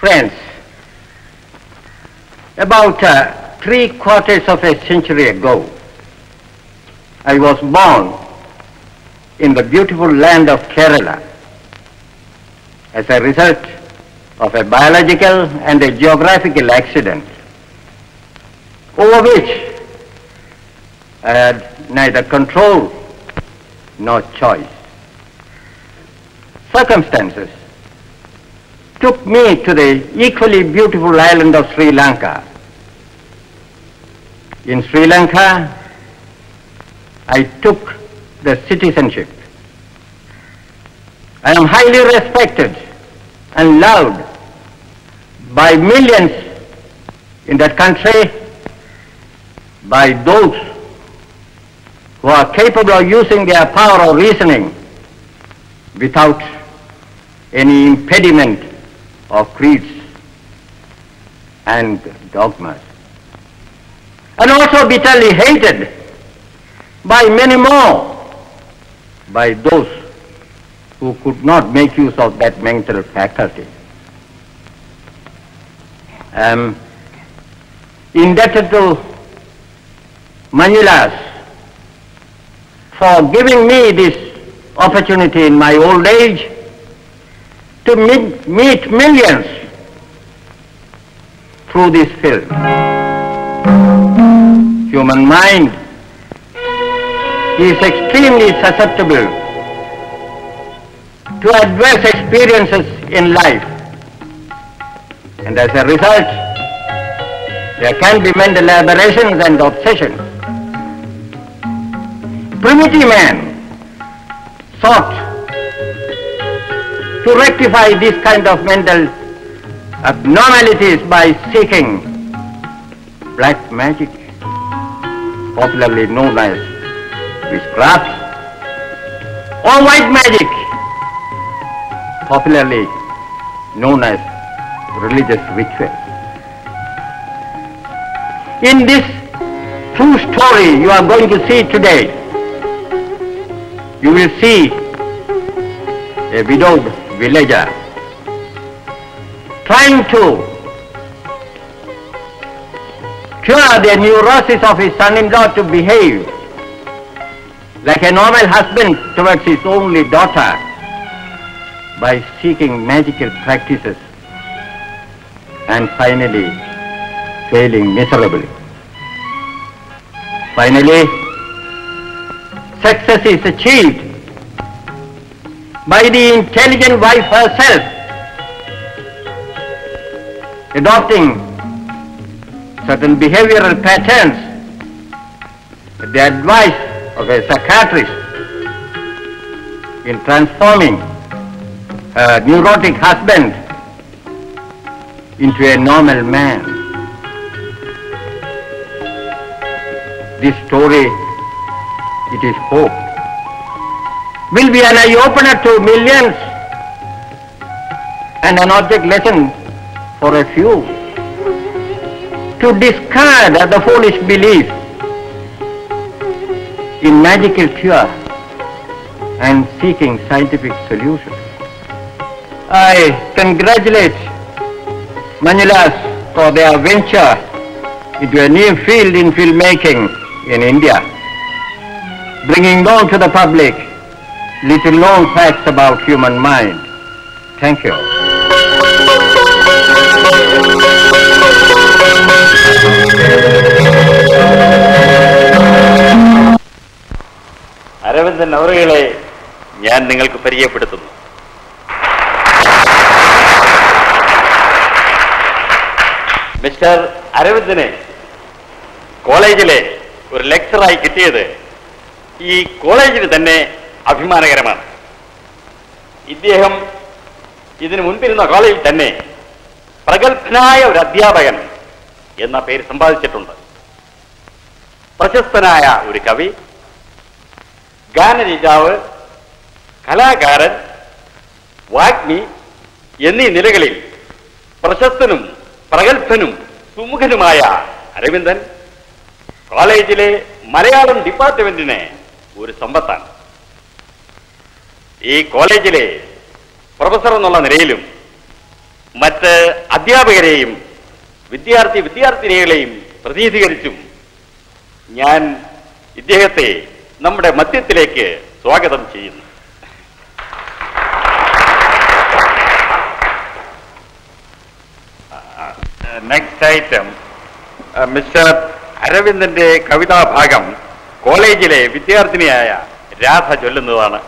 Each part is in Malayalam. Friends, about 3/4 of a century ago, I was born in the beautiful land of Kerala as a result of a biological and a geographical accident over which I had neither control nor choice. Circumstances took me to the equally beautiful island of Sri Lanka. In Sri Lanka, I took the citizenship. I am highly respected and loved by millions in that country, by those who are capable of using their power of reasoning without any impediment of creeds and dogmas, and also bitterly hated by many more, by those who could not make use of that mental faculty. I am indebted to Manilas for giving me this opportunity in my old age to meet millions through this film. Human mind is extremely susceptible to adverse experiences in life, and as a result, there can be mental aberrations and obsessions. Primitive man sought to rectify this kind of mental abnormalities by seeking black magic, popularly known as witchcraft, or white magic, popularly known as religious ritual. In this true story you are going to see today, you will see a widowed villager trying to cure the neurosis of his son-in-law to behave like a normal husband towards his only daughter by seeking magical practices and finally failing miserably. Finally, success is achieved by the intelligent wife herself, adopting certain behavioral patterns at the advice of a psychiatrist in transforming her neurotic husband into a normal man. This story, it is hoped, will be an eye-opener to millions and an object lesson for a few to discard the foolish belief in magical cure and seeking scientific solutions. I congratulate Manilas for their venture into a new field in filmmaking in India, bringing known to the public little known facts about human mind. Thank you. Aravindan avargale njan ningalkku pariyayappeduttunnu. Mr. Aravindane കോളേജിലെ ഒരു ലെക്ചറായി കിട്ടിയത് ഈ കോളേജിന് തന്നെ അഭിമാനകരമാണ്. ഇദ്ദേഹം ഇതിനു മുൻപിരുന്ന കോളേജിൽ തന്നെ പ്രഗത്ഭനായ ഒരു അധ്യാപകൻ എന്ന പേര് സമ്പാദിച്ചിട്ടുണ്ട്. പ്രശസ്തനായ ഒരു കവി, ഗാനരചയിതാവ്, കലാകാരൻ വാഗ്മി എന്നീ നിലകളിൽ പ്രശസ്തനും പ്രഗൽഭനും സുമുഖനുമായ അരവിന്ദൻ കോളേജിലെ മലയാളം ഡിപ്പാർട്ട്മെന്റിനെ ഒരു സമ്പത്താണ്. ഈ കോളേജിലെ പ്രൊഫസർ എന്നുള്ള നിലയിലും മറ്റ് അധ്യാപകരെയും വിദ്യാർത്ഥിനികളെയും പ്രതിനിധീകരിച്ചും ഞാൻ ഇദ്ദേഹത്തെ നമ്മുടെ മധ്യത്തിലേക്ക് സ്വാഗതം ചെയ്യുന്നു. നെക്സ്റ്റ് ഐറ്റം മിസ്റ്റർ അരവിന്ദന്റെ കവിതാഭാഗം കോളേജിലെ വിദ്യാർത്ഥിനിയായ രാധ ചൊല്ലുന്നതാണ്.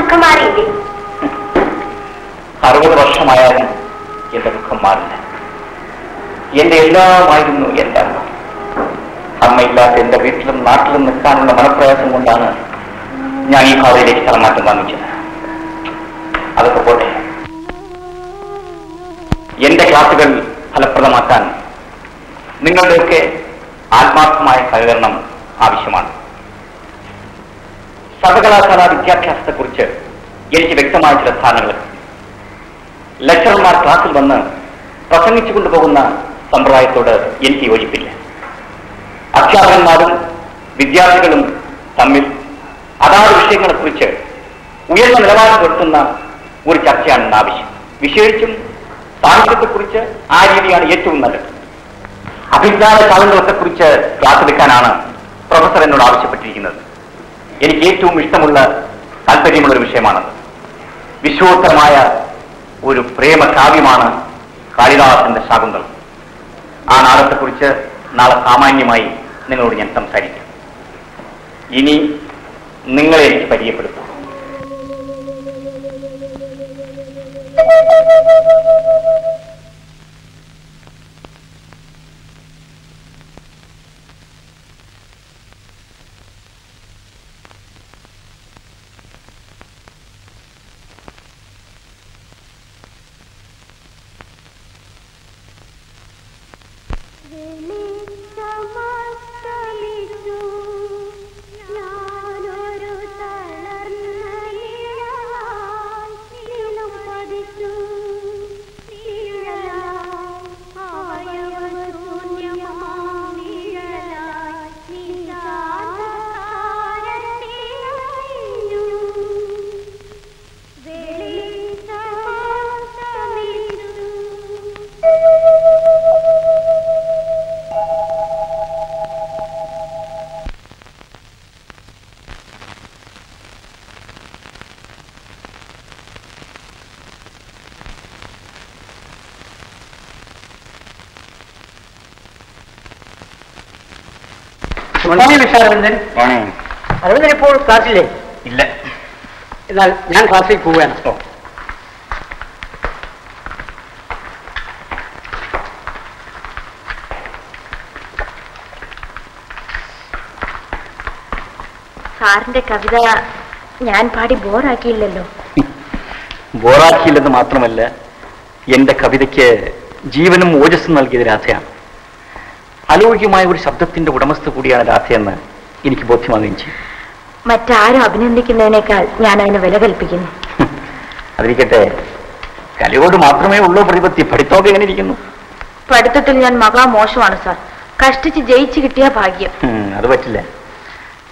दुखम मारी अरुद वर्ष दुखम मारे अम्मा वीटल नाटिल निकान मनप्रयासम या स्थल वांग अदे क्लास फलप्रदा आत्मा सहकरण आवश्यक സർവകലാശാല വിദ്യാഭ്യാസത്തെക്കുറിച്ച് എനിക്ക് വ്യക്തമായ ചില ധാരണകൾ ലെക്ചറർമാർ ക്ലാസ്സിൽ വന്ന് പ്രസംഗിച്ചു കൊണ്ടുപോകുന്ന സമ്പ്രദായത്തോട് എനിക്ക് യോജിപ്പില്ല. അധ്യാപകന്മാരും വിദ്യാർത്ഥികളും തമ്മിൽ അതാത് വിഷയങ്ങളെക്കുറിച്ച് ഉയർന്ന നിലവാരം പുലർത്തുന്ന ഒരു ചർച്ചയാണ് ഇന്ന് ആവശ്യം. വിശേഷിച്ചും സാഹിത്യത്തെക്കുറിച്ച് ആ രീതിയാണ് ഏറ്റവും നല്ലത്. അഭിജ്ഞാന സ്വാതന്ത്ര്യത്തെക്കുറിച്ച് ക്ലാസ് എടുക്കാനാണ് പ്രൊഫസർ എന്നോട് ആവശ്യപ്പെട്ടിരിക്കുന്നത്. എനിക്ക് ഏറ്റവും ഇഷ്ടമുള്ള താല്പര്യമുള്ള ഒരു വിഷയമാണ്. വിശ്വോത്തരമായ ഒരു പ്രേമ കാവ്യമാണ് കാളിദാസന്റെ ശാകുന്തളം. ആ നാടകത്തെക്കുറിച്ച് നാളെ സാമാന്യമായി നിങ്ങളോട് ഞാൻ സംസാരിക്കും. ഇനി നിങ്ങളെ എനിക്ക് പരിചയപ്പെടുത്തും. അരവിന്ദൻ അരവിന്ദൻ ഇപ്പോൾ ക്ലാസ്സില്ലേ? ഇല്ല, എന്നാൽ ഞാൻ ക്ലാസ്സിൽ പോവുകയാണ്. സാറിന്റെ കവിത ഞാൻ പാടി ബോറാക്കിയില്ലല്ലോ? ബോറാക്കിയില്ലെന്ന് മാത്രമല്ല, എന്റെ കവിതയ്ക്ക് ജീവനും ഓജസ്സും നൽകിയത് രാധയാണ്. അലൗകികമായ ഒരു ശബ്ദത്തിന്റെ ഉടമസ്ഥ കൂടിയാണ് രാധയെന്ന് എനിക്ക് ബോധ്യമാവുകയും ചെയ്യും. മറ്റാരും അഭിനന്ദിക്കുന്നതിനേക്കാൾ ഞാൻ അതിന് വില കൽപ്പിക്കുന്നു. അതിരിക്കട്ടെ, കലയോട് മാത്രമേ ഉള്ളൂ പ്രതിപത്തി. പഠിത്തമൊക്കെ എങ്ങനെ ഇരിക്കുന്നു? പഠിത്തത്തിൽ ഞാൻ മഹാമോശമാണ് സാർ. കഷ്ടിച്ച് ജയിച്ചു കിട്ടിയ ഭാഗ്യം. അത് പറ്റില്ല.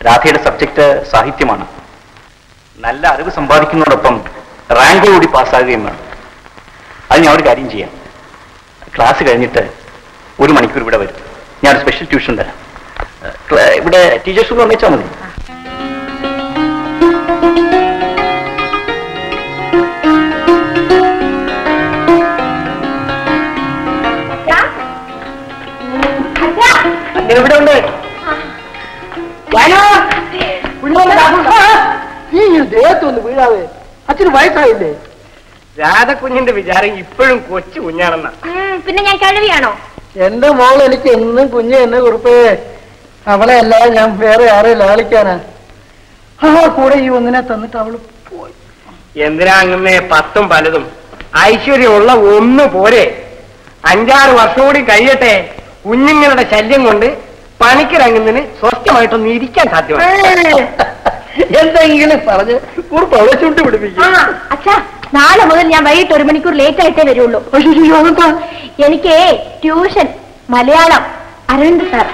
രാധയുടെ സബ്ജക്ട് സാഹിത്യമാണ്. നല്ല അറിവ് സമ്പാദിക്കുന്നതോടൊപ്പം റാങ്ക് കൂടി പാസ്സാകുകയും വേണം. അത് ഞാൻ ഒരു കാര്യം ചെയ്യാം. ക്ലാസ് കഴിഞ്ഞിട്ട് 1 മണിക്കൂർ ഇവിടെ വരും. ഞാൻ സ്പെഷ്യൽ ട്യൂഷൻ തരാം. ഇവിടെ ടീച്ചേഴ്സ് വന്നിച്ചാൽ മതി. ഇവിടെ ഉണ്ട്. ഈ ദേഹത്തൊന്ന് വീഴാതെ. അച്ഛന് വയസ്സായില്ലേ? രാധക്കുഞ്ഞിന്റെ വിചാരം ഇപ്പോഴും കൊച്ചു കുഞ്ഞാണെന്നാ. പിന്നെ ഞാൻ കഴിവിയാണോ? എന്റെ മോൾ എനിക്ക് എന്നും കുഞ്ഞ് എന്നെ കുറിപ്പേ. അവളെ അല്ലാതെ ഞാൻ വേറെ ആരെ ലാളിക്കാനാ? ആ കൂടെ ഈ ഒന്നിനെ തന്നിട്ട് അവള് പോയി. എന്തിനാ അങ്ങനെ 10 പലതും? ഐശ്വര്യമുള്ള ഒന്ന് പോരെ. 5-6 വർഷം കൂടി കഴിയട്ടെ. കുഞ്ഞുങ്ങളുടെ ശല്യം കൊണ്ട് പണിക്കിറങ്ങുന്നതിന് സ്വസ്ഥമായിട്ടൊന്നും ഇരിക്കാൻ സാധ്യമല്ല. എന്തെങ്കിലും പറഞ്ഞ് കുറിപ്പ് അവളെ ചുണ്ടി പിടിപ്പിക്കും. അച്ഛാ, നാളെ മുതൽ ഞാൻ വൈകിട്ട് 1 മണിക്കൂർ ലേറ്റ് ആയിട്ടേ വരുള്ളൂ. എനിക്ക് ട്യൂഷൻ മലയാളം. അരവിന്ദ് സാർ.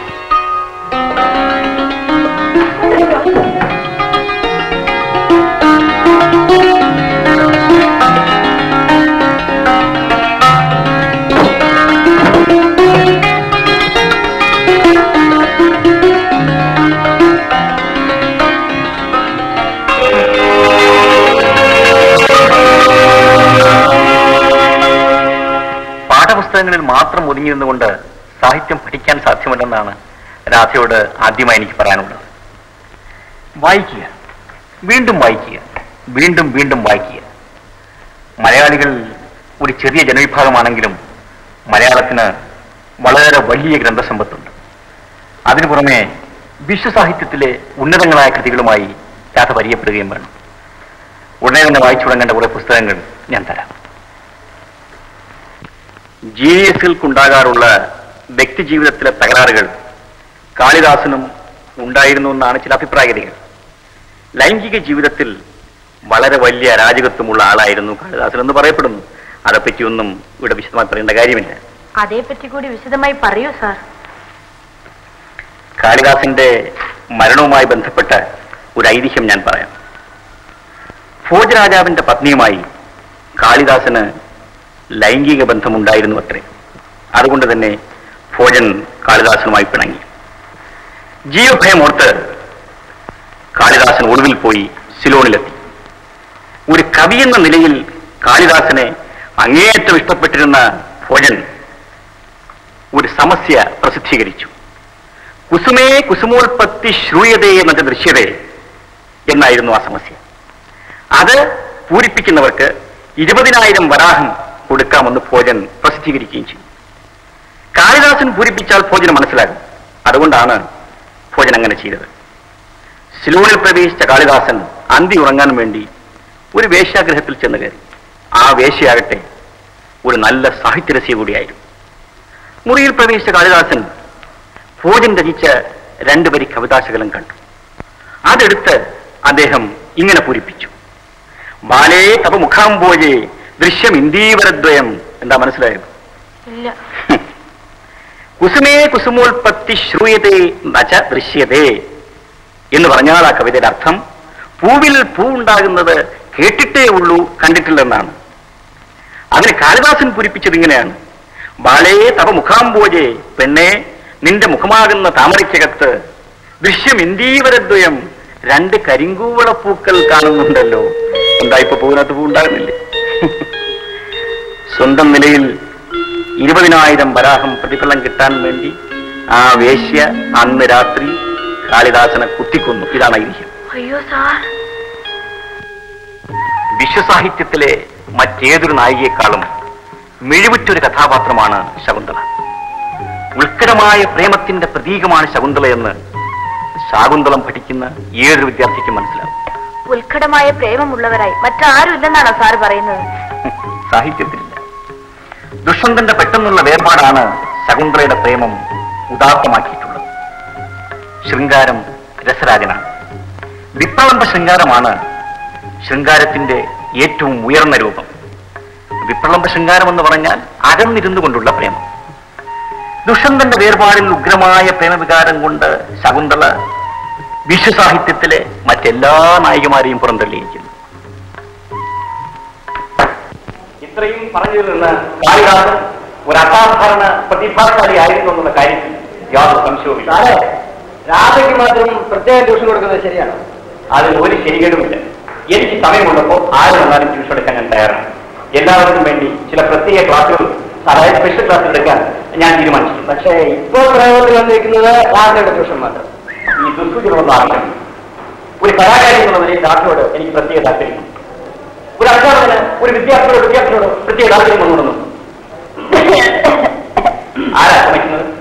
പുസ്തകങ്ങളിൽ മാത്രം ഒതുങ്ങിയിരുന്നുകൊണ്ട് സാഹിത്യം പഠിക്കാൻ സാധ്യമല്ലെന്നാണ് രാധയോട് ആദ്യമായി എനിക്ക് പറയാനുള്ളത്. വായിക്കുക, വീണ്ടും വായിക്കുക. വീണ്ടും വീണ്ടും വായിക്കുക. മലയാളികൾ ഒരു ചെറിയ ജനവിഭാഗമാണെങ്കിലും മലയാളത്തിന് വളരെ വലിയ ഗ്രന്ഥസമ്പത്തുണ്ട്. അതിനു പുറമെ വിശ്വസാഹിത്യത്തിലെ ഉന്നതങ്ങളായ കൃതികളുമായി രാധ പരിചയപ്പെടുകയും വേണം. ഉടനെ തന്നെ വായിച്ചു തുടങ്ങേണ്ട കുറേ പുസ്തകങ്ങൾ ഞാൻ തരാം. ജി എസുകൾക്കുണ്ടാകാറുള്ള വ്യക്തിജീവിതത്തിലെ തകരാറുകൾ കാളിദാസനും ഉണ്ടായിരുന്നു എന്നാണ് ചില അഭിപ്രായഗതികൾ. ലൈംഗിക ജീവിതത്തിൽ വളരെ വലിയ അരാജകത്വമുള്ള ആളായിരുന്നു കാളിദാസൻ എന്ന് പറയപ്പെടുന്നു. അതേപ്പറ്റിയൊന്നും ഇവിടെ വിശദമായി പറയേണ്ട കാര്യമില്ല. അതേപ്പറ്റി കൂടി വിശദമായി പറയൂ സാർ. കാളിദാസിന്റെ മരണവുമായി ബന്ധപ്പെട്ട ഒരു ഐതിഹ്യം ഞാൻ പറയാം. ഭോജ് രാജാവിന്റെ പത്നിയുമായി കാളിദാസന് ലൈംഗിക ബന്ധമുണ്ടായിരുന്നു അത്രേ. അതുകൊണ്ട് തന്നെ ഭോജൻ കാളിദാസനുമായി പിണങ്ങി. ജീവഭയമോർത്ത് കാളിദാസൻ ഒടുവിൽ പോയി സിലോണിലെത്തി. ഒരു കവി എന്ന നിലയിൽ കാളിദാസനെ അങ്ങേയറ്റം ഇഷ്ടപ്പെട്ടിരുന്ന ഭോജൻ ഒരു സമസ്യ പ്രസിദ്ധീകരിച്ചു. കുസുമേ കുസുമോൽപത്തി ശ്രൂയതേ എന്നത് ദൃശ്യതേ എന്നായിരുന്നു ആ സമസ്യ. അത് പൂരിപ്പിക്കുന്നവർക്ക് 20,000 വരാഹം കൊടുക്കാമെന്ന് ഭോജൻ പ്രസിദ്ധീകരിക്കുകയും ചെയ്യും. കാളിദാസൻ പൂരിപ്പിച്ചാൽ ഭോജന് മനസ്സിലാകും. അതുകൊണ്ടാണ് ഭോജൻ അങ്ങനെ ചെയ്തത്. സിലോണിൽ പ്രവേശിച്ച കാളിദാസൻ അന്തി ഉറങ്ങാൻ വേണ്ടി ഒരു വേശ്യാഗ്രഹത്തിൽ ചെന്ന് കയറി. ആ വേശ്യയാകട്ടെ ഒരു നല്ല സാഹിത്യരസിക കൂടിയായിരുന്നു. മുറിയിൽ പ്രവേശിച്ച കാളിദാസൻ ഭോജൻ രചിച്ച 2 വരി കവിതാശകലം കണ്ടു. അതെടുത്ത് അദ്ദേഹം ഇങ്ങനെ പൂരിപ്പിച്ചു. ബാലേ തപ മുഖാംബോജേ ദൃശ്യം ഇന്ദീവരദ്വയം. എന്താ മനസ്സിലായത്? കുസുമേ കുസുമോൽപത്തി ശ്രൂയതേ നച ദൃശ്യതേ എന്ന് പറഞ്ഞാൽ ആ കവിതയുടെ അർത്ഥം പൂവിൽ പൂ ഉണ്ടാകുന്നത് കേട്ടിട്ടേ ഉള്ളൂ, കണ്ടിട്ടില്ലെന്നാണ്. അതിന് കാളിദാസൻ പൂരിപ്പിച്ചത് ഇങ്ങനെയാണ്. ബാലേ തപ മുഖാംബോജേ, പെണ്ണെ നിന്റെ മുഖമാകുന്ന താമരയ്ക്കകത്ത് ദൃശ്യം ഇന്ദീവരദ്വയം 2 കരിങ്കൂവളപ്പൂക്കൾ കാണുന്നുണ്ടല്ലോ. എന്താ ഇപ്പൊ പൂവിനകത്ത് പൂ ഉണ്ടാകുന്നില്ലേ? സ്വന്തം നിലയിൽ 20,000 വരാഹം പ്രതിഫലം കിട്ടാൻ വേണ്ടി ആ വേശ്യ അന്ന് രാത്രി കാളിദാസനെ കുത്തിക്കൊന്നു. ഇതാണ് ഐതിഹ്യം. വിശ്വസാഹിത്യത്തിലെ മറ്റേതൊരു നായികയെക്കാളും മിഴിവുറ്റൊരു കഥാപാത്രമാണ് ശകുന്തള. ഉത്കടമായ പ്രേമത്തിന്റെ പ്രതീകമാണ് ശകുന്തളയെന്ന് ശാകുന്തളം പഠിക്കുന്ന ഏതൊരു വിദ്യാർത്ഥിക്കും മനസ്സിലാവും. ഉത്കടമായ പ്രേമമുള്ളവരായി മറ്റാരും ഇല്ലെന്നാണ് സാർ പറയുന്നത്? സാഹിത്യത്തിലില്ല. ദുഷ്യന്തന്റെ പെട്ടെന്നുള്ള വേർപാടാണ് ശകുന്തളയുടെ പ്രേമം ഉദാത്തമാക്കിയിട്ടുള്ളത്. ശൃംഗാരം രസരാജനാണ്. വിപ്രളംബ ശൃംഗാരമാണ് ശൃംഗാരത്തിന്റെ ഏറ്റവും ഉയർന്ന രൂപം. വിപ്രളംബ ശൃംഗാരം എന്ന് പറഞ്ഞാൽ അകന്നിരുന്നു കൊണ്ടുള്ള പ്രേമം. ദുഷ്യന്തന്റെ വേർപാടിൽ ഉഗ്രമായ പ്രേമവികാരം കൊണ്ട് ശകുന്തള വിശ്വസാഹിത്യത്തിലെ മറ്റെല്ലാ നായികമാരെയും പുറന്തള്ളിയിരിക്കുന്നു. ഇത്രയും പറഞ്ഞതിൽ നിന്ന് കാളിദാസൻ ഒരു അസാധാരണ പ്രതിഭാശാലി ആയിരുന്നു എന്നുള്ള കാര്യത്തിൽ യാതൊരു സംശയവുമില്ല. രാധയ്ക്ക് മാത്രം പ്രത്യേക ട്യൂഷൻ കൊടുക്കുന്നത് ശരിയാണ്? അതിൽ ഒരു ശരികേടുമില്ല. എനിക്ക് സമയമുള്ളപ്പോൾ ആരും വന്നാലും ട്യൂഷൻ എടുക്കാൻ ഞാൻ തയ്യാറാണ്. എല്ലാവർക്കും വേണ്ടി ചില പ്രത്യേക ക്ലാസ്സുകൾ, അതായത് സ്പെഷ്യൽ ക്ലാസ് എടുക്കാൻ ഞാൻ തീരുമാനിച്ചു. പക്ഷേ ഇപ്പോൾ പ്രയോഗത്തിൽ വന്നിരിക്കുന്നത് രാധയുടെ ട്യൂഷൻ മാത്രം. ഈ ദുഃഖികളൊന്നും ആഗ്രഹം ഒരു കലാകാരി എന്നുള്ള നിലയിൽ രാധയോട് എനിക്ക് പ്രത്യേക താല്പര്യമുണ്ട്. ഒരു അധ്യാപകന് ഒരു വിദ്യാർത്ഥിയോട് പ്രത്യേക താല്പര്യം കൊണ്ടുവന്നു. ആരാ ശ്രമിക്കുന്നത്?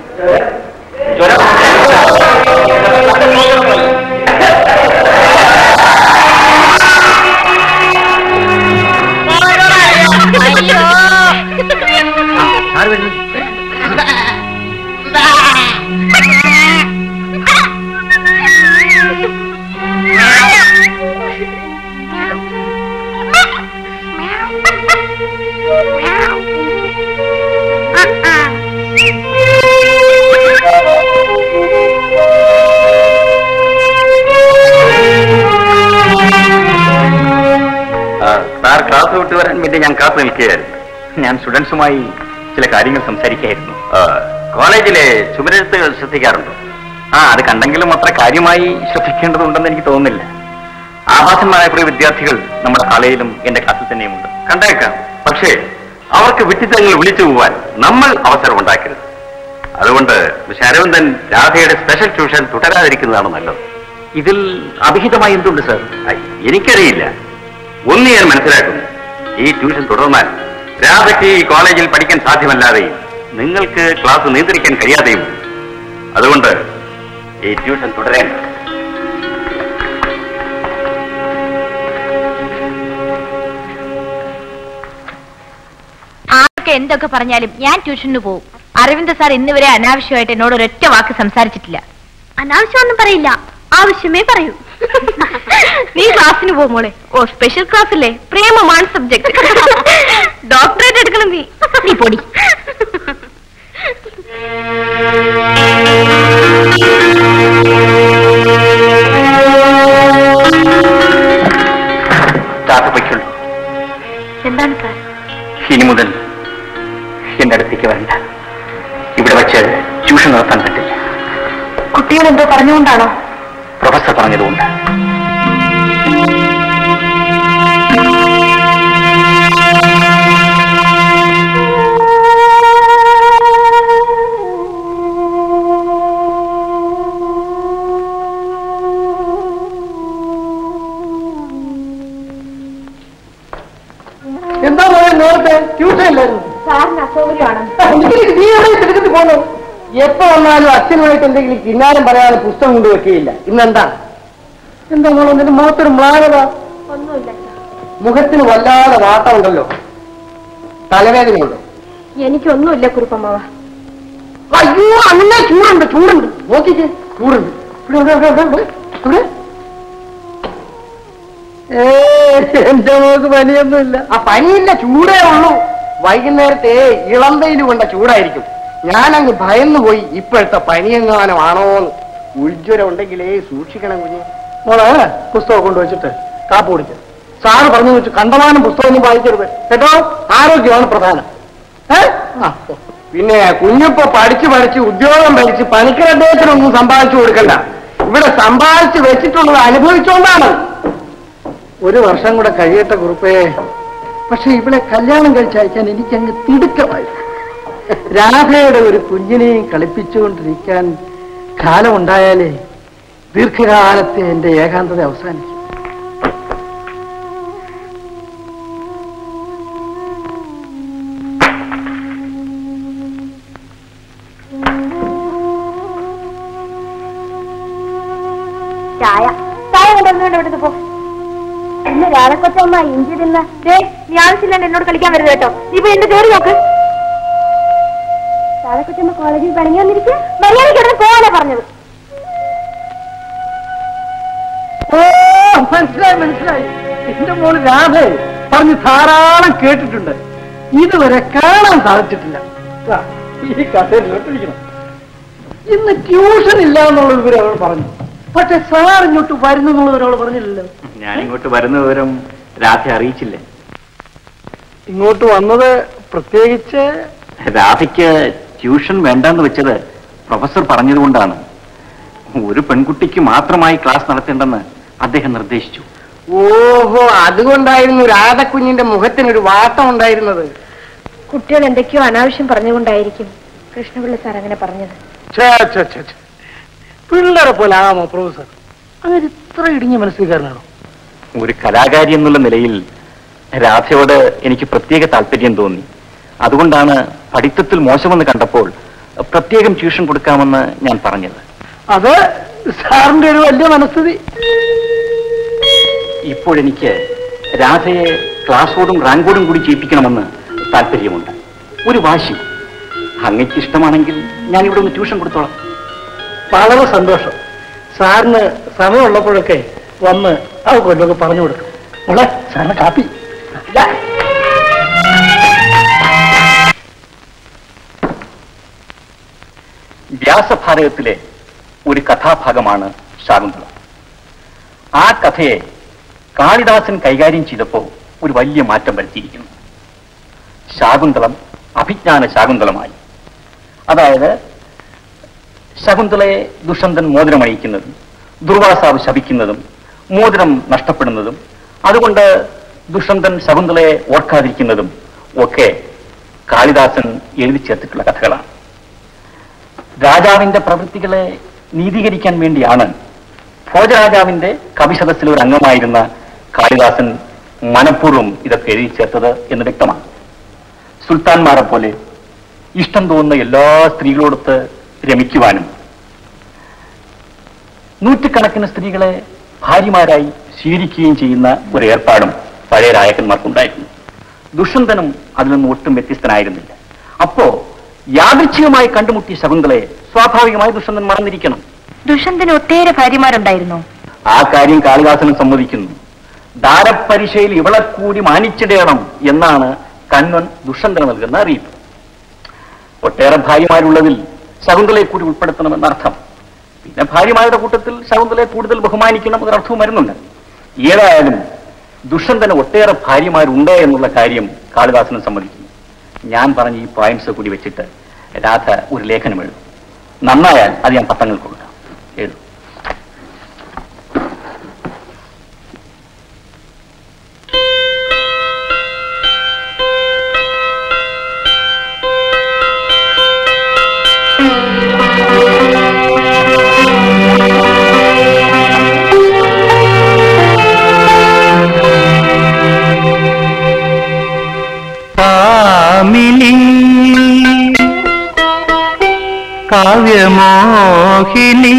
ക്ലാസ് വിട്ട് വരാൻ വേണ്ടി ഞാൻ കാത്തു നിൽക്കുകയായിരുന്നു. ഞാൻ സ്റ്റുഡൻസുമായി ചില കാര്യങ്ങൾ സംസാരിക്കുകയായിരുന്നു. കോളേജിലെ ചുമരെഴുത്തുകൾ ശ്രദ്ധിക്കാറുണ്ടോ? അത് കണ്ടെങ്കിലും അത്ര കാര്യമായി ശ്രദ്ധിക്കേണ്ടതുണ്ടെന്ന് എനിക്ക് തോന്നുന്നില്ല. ആഭാസന്മാരായ പ്രിയ വിദ്യാർത്ഥികൾ നമ്മുടെ കോളേജിലും എന്റെ ക്ലാസ്സിൽ തന്നെയുമുണ്ട്. കണ്ടേക്കാം. പക്ഷേ അവർക്ക് വിട്ടിത്തങ്ങൾ വിളിച്ചു പോവാൻ നമ്മൾ അവസരം ഉണ്ടാക്കരുത്. അതുകൊണ്ട് മിസ്റ്റർ അരവിന്ദൻ രാധയുടെ സ്പെഷ്യൽ ട്യൂഷൻ തുടരാതിരിക്കുന്നതാണ് നല്ലത്. ഇതിൽ അഭിഹിതമായി എന്തുണ്ട് സാർ? എനിക്കറിയില്ല. ट्यूशन राधा की कॉलेज पढ़ी साध्यम नियंत्रिक्कन कहियाथेयुम ट्यूशन अरविंद सार इन अनावश्यक वाक संसा अनावश्यम आवश्यमे नी क्लास स्पेशल क्लास प्रेम सब्जेक्ट डॉक्टरेट नी नी पोडी इन मुदल ट्यूशन कुटो प्रोफसर अच्छी किन्नार पुस्तक इन मुखत मुखत वाटो तलवेदन अयो अने चूड़े चूड़े नोक चूड़े पनियल पनियल चूड़े वैकुनते इलंद चूड़ा या भय पनियंगानो उज्ज्वल सूक्षिक मोड़ा पुस्तक का सारे कंधमान पुस्तक वाईको आरोग्य प्रधान कुछ पढ़ी पढ़ी उद्योग भरी पनिकरद संपादा इवे संपाद अभविचान और वर्ष कहियट कुे पक्षे इवे कल्याण कहक राधे कुे कलपाले दीर्घकालते एकांतान इंजीवश्योड़ कल मनोल राधे पर धारा इन ट्यूशन पक्षे सारोटो राधे അറിയിച്ചില്ല ഇങ്ങോട്ട് വന്നത് പ്രത്യേകിച്ച് രാധയ്ക്ക് ട്യൂഷൻ വേണ്ടെന്ന് വെച്ചത് പ്രൊഫസർ പറഞ്ഞതുകൊണ്ടാണ് ഒരു പെൺകുട്ടിക്ക് മാത്രമായി ക്ലാസ് നടത്തേണ്ടെന്ന് അദ്ദേഹം നിർദ്ദേശിച്ചു ഓഹോ അതുകൊണ്ടായിരുന്നു രാധകുഞ്ഞിന്റെ മുഖത്തിന് ഒരു വാട്ടം ഉണ്ടായിരുന്നത് കുട്ടികൾ എന്തൊക്കെയോ അനാവശ്യം പറഞ്ഞുകൊണ്ടായിരിക്കും കൃഷ്ണപിള്ള സാർ അങ്ങനെ പറഞ്ഞത് ഛേ ഛേ ഛേ പിള്ളേരെ പോലെ ആമോ പ്രൊഫസർ അങ്ങനെ ഇത്ര ഇടിഞ്ഞ മനസ്സുകാരനാണോ ഒരു കലാകാരി എന്നുള്ള നിലയിൽ രാധയോട് എനിക്ക് പ്രത്യേക താൽപര്യം തോന്നി അതുകൊണ്ടാണ് പഠിത്തത്തിൽ മോശമെന്ന് കണ്ടപ്പോൾ പ്രത്യേകം ട്യൂഷൻ കൊടുക്കാമെന്ന് ഞാൻ പറഞ്ഞത് അത് സാറിന്റെ ഒരു വലിയ മനസ്സുതി ഇപ്പോൾ എനിക്ക് രാധയെ ക്ലാസ്സോടും റാങ്കോടും കൂടി ചെയ്യിപ്പിക്കണമെന്ന് താൽപര്യമുണ്ട് ഒരു വാശി അങ്ങേക്ക് ഇഷ്ടമാണെങ്കിൽ ഞാൻ ഇവിടെ ഒന്ന് ട്യൂഷൻ കൊടുത്തോളാം വളരെ സന്തോഷം സാറിന് സമയമുള്ളപ്പോഴൊക്കെ വന്ന് അവക്കൊക്കെ പറഞ്ഞു കൊടുക്കും മോളെ സാറിന് കാപ്പി വ്യാസഭാരതത്തിലെ ഒരു കഥാഭാഗമാണ് ശാകുന്തളം ആ കഥയെ കാളിദാസൻ കൈകാര്യം ചെയ്തപ്പോൾ ഒരു വലിയ മാറ്റം വരുത്തിയിരിക്കുന്നു ശാകുന്തളം അഭിജ്ഞാന ശാകുന്തളമായി അതായത് ശകുന്തളയെ ദുഷ്യന്തൻ മോതിരമണിയിക്കുന്നതും ദുർവാസാവ് ശപിക്കുന്നതും മോതിരം നഷ്ടപ്പെടുന്നതും അതുകൊണ്ട് ദുഷ്യന്തൻ ശകുന്തളയെ ഓർക്കാതിരിക്കുന്നതും ഒക്കെ കാളിദാസൻ എഴുതി ചേർത്തിട്ടുള്ള കഥകളാണ് രാജാവിന്റെ പ്രവൃത്തികളെ നീതീകരിക്കാൻ വേണ്ടിയാണ് ഭോജരാജാവിന്റെ കവിശതസിലെ ഒരു അംഗമായിരുന്ന കാളിദാസൻ മനപൂർവ്വം ഇതൊക്കെ എഴുതി ചേർത്തത് എന്ന് വ്യക്തമാണ്. സുൽത്താൻമാരെ പോലെ ഇഷ്ടം തോന്നുന്ന എല്ലാ സ്ത്രീകളോടൊത്ത് രമിക്കുവാനും നൂറ്റുകണക്കിന് സ്ത്രീകളെ ഭാര്യമാരായി സ്വീകരിക്കുകയും ചെയ്യുന്ന ഒരു ഏർപ്പാടും പഴയ രാജാക്കന്മാർക്കുണ്ടായിരുന്നു. ദുഷ്യന്തനും അതിൽ നിന്ന് ഒട്ടും വ്യത്യസ്തനായിരുന്നില്ല. അപ്പോ യാദൃച്ഛികമായി കണ്ടുമുട്ടിയ ശകുന്തളയെ സ്വാഭാവികമായി ദുഷ്യന്തൻ മറന്നിരിക്കണം. ദുഷ്യന്തന് ഒട്ടേറെ ഭാര്യമാരുണ്ടായിരുന്നു. ആ കാര്യം കാളിദാസനും സമ്മതിക്കുന്നു. ദാരപരിശയിൽ ഇവളെ കൂടി മാനിച്ചിടേണം എന്നാണ് കന്വൻ ദുഷ്യന്തന് നൽകുന്ന അറിയിപ്പ്. ഒട്ടേറെ ഭാര്യമാരുള്ളതിൽ ശകുന്തളയെ കൂടി ഉൾപ്പെടുത്തണമെന്നർത്ഥം. പിന്നെ ഭാര്യമാരുടെ കൂട്ടത്തിൽ ശകുന്തളയെ കൂടുതൽ ബഹുമാനിക്കണം എന്നൊരർത്ഥവും വരുന്നുണ്ട്. ഏതായാലും ദുഷ്യന്തന് ഒട്ടേറെ ഭാര്യമാരുണ്ട് എന്നുള്ള കാര്യം കാളിദാസനും സമ്മതിക്കുന്നു. ഞാൻ പറഞ്ഞ ഈ പോയിന്റ്സ് കൂടി വെച്ചിട്ട് രാധ ഒരു ലേഖനം എഴുതും. നന്നായാൽ അത് ഞാൻ പത്രങ്ങൾ കൊടുക്കാം. എഴുതും. കാവ്യമോഹിനി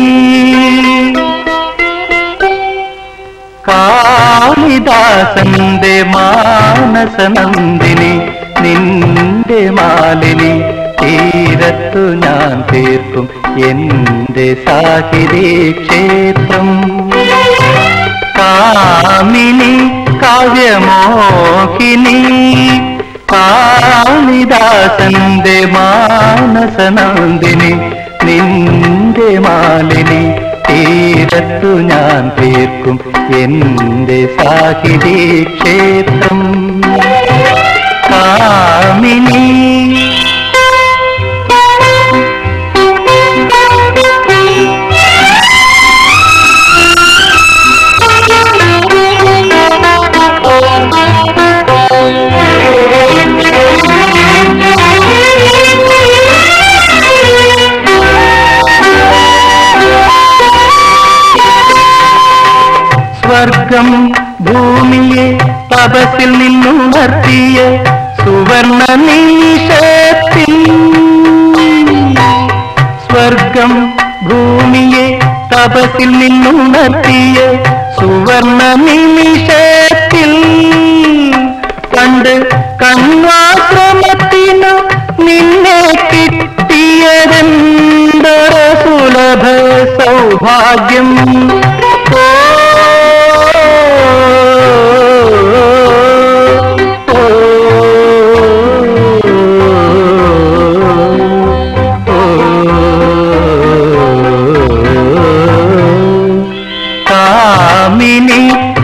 കാളിദാസന്റെ മാനസനന്ദിനി നിന്റെ മാലിനി തീരത്തു ഞാൻ തീർക്കും എന്റെ സാഹിതീക്ഷേത്രം. കാമിനി കാവ്യമോഹിനി കാളിദാസന്റെ മാനസനന്ദിനി നിന്റെ മാലിനി തീരത്തു ഞാൻ തീർക്കും എന്റെ സാഹിതീക്ഷേത്രം. കാമിനി സ്വർഗം ഭൂമിയെ തപസിൽ നിന്നുണർത്തിയ സുവർണ നിമിഷത്തിൽ സ്വർഗം ഭൂമിയെ തപസിൽ നിന്നുണർത്തിയ സുവർണ നിമിഷത്തിൽ കണ്ട് കണ്വാശ്രമത്തിനു നിന്നെ കിട്ടിയതെന്തര സുലഭ സൗഭാഗ്യം.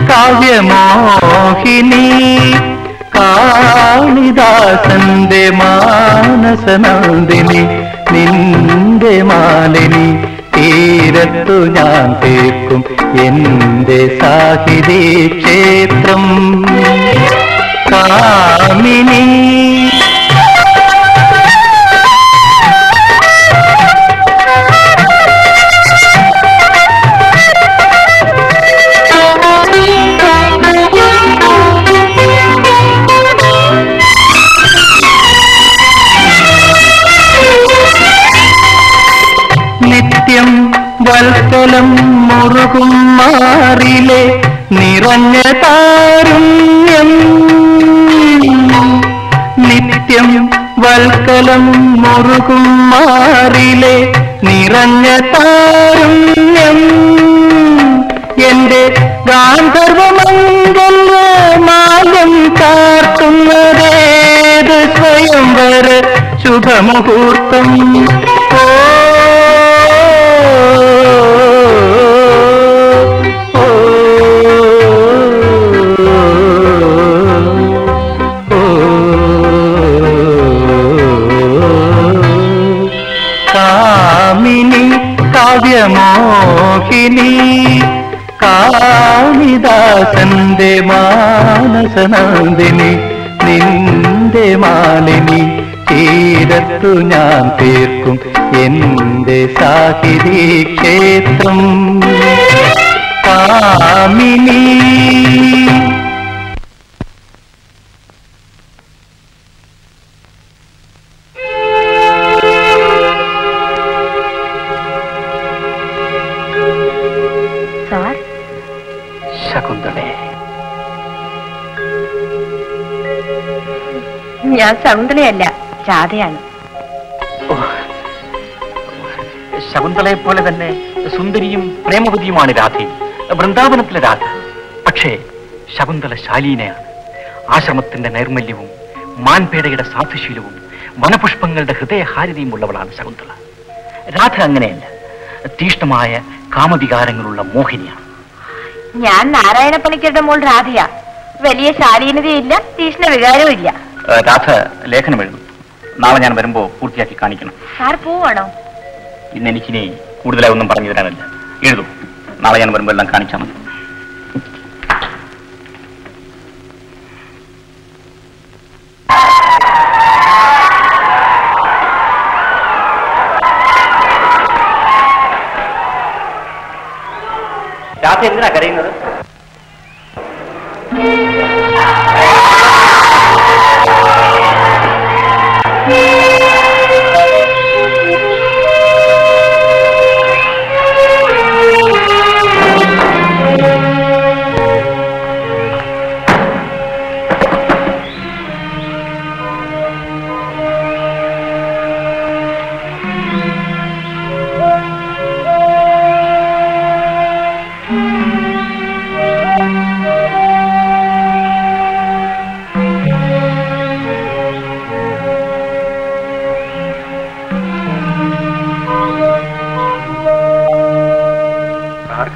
കാവ്യമോഹിനി കാളിദാസന്റെ മാനസനന്ദിനി നിന്റെ മാലിനി തീരത്തു ഞാൻ തീർക്കും എന്റെ സാഹിതീക്ഷേത്രം. കാമിനി വൽക്കലം മുറുകും മാറിലെ നിറഞ്ഞ താരുണ്യം നിത്യം വൽക്കലം മുറുകും മാറിലെ നിറഞ്ഞ താരുണ്യം എന്റെ ഗാന്ധർവമംഗല മാലം കാർത്തുന്നതേത് സ്വയംവര ശുഭമുഹൂർത്തം. കാവ്യമോഹിനി കാളിദാസന്റെ മാനസനന്ദിനി നിന്റെ മാലിനി തീരത്തു ഞാൻ തീർക്കും എന്റെ സാഹിതീക്ഷേത്രം. കാമിനി ശകുന്തളേ, ഞാൻ ശകുന്തളയല്ല, രാധയാണ്. ശകുന്തളയെ പോലെ തന്നെ സുന്ദരിയും പ്രേമവതിയുമാണ് രാധ, വൃന്ദാവനത്തിലെ രാധ. പക്ഷേ ശകുന്തള ശാലീനയാണ്. ആശ്രമത്തിന്റെ നൈർമല്യവും മാൻപേടയുടെ സാധുശീലവും വനപുഷ്പങ്ങളുടെ ഹൃദയഹാരിതയും ഉള്ളവളാണ് ശകുന്തള. രാധ അങ്ങനെയല്ല, തീഷ്ണമായ കാമവികാരങ്ങളുള്ള മോഹിനിയാണ്. ഞാൻ നാരായണ പണിക്കരുടെ മോൾ രാധയാ. വലിയ ശാലീനതയില്ല, തീഷ്ണ വികാരവും ഇല്ല. രാധ ലേഖനം എഴുതും, നാളെ ഞാൻ വരുമ്പോ പൂർത്തിയാക്കി കാണിക്കണം. സാർ പോവാണോ? ഇന്ന് എനിക്കിനി കൂടുതലായി ഒന്നും പറഞ്ഞു തരാനില്ല. എഴുതും, നാളെ ഞാൻ വരുമ്പോ എല്ലാം കാണിച്ചാൽ മതി. രാധ എന്തിനാ കരയുന്നത്?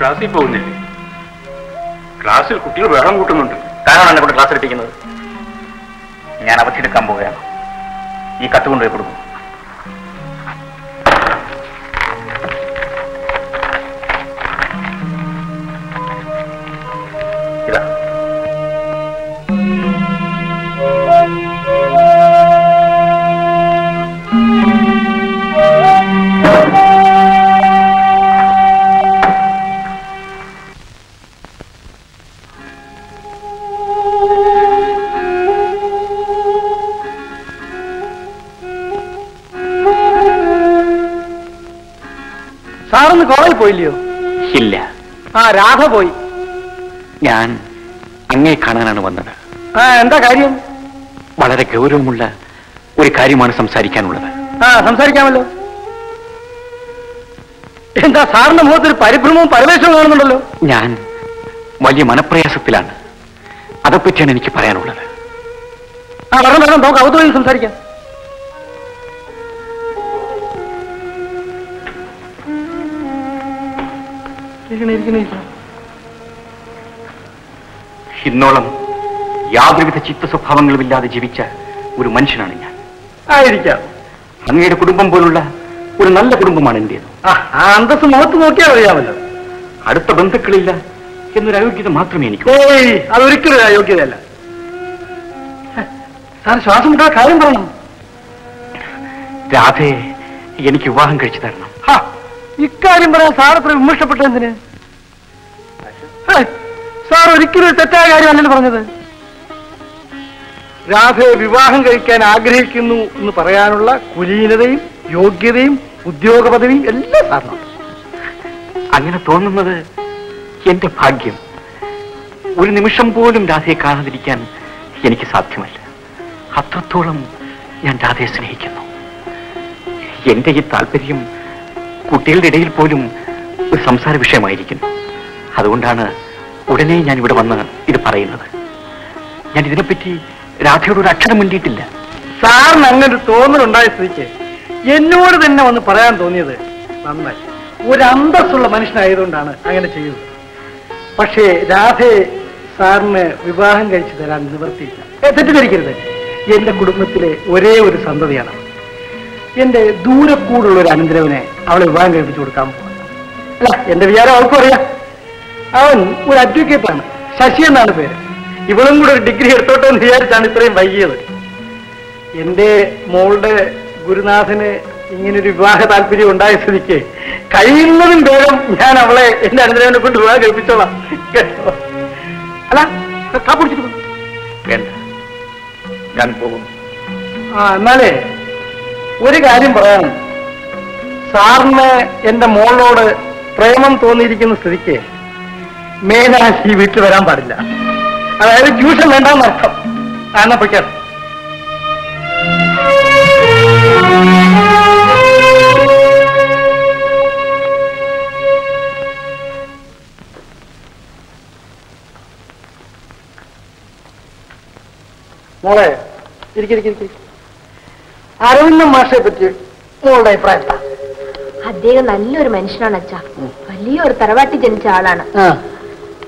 ക്ലാസ്സിൽ പോകുന്നില്ലേ? ക്ലാസ്സിൽ കുട്ടികൾ വെള്ളം കൂട്ടുന്നുണ്ട്. കാരണം എന്നെ കൊണ്ട് ക്ലാസ് എടുപ്പിക്കുന്നത്. ഞാൻ അവധിയെടുക്കാൻ പോവുകയാണ്. ഈ കത്ത് കൊണ്ടുപോയി കൊടുക്കും. പോയില്ലയോ? ഇല്ല. ആ രാധ പോയി. ഞാൻ അങ്ങേ കാണാനാണ് വന്നത്. ആ എന്താ കാര്യം? വളരെ ഗൗരവമുള്ള ഒരു കാര്യമാണ് സംസാരിക്കാനുള്ളത്. ആ സംസാരിക്കാമല്ലോ. എന്താ സാറിന്റെ മുഖത്ത് ഒരു പരിഭ്രമവും പരവേശവും കാണുന്നുണ്ടല്ലോ? ഞാൻ വലിയ മനപ്രയാസത്തിലാണ്, അതേപ്പറ്റിയാണ് എനിക്ക് പറയാനുള്ളത്. ആ വരണം വരണം, നമുക്ക് അവധി സംസാരിക്കാം. ഇന്നോളം യാതൊരുവിധ ചിത്ത സ്വഭാവങ്ങളുമില്ലാതെ ജീവിച്ച ഒരു മനുഷ്യനാണ് ഞാൻ. അങ്ങയുടെ കുടുംബം പോലുള്ള ഒരു നല്ല കുടുംബമാണ് എന്റേത്. അന്തസ്സ് മുഖത്ത് നോക്കിയാൽ അറിയാമല്ലോ. അടുത്ത ബന്ധുക്കളില്ല എന്നൊരു അയോഗ്യത മാത്രമേ എനിക്ക്. അതൊരിക്കലും അയോഗ്യതയല്ല സാർ. ശ്വാസം മുട്ടാ കാര്യം പറയണം. രാധയെ എനിക്ക് വിവാഹം കഴിച്ചു തരണം. ഇക്കാര്യം പറയാൻ സാറത്ര വിമർശപ്പെട്ടെന്തിന്? സാർ ഒരിക്കലും തെറ്റായ കാര്യമല്ലെന്ന് പറഞ്ഞത്. രാധയെ വിവാഹം കഴിക്കാൻ ആഗ്രഹിക്കുന്നു എന്ന് പറയാനുള്ള കുലീനതയും യോഗ്യതയും ഉദ്യോഗ പദവിയും എല്ലാം സാറിന്. അങ്ങനെ തോന്നുന്നത് എന്റെ ഭാഗ്യം. ഒരു നിമിഷം പോലും രാധയെ കാണാതിരിക്കാൻ എനിക്ക് സാധ്യമല്ല. അത്രത്തോളം ഞാൻ രാധയെ സ്നേഹിക്കുന്നു. എന്റെ ഈ താല്പര്യം കുട്ടികളുടെ ഇടയിൽ പോലും ഒരു സംസാര വിഷയമായിരിക്കുന്നു. അതുകൊണ്ടാണ് ഉടനെ ഞാൻ ഇവിടെ വന്ന് ഇത് പറയുന്നത്. ഞാൻ ഇതിനെപ്പറ്റി രാധയോട് ഒരു അക്ഷരം മിണ്ടിയിട്ടില്ല. സാറിന് അങ്ങനൊരു തോന്നലുണ്ടായ സ്ഥിതിക്ക് എന്നോട് തന്നെ വന്ന് പറയാൻ തോന്നിയത് നന്നായി. ഒരു അന്തസ്സുള്ള മനുഷ്യനായതുകൊണ്ടാണ് അങ്ങനെ ചെയ്തത്. പക്ഷേ രാധയെ സാറിന് വിവാഹം കഴിച്ചു തരാൻ നിവർത്തിയില്ല. തെറ്റിദ്ധരിക്കരുത്, എന്റെ കുടുംബത്തിലെ ഒരേ ഒരു സന്തതിയാണ്. എന്റെ ദൂരക്കൂടുള്ള ഒരു അനന്തരവനെ അവളെ വിവാഹം കഴിപ്പിച്ചു കൊടുക്കാൻ പോവാ. അല്ല, എന്റെ വിചാരം അവൾക്കും അറിയാം. അവൻ ഒരു അഡ്വക്കേറ്റാണ്, ശശി എന്നാണ് പേര്. ഇവളും കൂടെ ഒരു ഡിഗ്രി എടുത്തോട്ടെ എന്ന് വിചാരിച്ചാണ് ഇത്രയും വൈകിയത്. എന്റെ മോളുടെ ഗുരുനാഥന് ഇങ്ങനൊരു വിവാഹ താല്പര്യം ഉണ്ടായ സ്ഥിതിക്ക് കഴിയുന്നതും വേഗം ഞാൻ അവളെ എന്റെ അനന്തരവനെ കൊണ്ട് വിവാഹം കഴിപ്പിച്ചോളാം. അല്ല കാപ്പിടിച്ചിട്ടു വേണ്ട, ഞാൻ പോകും. ആ എന്നാലേ ഒരു കാര്യം പറയാൻ. സാറിന് എന്റെ മോളോട് പ്രേമം തോന്നിയിരിക്കുന്ന സ്ഥിതിക്ക് മേനാശി വീട്ടിൽ വരാൻ പാടില്ല. അതായത് ട്യൂഷൻ വേണ്ടാന്ന് അർത്ഥം. എന്നാ പൊയ്ക്കാം. മോളെ ഇരിക്ക. അരവിന്ദൻ മാഷെ പറ്റി മോളുടെ അഭിപ്രായം എന്താ? അദ്ദേഹം നല്ലൊരു മനുഷ്യനാണ് അച്ഛാ. വലിയൊരു തറവാട്ടി ജനിച്ച ആളാണ്.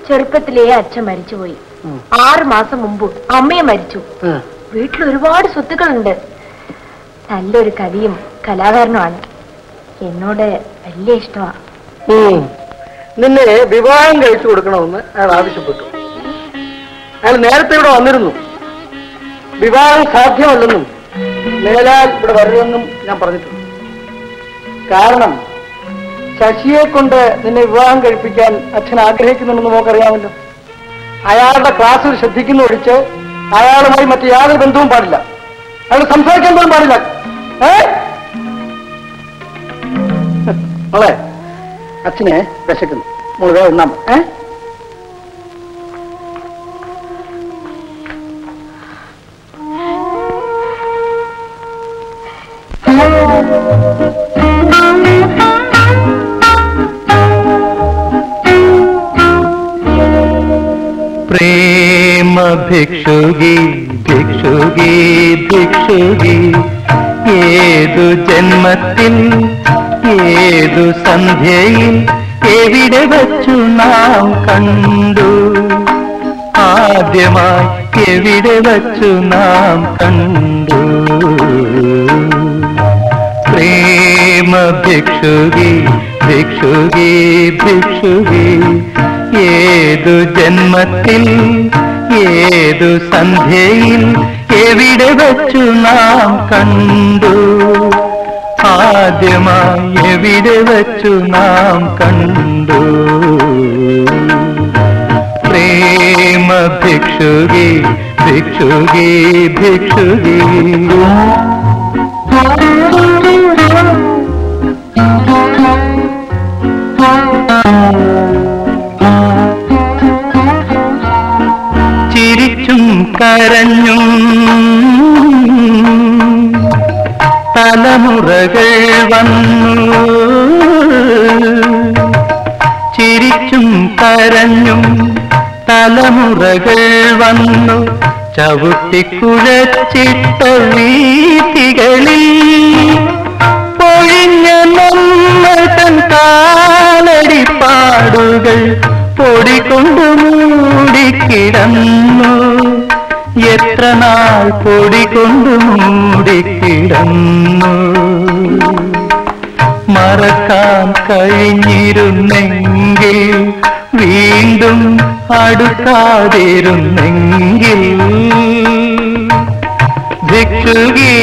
ചെറുപ്പത്തിലേ അച്ഛൻ മരിച്ചുപോയി. 6 മാസം മുമ്പ് അമ്മയെ മരിച്ചു. വീട്ടിൽ ഒരുപാട് സ്വത്തുക്കളുണ്ട്. നല്ലൊരു കവിയും കലാകാരനുമാണ്. എന്നോട് വലിയ ഇഷ്ടമാ. നിന്നെ വിവാഹം കഴിച്ചു കൊടുക്കണമെന്ന് അയാൾ ആവശ്യപ്പെട്ടു. അയാൾ നേരത്തെ ഇവിടെ വന്നിരുന്നു. വിവാഹം സാധ്യമല്ലെന്നും മേലാൽ ഇവിടെ വരുമെന്നും ഞാൻ പറഞ്ഞിട്ടുണ്ട്. കാരണം ശശിയെ കൊണ്ട് നിന്നെ വിവാഹം കഴിപ്പിക്കാൻ അച്ഛൻ ആഗ്രഹിക്കുന്നുണ്ടെന്ന് നമുക്കറിയാമല്ലോ. അയാളുടെ ക്ലാസ്സിൽ ശ്രദ്ധിക്കുന്ന ഒഴിച്ച് അയാളുമായി മറ്റു യാതൊരു ബന്ധവും പാടില്ല. അയാൾ സംസാരിക്കാൻ പോലും പാടില്ല. മോളെ അച്ഛനെ വിശക്കുന്നു. മോളെ ഒന്നാം प्रेम भिक्षुगी भिक्षुगी भिक्षुगी ഏതു ജന്മത്തിൽ ഏതു സന്ധ്യയിൽ എവിടെ വച്ചു നാം കണ്ടു, ആദ്യമായി എവിടെ വച്ചു നാം കണ്ടു. प्रेम भिक्षुगी भिक्षुगी भिक्षुगी ഏതു ജന്മത്തിൽ ഏതു സന്ധ്യയിൽ എവിടെ വച്ചു നാം കണ്ടു, ആദ്യമായി എവിടെ വച്ചു നാം കണ്ടു. പ്രേമ ഭിക്ഷുകി ഭിക്ഷുകി ഭിക്ഷുകി കരഞ്ഞും തലമുറകൾ വന്നു. ചിരിച്ചും കരഞ്ഞും തലമുറകൾ വന്നു. ചവിട്ടിക്കുഴച്ചിട്ട വീതികളിൽ പൊഴിഞ്ഞ നമ്മൾ തൻ കാലടിപ്പാടുകൾ പൊടികൊണ്ടു മൂടിക്കിടന്നു. എത്ര നാൾ പൊടികൊണ്ടു മൂടിക്കിടന്നു. മറക്കാൻ കഴിഞ്ഞിരുന്നെങ്കിൽ, വീണ്ടും അടുക്കാതിരുന്നെങ്കിൽ, ഭിക്ഷുകി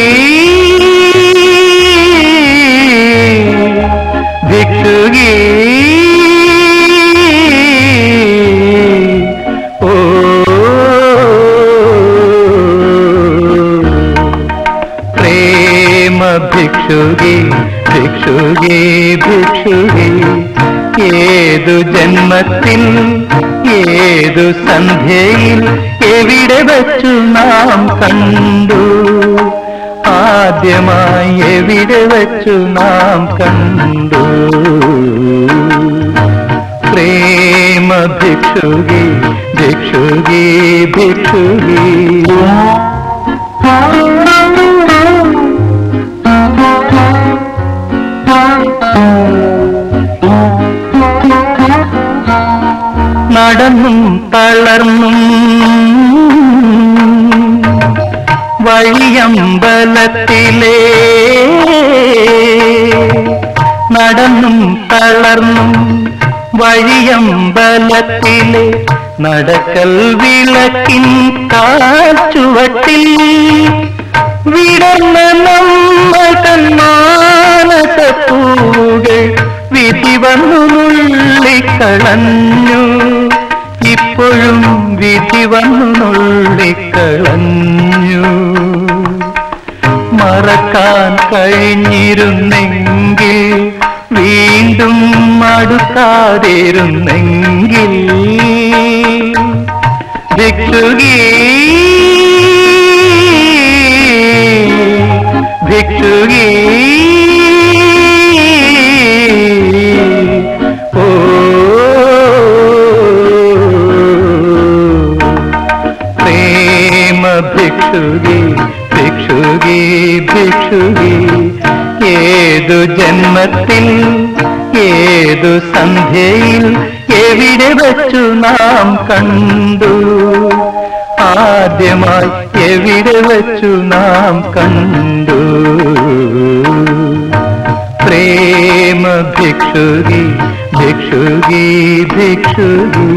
ഭിക്ഷുകി ഭിക്ഷുകി ഭിക്ഷുകി ഭിക്ഷുകി ഏതു ജന്മത്തിൽ ഏതു സന്ധ്യയിൽ എവിടെ വച്ചു നാം കണ്ടു, ആദ്യമായി എവിടെ വച്ചു നാം കണ്ടു. പ്രേമ ഭിക്ഷുകി ഭിക്ഷുകി ഭിക്ഷുകി നടന്നും തളർന്നും വഴിയമ്പലത്തിലേ നടന്നും തളർന്നും വഴിയമ്പലത്തിലെ നടക്കൽ വിളക്കിൻ കാൽച്ചുവട്ടിൽ വിടർന്ന നമ്മൾ തന്മാനസപ്പൂകൾ വിധി വന്നു നുള്ളിക്കളഞ്ഞു. ഇപ്പോഴും വിധി വന്നു നുള്ളിക്കളഞ്ഞു. മറക്കാൻ കഴിഞ്ഞിരുന്നെങ്കിൽ, വീണ്ടും മടുക്കാതിരുന്നെങ്കിൽ ഭിക്ഷുകി ഭിക്ഷുകി ഭിക്ഷുകി ഭിക്ഷുകി ഏതു ജന്മത്തിൽ ഏതു സന്ധ്യയിൽ എവിടെ വച്ചു നാം കണ്ടു ആദ്യമായി എവിടെ വച്ചു നാം കണ്ടു പ്രേമ ഭിക്ഷുകി ഭിക്ഷുകി ഭിക്ഷുകി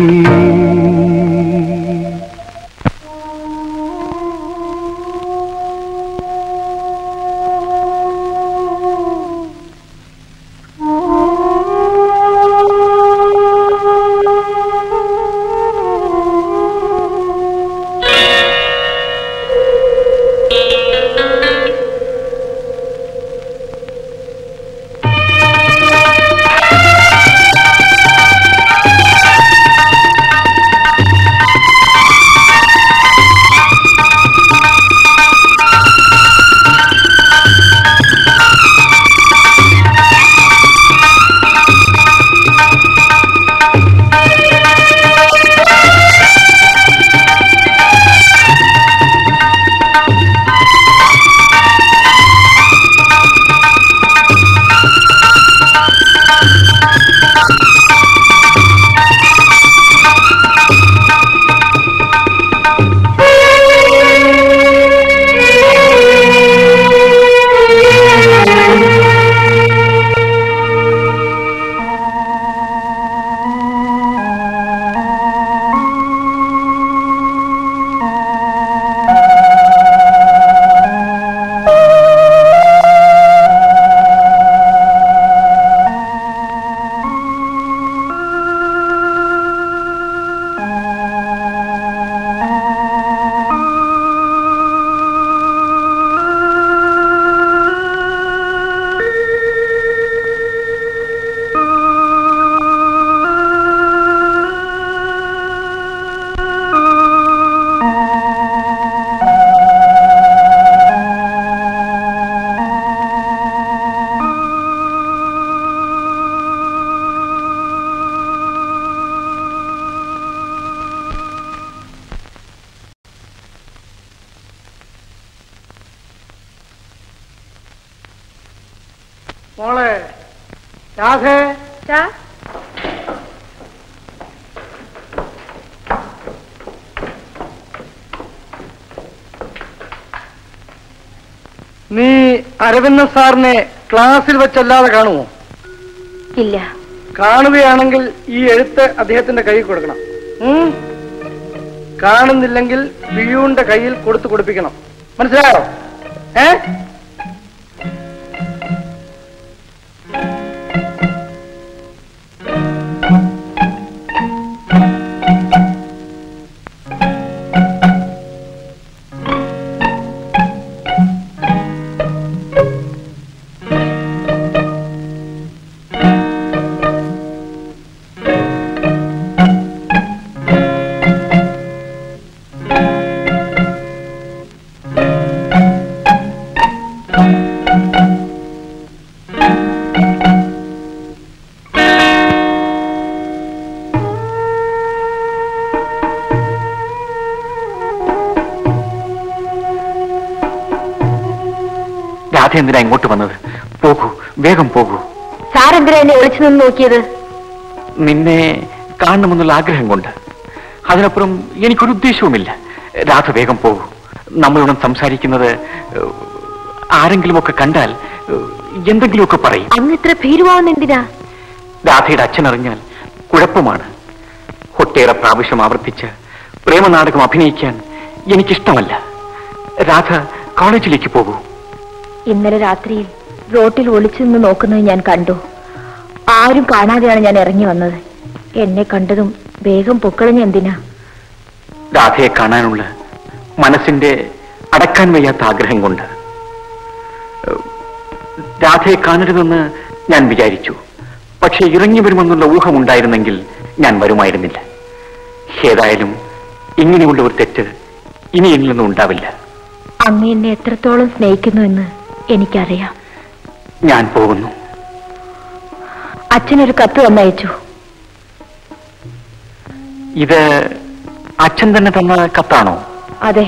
अरविंद सारे क्लास वाणुमो का कई बियू कई मनसो आग्रह अद्देशव राधा वेगम नाम संसा आरें क्या राधे अच्छन कुटे प्रावश्यम आवर्ति प्रेम नाटक अभिनयिष्टम राध कॉलेजू इन्ले रात्रि रोटी नोक आरुम का वेगम पोकना राधे का मन अटक वैया आग्रह राधे का या विचार പക്ഷേ ഇറങ്ങി വരുമെന്നുള്ള ഊഹമുണ്ടായിരുന്നെങ്കിൽ ഞാൻ വരുമായിരുന്നില്ല. ഏതായാലും ഇങ്ങനെയുള്ള ഒരു തെറ്റ് ഇനി എന്നിൽ നിന്നും ഉണ്ടാവില്ല. അങ്ങ് എന്നെ എത്രത്തോളം സ്നേഹിക്കുന്നു എന്ന് എനിക്കറിയാം. ഞാൻ പോകുന്നു. അച്ഛനൊരു കത്ത് തന്നയച്ചു. ഇത് അച്ഛൻ തന്നെ തന്ന കത്താണോ? അതെ.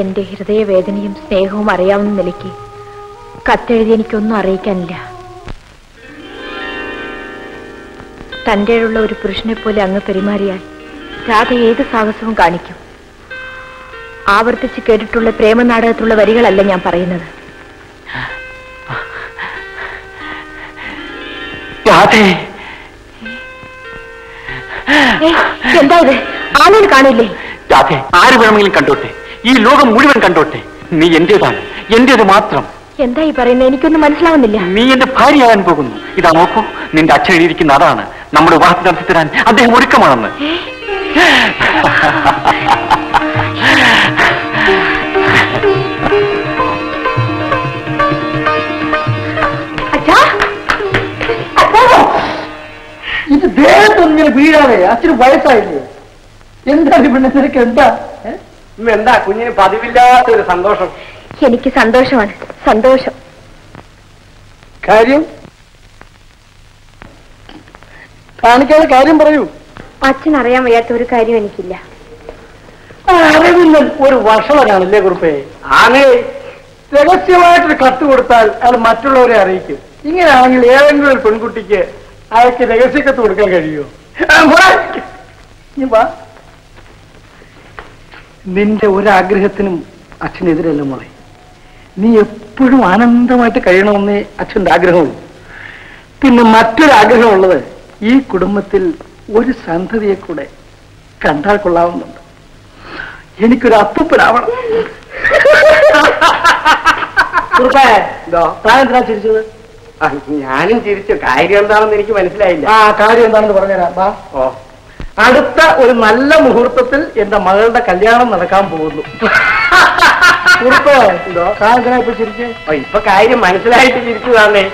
എന്റെ ഹൃദയവേദനയും സ്നേഹവും അറിയാവുന്ന നിലയ്ക്ക് കത്തെഴുതി എനിക്കൊന്നും അറിയിക്കാനില്ല. തൻ്റെ ഉള്ള ഒരു പുരുഷനെ പോലെ അങ്ങ് പെരുമാറിയാൽ രാധ ഏത് സാഹസവും കാണിക്കും. ആവർത്തിച്ച് കേട്ടിട്ടുള്ള പ്രേമനാടകത്തിലുള്ള വരികളല്ല ഞാൻ പറയുന്നത്. എന്താ ഇത്? ആനോട് കാണില്ലേ? ആര് വേണമെങ്കിലും കണ്ടോട്ടെ, ഈ ലോകം മുഴുവൻ കണ്ടോട്ടെ. നീ എന്റേതാണ്, എന്റേത് മാത്രം. എന്താ ഈ പറയുന്നത്? എനിക്കൊന്നും മനസ്സിലാവുന്നില്ല. നീ എന്റെ ഭാര്യയാകാൻ പോകുന്നു. ഇതാ നോക്കൂ, നിന്റെ അച്ഛൻ എഴുതിയിരിക്കുന്ന അതാണ്. നമ്മുടെ വിവാഹത്തിൽ നടത്തി തരാൻ അദ്ദേഹം ഒരുക്കമാണെന്ന്. ഇത് ദേഹത്തൊന്നിങ്ങനെ വീഴാതെ അച്ഛന് വയസ്സായില്ലേ? എന്താ ഇവിടെ നിനക്ക്? എന്താ എന്താ കുഞ്ഞിന് പതിവില്ലാത്തൊരു സന്തോഷം? എനിക്ക് സന്തോഷമാണ്, സന്തോഷം. കാര്യം കാണിക്കാതെ കാര്യം പറയൂ. അച്ഛൻ അറിയാൻ വയ്യാത്ത ഒരു കാര്യം എനിക്കില്ല. അറിവില്ല ഒരു വഷളനാണല്ലേ കുറിപ്പേ? ആണേ, രഹസ്യമായിട്ടൊരു കത്ത് കൊടുത്താൽ അത് മറ്റുള്ളവരെ അറിയിക്കും. ഇങ്ങനെയാണെങ്കിൽ ഏതെങ്കിലും ഒരു പെൺകുട്ടിക്ക് അയാൾക്ക് രഹസ്യക്കത്ത് കൊടുക്കാൻ കഴിയുമോ? നിന്റെ ഒരാഗ്രഹത്തിനും അച്ഛനെതിരല്ല മോളെ. നീ എപ്പോഴും ആനന്ദമായിട്ട് കഴിയണമെന്നേ അച്ഛൻ്റെ ആഗ്രഹമുള്ളൂ. പിന്നെ മറ്റൊരാഗ്രഹമുള്ളത് ഈ കുടുംബത്തിൽ ഒരു സന്തതിയെ കൂടെ കണ്ടാൽ കൊള്ളാവുന്നുണ്ട്. എനിക്കൊരു അപ്പൂപ്പനാവണം. ചിരിച്ചത് ഞാനും ചിരിച്ചു. കാര്യം എന്താണെന്ന് എനിക്ക് മനസ്സിലായില്ല. ആ കാര്യം എന്താണെന്ന് പറഞ്ഞുതരാ. അടുത്ത ഒരു നല്ല മുഹൂർത്തത്തിൽ എന്റെ മകളുടെ കല്യാണം നടക്കാൻ പോകുന്നു. ഇപ്പൊ കാര്യം മനസ്സിലായിട്ട് ചിരിച്ചതാണേ.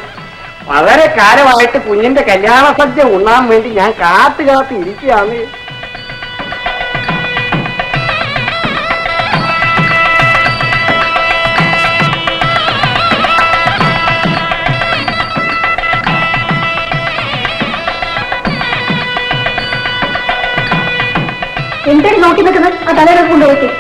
വളരെ കാലമായിട്ട് കുഞ്ഞിന്റെ കല്യാണ സദ്യ ഉണ്ണാൻ വേണ്ടി ഞാൻ കാത്തു ഇരിക്കുകയാണ്. എന്താണ് നോക്കി നിൽക്കുന്നത്? ആ തലയിറ കൊണ്ടുപോയിട്ട്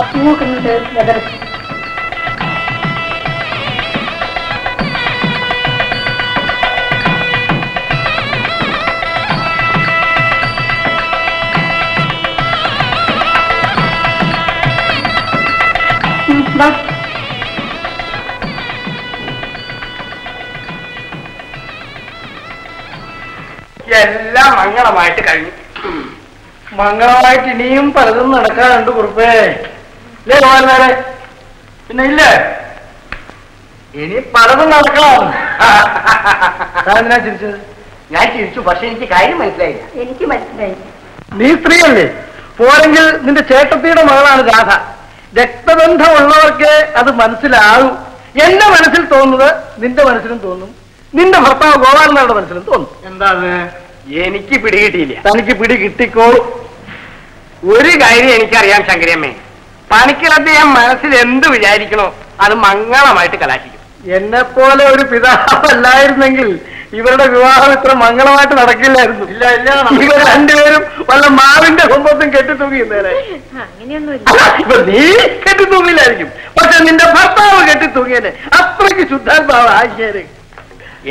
അപ്പൂക്കുന്നത് എല്ലാം മംഗളമായിട്ട് കഴിഞ്ഞു. മംഗളമായിട്ട് ഇനിയും പലതും നടക്കാറുണ്ട് കുറുപ്പേ. പിന്നെ ഇല്ലേ, ഇനി പലതും നടക്കണം. അതെന്തിനാ ചിരിച്ചത്? ഞാൻ ചിരിച്ചു, പക്ഷെ എനിക്ക് കാര്യം മനസ്സിലായില്ല. എനിക്ക് മനസ്സിലായി. നീ സ്ത്രീയല്ലേ? പോരെങ്കിൽ നിന്റെ ചേട്ടത്തിയുടെ മകളാണ് രാധ. രക്തബന്ധമുള്ളവർക്ക് അത് മനസ്സിലാവും. എന്റെ മനസ്സിൽ തോന്നുന്നത് നിന്റെ മനസ്സിലും തോന്നും. നിന്റെ ഭർത്താവ് ഗോപാലനാരുടെ മനസ്സിലും തോന്നും. എന്താ? എനിക്ക് പിടികിട്ടിയില്ല. തനിക്ക് പിടി കിട്ടിക്കോളൂ. ഒരു കാര്യം എനിക്കറിയാം ശങ്കരിയമ്മേ, പണിക്കിടത്ത് ഞാൻ മനസ്സിൽ എന്ത് വിചാരിക്കണോ അത് മംഗളമായിട്ട് കലാശിക്കും. എന്നെപ്പോലെ ഒരു പിതാവല്ലായിരുന്നെങ്കിൽ ഇവരുടെ വിവാഹം ഇത്ര മംഗളമായിട്ട് നടക്കില്ലായിരുന്നു. ഇല്ല ഇല്ല, ഇവർ രണ്ടുപേരും വല്ല മാവിന്റെ കൊമ്പത്തും കെട്ടിത്തൂങ്ങിയിരുന്നേനെ. ഇപ്പൊ നീ കെട്ടിത്തൂങ്ങില്ലായിരിക്കും, പക്ഷെ നിന്റെ ഭർത്താവ് കെട്ടിത്തൂങ്ങിയനെ. അത്രയ്ക്ക് ശുദ്ധാത്മാവ് ആശയര്.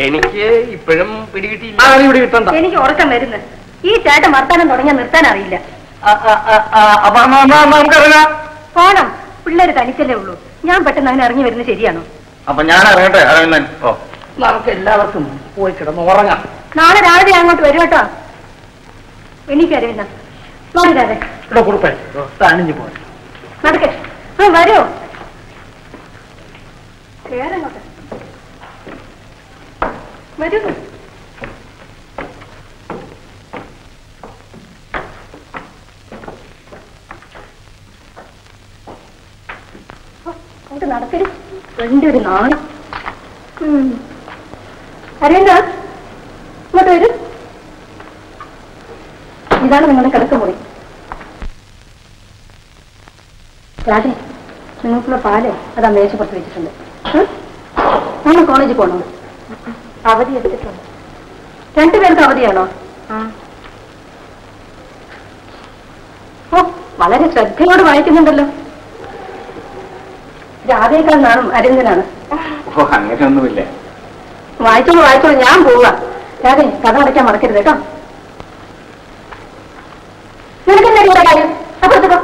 എനിക്ക് ഇപ്പോഴും പിടികിട്ടിയില്ല. എനിക്ക് ഉറക്കം വരുന്നത്. ഈ ചേട്ടൻ വർത്താനം തുടങ്ങിയാൽ നിർത്താൻ അറിയില്ല. നമുക്കറിയാം പോണം. പിള്ളേര് തനിച്ചല്ലേ ഉള്ളൂ. ഞാൻ പെട്ടെന്ന് അങ്ങനെ ഇറങ്ങി വരുന്നത് ശരിയാണോ? അപ്പൊ ഞാൻ അറിയട്ടെ. നമുക്ക് എല്ലാവർക്കും പോയി കിടന്ന് ഉറങ്ങാം. നാളെ രാവിലെ അങ്ങോട്ട് വരും കേട്ടോ. എനിക്ക് അറിവില്ല. നടക്കേ. വരൂ കേറങ്ങോട്ട് വരൂ അങ്ങോട്ട് നടക്കടി രണ്ടൊരു നാണം അരവിന്ദ ഇങ്ങോട്ട് വരൂ ഇതാണ് നിങ്ങളുടെ കിടക്കമുറി രാധേ നിങ്ങൾക്കുള്ള പാല് അത് മേശപ്പുറത്ത് വെച്ചിട്ടുണ്ട് നിങ്ങൾ കോളേജിൽ പോകണം അവധി എടുത്തിട്ടുണ്ട് രണ്ടുപേർക്ക് അവധിയാണോ ഓ വളരെ ശ്രദ്ധയോട് വായിക്കുന്നുണ്ടല്ലോ രാധേക്കാൾ നാളും അരവിന്ദനാണ് അങ്ങനെയൊന്നുമില്ല വായിച്ചോളൂ വായിച്ചോളൂ ഞാൻ പോവാ രാധേ കഥ അടയ്ക്കാൻ മറക്കരുത് കേട്ടോ നിനക്കെന്താ കാര്യം അപ്പുറത്തേക്കോ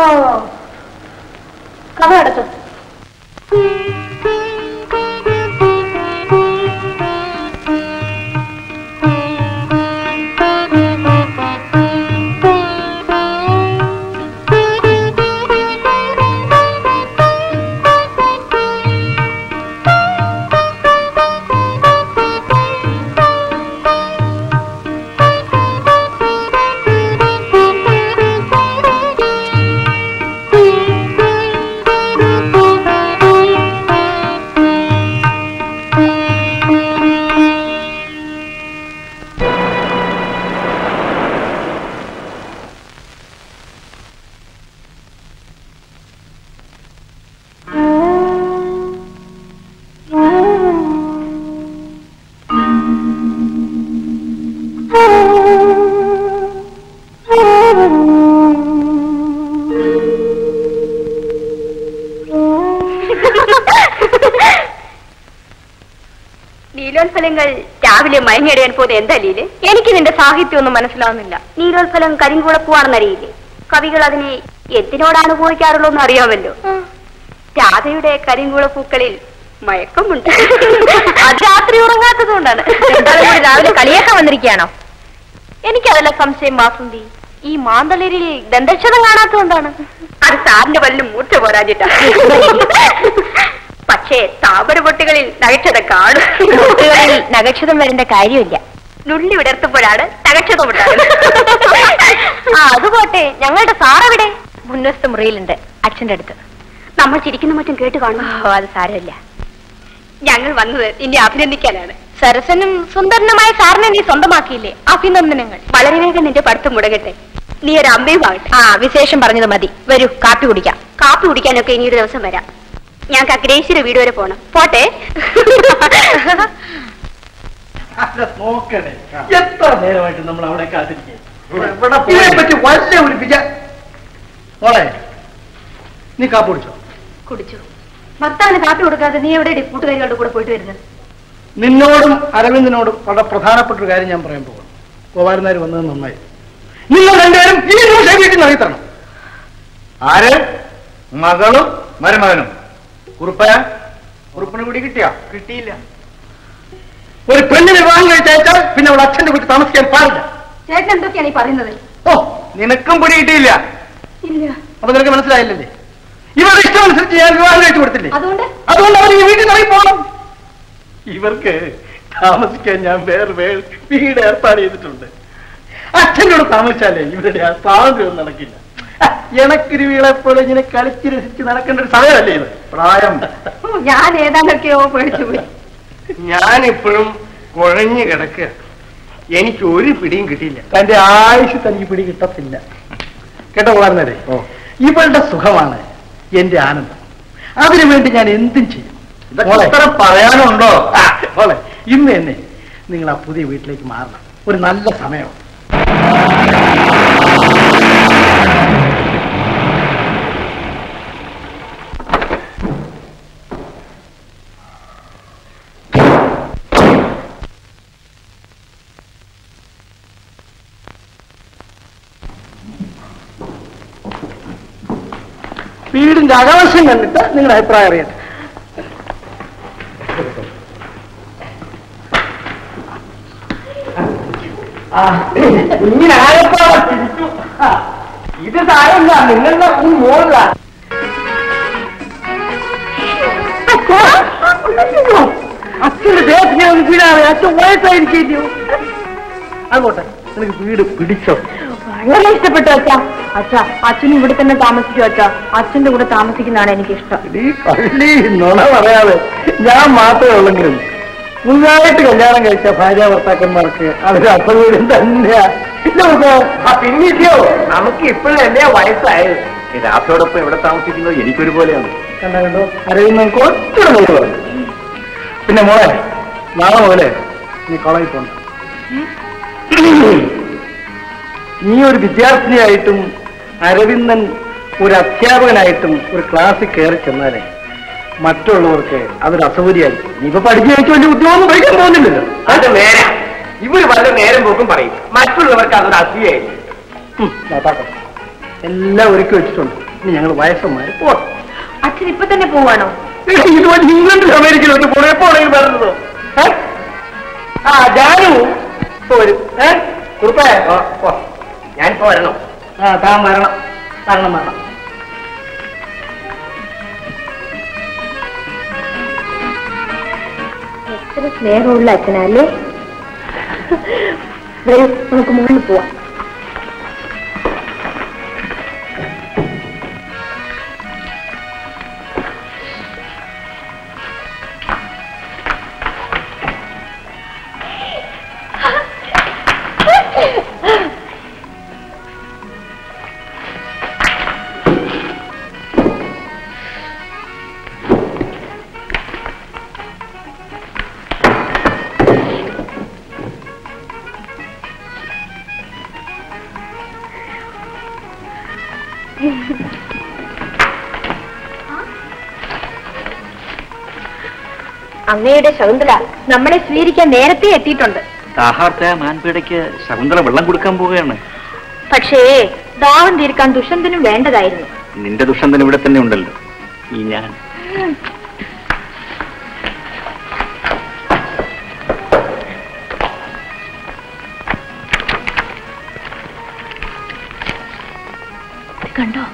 ഓ കഥ അടച്ചോ സാഹിത്യമൊന്നും മനസ്സിലാവുന്നില്ല നീരോത്ഫലം കരിങ്കുളപ്പൂവാണെന്നറിയില്ലേ കവികൾ അതിനെ എന്തിനോട് അനുഭവിക്കാറുള്ളൂ എന്ന് അറിയാമല്ലോ രാധയുടെ കരിങ്കുളപ്പൂക്കളിൽ മയക്കമുണ്ട് അത് രാത്രി ഉറങ്ങാത്തതുകൊണ്ടാണ് രാവിലെ കളിയൊക്കെ വന്നിരിക്കുകയാണോ എനിക്കതല്ല സംശയം വാസുന്തി ഈ മാന്തളിരിൽ ദന്തക്ഷതം കാണാത്തതുകൊണ്ടാണ് അത് സാറിന്റെ പല്ലും മൂർച്ച പോരാഞ്ഞിട്ടാ പക്ഷേ താപര പൊട്ടികളിൽ നഗക്ഷതം കാണും നഗക്ഷതം വരേണ്ട കാര്യമില്ല നുള്ളി വിടർത്തുമ്പോഴാണ് തകച്ചതുമുണ്ടായത് ആ അതുപോട്ടെ ഞങ്ങളുടെ സാറവിടെ മുൻവശത്തെ മുറിയിലുണ്ട് അച്ഛന്റെ അടുത്ത് നമ്മൾ ചിരിക്കുന്ന മറ്റും കേട്ട് കാണും അത് സാരമില്ല ഞങ്ങൾ വന്നത് ഇനി അഭിനന്ദിക്കാനാണ് സരസനും സുന്ദരനുമായ സാറിനെ നീ സ്വന്തമാക്കിയില്ലേ അഭിനന്ദനങ്ങൾ വളരെ വേഗം നിന്റെ പഠിത്തം മുടങ്ങട്ടെ നീ ഒരു അമ്മയും ആകട്ടെ ആ വിശേഷം പറഞ്ഞത് മതി വരൂ കാപ്പി കുടിക്കാം കാപ്പി കുടിക്കാനൊക്കെ ഇനിയൊരു ദിവസം വരാം ഞാൻ കക്രേശിയുടെ വീട് വരെ പോണം പോട്ടെ നോക്കണേ എത്ര നേരമായിട്ട് നമ്മൾ അവിടെ കാത്തിരിക്കും പറ്റി വലിയ ഒളിപ്പിച്ച മോളെ നീ കാപ്പി കുടിച്ചോ കുടിച്ചു ഭർത്താവിന് കാപ്പി കൊടുക്കാതെ നീ എവിടെ കൂട്ടുകാരികളുടെ കൂടെ പോയിട്ട് വരുന്നത് നിന്നോടും അരവിന്ദനോടും വളരെ പ്രധാനപ്പെട്ട ഒരു കാര്യം ഞാൻ പറയാൻ പോകുന്നു ഗോപാലന്മാർ വന്നത് നന്നായി നിങ്ങൾ രണ്ടുപേരും വീട്ടിൽ തരണം ആര് മകളും മരുമകനും കുറുപ്പന കുറുപ്പിന് കൂടി കിട്ടിയാ കിട്ടിയില്ല ഒരു പെണ്ണിനെ വിവാഹം കഴിച്ചയച്ചാൽ പിന്നെ അവൾ അച്ഛന്റെ വീട്ടിൽ താമസിക്കാൻ പാടില്ല ചേട്ടൻ എന്തൊക്കെയാണ് ഈ പറയുന്നത് ഓ നിനക്കും പിടി കിട്ടിയില്ല അപ്പൊ നിനക്ക് മനസ്സിലായില്ലേ ഇവരുടെ ഇഷ്ടം അനുസരിച്ച് ഞാൻ വിവാഹം കഴിച്ചു കൊടുത്തില്ലേ അതുകൊണ്ട് അവർ ഈ വീട്ടിൽ ഇറങ്ങി പോകണം ഇവർക്ക് താമസിക്കാൻ ഞാൻ വീട് ഏർപ്പാട് ചെയ്തിട്ടുണ്ട് അച്ഛൻ്റെ കൂടെ താമസിച്ചാലേ ഇവരുടെ ആ സ്വാതന്ത്ര്യം നടക്കില്ല ഇണക്കിരുവികളെപ്പോലെ ഇങ്ങനെ കളിച്ചിരസിച്ച് നടക്കേണ്ട ഒരു സമയമല്ലേ ഇത് പ്രായം ഞാൻ ഏതാണ്ടൊക്കെയോ പേടിച്ചു പോയി ഞാനിപ്പോഴും കുഴഞ്ഞു കിടക്കുക എനിക്ക് ഒരു പിടിയും കിട്ടിയില്ല തന്റെ ആയുഷത്ത് എനിക്ക് പിടി കിട്ടത്തില്ല കേട്ടോ വളർന്നേ ഇവളുടെ സുഖമാണ് എന്റെ ആനന്ദം അതിനു വേണ്ടി ഞാൻ എന്തും ചെയ്യും ഇത്ര പറയാനുണ്ടോ മോളെ ഇന്ന് തന്നെ നിങ്ങൾ ആ പുതിയ വീട്ടിലേക്ക് മാറണം ഒരു നല്ല സമയമാണ് വീടിന്റെ അകവശം കണ്ടിട്ട് നിങ്ങളുടെ അഭിപ്രായം അറിയട്ടെ ഇങ്ങനെ ആയപ്പോ ഇത് താഴെ നിങ്ങളുടെ മോളിലാണ് അച്ഛൻ ഇവിടെ തന്നെ താമസിക്കും അച്ഛ. അച്ഛന്റെ കൂടെ താമസിക്കുന്നതാണ് എനിക്ക് ഇഷ്ടം. ഞാൻ മാത്രമേ ഉള്ളെങ്കിലും മുന്നായിട്ട് കല്യാണം കഴിച്ച ഭാര്യ ഭർത്താക്കന്മാർക്ക് അവര് അസൗകര്യം തന്നെയാ. പിന്നീട്ടോ നമുക്ക് ഇപ്പോഴല്ലേ വയസ്സായത്. രാത്രോടൊപ്പം എവിടെ താമസിക്കുന്നത് എനിക്കൊരു പോലെയാണ്. കണ്ടോ അരവിന്ദൻ കുറച്ചുകൂടെ. പിന്നെ മോളെ നാളെ പോലെ നീ കോളേജിൽ പോകണം. നീ ഒരു വിദ്യാർത്ഥിനിയായിട്ടും അരവിന്ദൻ ഒരു അധ്യാപകനായിട്ടും ഒരു ക്ലാസ്സിൽ കയറി ചെന്നാലേ മറ്റുള്ളവർക്ക് അതൊരു അസൗകര്യമായിരിക്കും. നീ ഇപ്പൊ പഠിച്ചു കഴിച്ചു വലിയ ഉദ്യോഗം പഠിക്കാൻ പോകുന്നില്ലല്ലോ. അത് നേരം ഇവര് വളരെ നേരം പോക്കും പറയും. മറ്റുള്ളവർക്ക് അതൊരു അസൂയായിരിക്കും. എല്ലാം ഒരുക്കി വെച്ചിട്ടുണ്ട്. ഇനി ഞങ്ങൾ വയസ്സന്മാർ പോകണം. അച്ഛൻ ഇപ്പൊ തന്നെ പോവാണോ? ഇതുപോലെ ഇംഗ്ലണ്ടിൽ അമേരിക്കയിലോട്ട് പോകണം. എപ്പോഴെങ്കിലും വരുന്നത് ആ ഞാനും ഇപ്പൊ വരും. കുറുപ്പേ ഞാനിപ്പോ വരണം. ആ താൻ വരണം. തരണം വരണം. എത്ര സ്നേഹമുള്ള അച്ഛനല്ലേ. നമുക്ക് മുകളിൽ പോവാം. അമ്മയുടെ ശകുന്തള നമ്മളെ സ്വീകരിക്കാൻ നേരത്തെ എത്തിയിട്ടുണ്ട്. ദാഹാർത്ഥ മാൻപീടയ്ക്ക് ശകുന്തള വെള്ളം കൊടുക്കാൻ പോവുകയാണ്. പക്ഷേ ദാഹം തീർക്കാൻ ദുഷ്യന്തനും വേണ്ടതായിരുന്നു. നിന്റെ ദുഷ്യന്തൻ ഇവിടെ തന്നെ ഉണ്ടല്ലോ. ഈ ഞാൻ കണ്ടോ.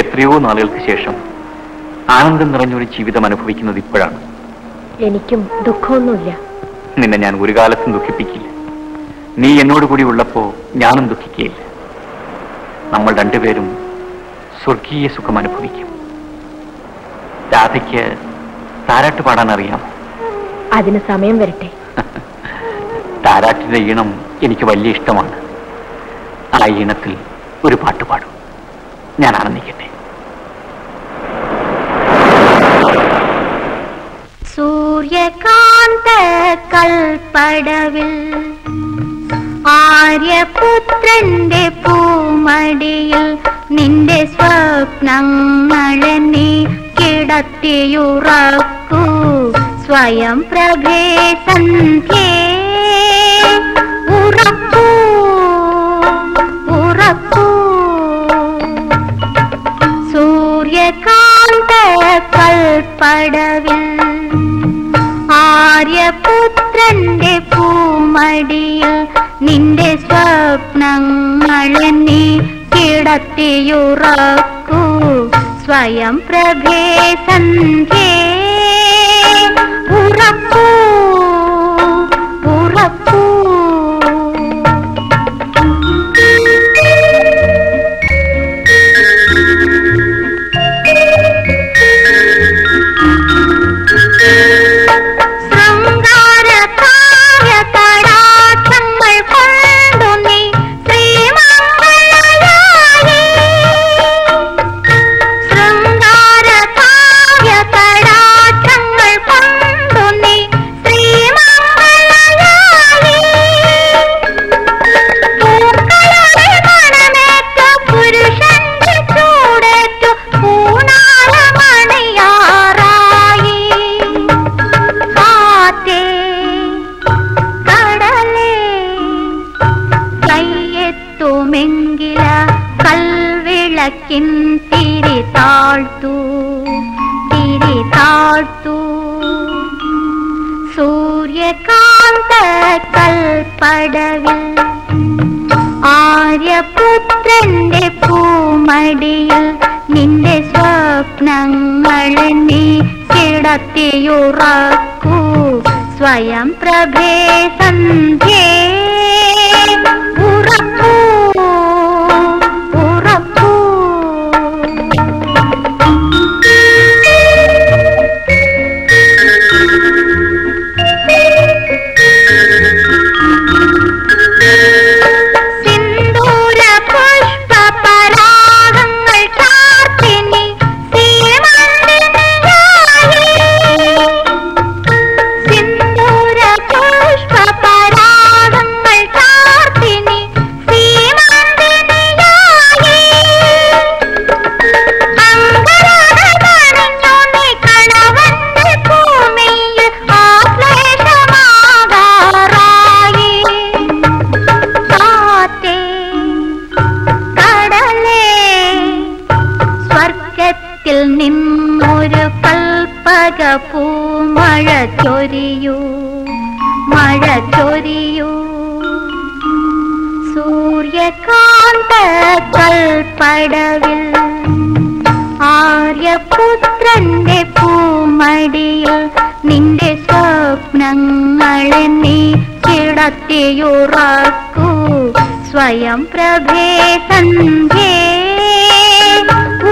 എത്രയോ നാളുകൾക്ക് ശേഷം ആനന്ദം നിറഞ്ഞൊരു ജീവിതം അനുഭവിക്കുന്നത് ഇപ്പോഴാണ്. എനിക്കും ദുഃഖമൊന്നുമില്ല. നിന്നെ ഞാൻ ഒരു കാലത്തും ദുഃഖിപ്പിക്കില്ല. നീ എന്നോട് കൂടി ഉള്ളപ്പോ ഞാനും ദുഃഖിക്കുകയില്ല. നമ്മൾ രണ്ടുപേരും സ്വർഗീയ സുഖം അനുഭവിക്കും. രാധയ്ക്ക് താരാട്ട് പാടാൻ അറിയാം. അതിന് സമയം വരട്ടെ. താരാട്ടിന്റെ ഈണം എനിക്ക് വലിയ ഇഷ്ടമാണ്. ആ ഈണത്തിൽ ഒരു പാട്ട് പാടും. ഞാൻ ആനന്ദിക്കട്ടെ. സൂര്യകാന്ത കൽപ്പടവിൽ ആര്യപുത്രന്റെ പൂമടിയിൽ നിന്റെ സ്വപ്നങ്ങളെ കിടത്തിയുറക്കൂ. സ്വയം പ്രഭേ സന്ധ്യേ ഉറക്കൂ ഉറക്കൂ. സൂര്യകാന്ത കൽപ്പടവിൽ ആര്യപുത്രന്റെ പൂമടിയിൽ നിന്റെ സ്വപ്നങ്ങളെ നീ കിടത്തിയുറക്കൂ. സ്വയം പ്രഭേ സന്ധ്യേ ഉറക്കൂ ഉറക്കൂ. പടവിൽ ആര്യപുത്രന്റെ പൂമടിയിൽ നിന്റെ സ്വപ്നങ്ങളെ നീ കിടത്തിയുറക്കൂ സ്വയം പ്രഭേ സന്ധ്യേ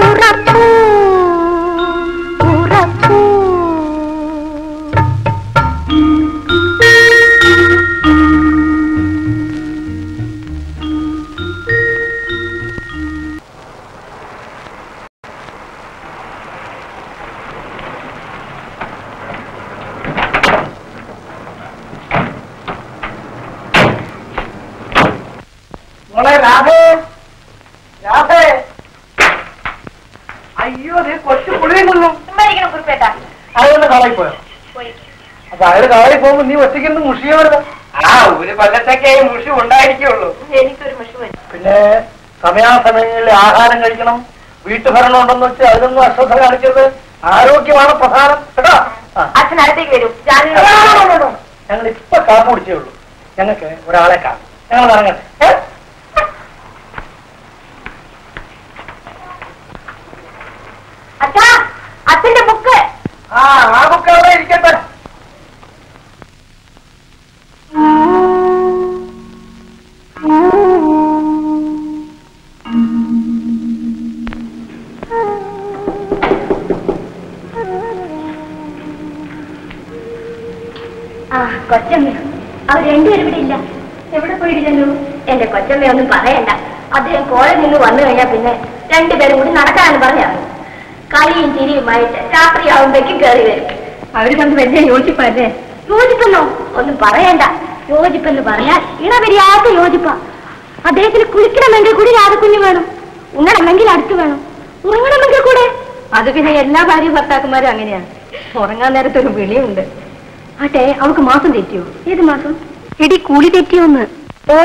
ഉറക്കൂ ഉറക്കൂ. ആരോഗ്യമാണ് പ്രധാനം കേട്ടോ. അച്ഛൻ അടുത്തേക്ക് വരും, ഞങ്ങൾ ഇപ്പൊ കാപ്പ് കുടിച്ചേ ഉള്ളൂ. ഞങ്ങൾക്ക് ഒരാളെ കാണും, ഞങ്ങൾ ഇറങ്ങട്ടെ. അച്ഛന്റെ ബുക്ക് ആ ബുക്ക് അവിടെ ഇരിക്കട്ടെ. അവർ രണ്ടുപേരും ഇവിടെ ഇല്ല, എവിടെ പോയിട്ടില്ലല്ലോ. എന്റെ കൊച്ചമ്മയൊന്നും പറയണ്ട, അദ്ദേഹം കോളേജിൽ നിന്ന് വന്നു കഴിഞ്ഞാൽ പിന്നെ രണ്ടുപേരും കൂടി നടക്കാനെന്ന് പറഞ്ഞാണ്. കളിയും ചിരിയുമായിട്ട് രാത്രിയാവുമ്പോഴേക്കും കയറി വരും. അവര് കൊണ്ട് വലിയ യോജിപ്പല്ലേ? യോജിപ്പെന്നോ? ഒന്നും പറയണ്ട, യോജിപ്പെന്ന് പറയാൻ ഇടവരിയാത്ത യോജിപ്പ. അദ്ദേഹത്തിന് കുളിക്കണമെങ്കിൽ കൂടി രാധക്കുഞ്ഞ് വേണം, ഉണണമെങ്കിൽ അടുത്ത് വേണം, ഉറങ്ങണമെങ്കിൽ കൂടെ. അത് പിന്നെ എല്ലാ ഭാര്യ ഭർത്താക്കന്മാരും അങ്ങനെയാണ്. ഉറങ്ങാൻ നേരത്തൊരു വിളിയുണ്ട്. ആട്ടെ, അവൾക്ക് മാസം തെറ്റിയോ? ഏത് മാസം? എടി, കൂലി തെറ്റിയോന്ന്? ഓ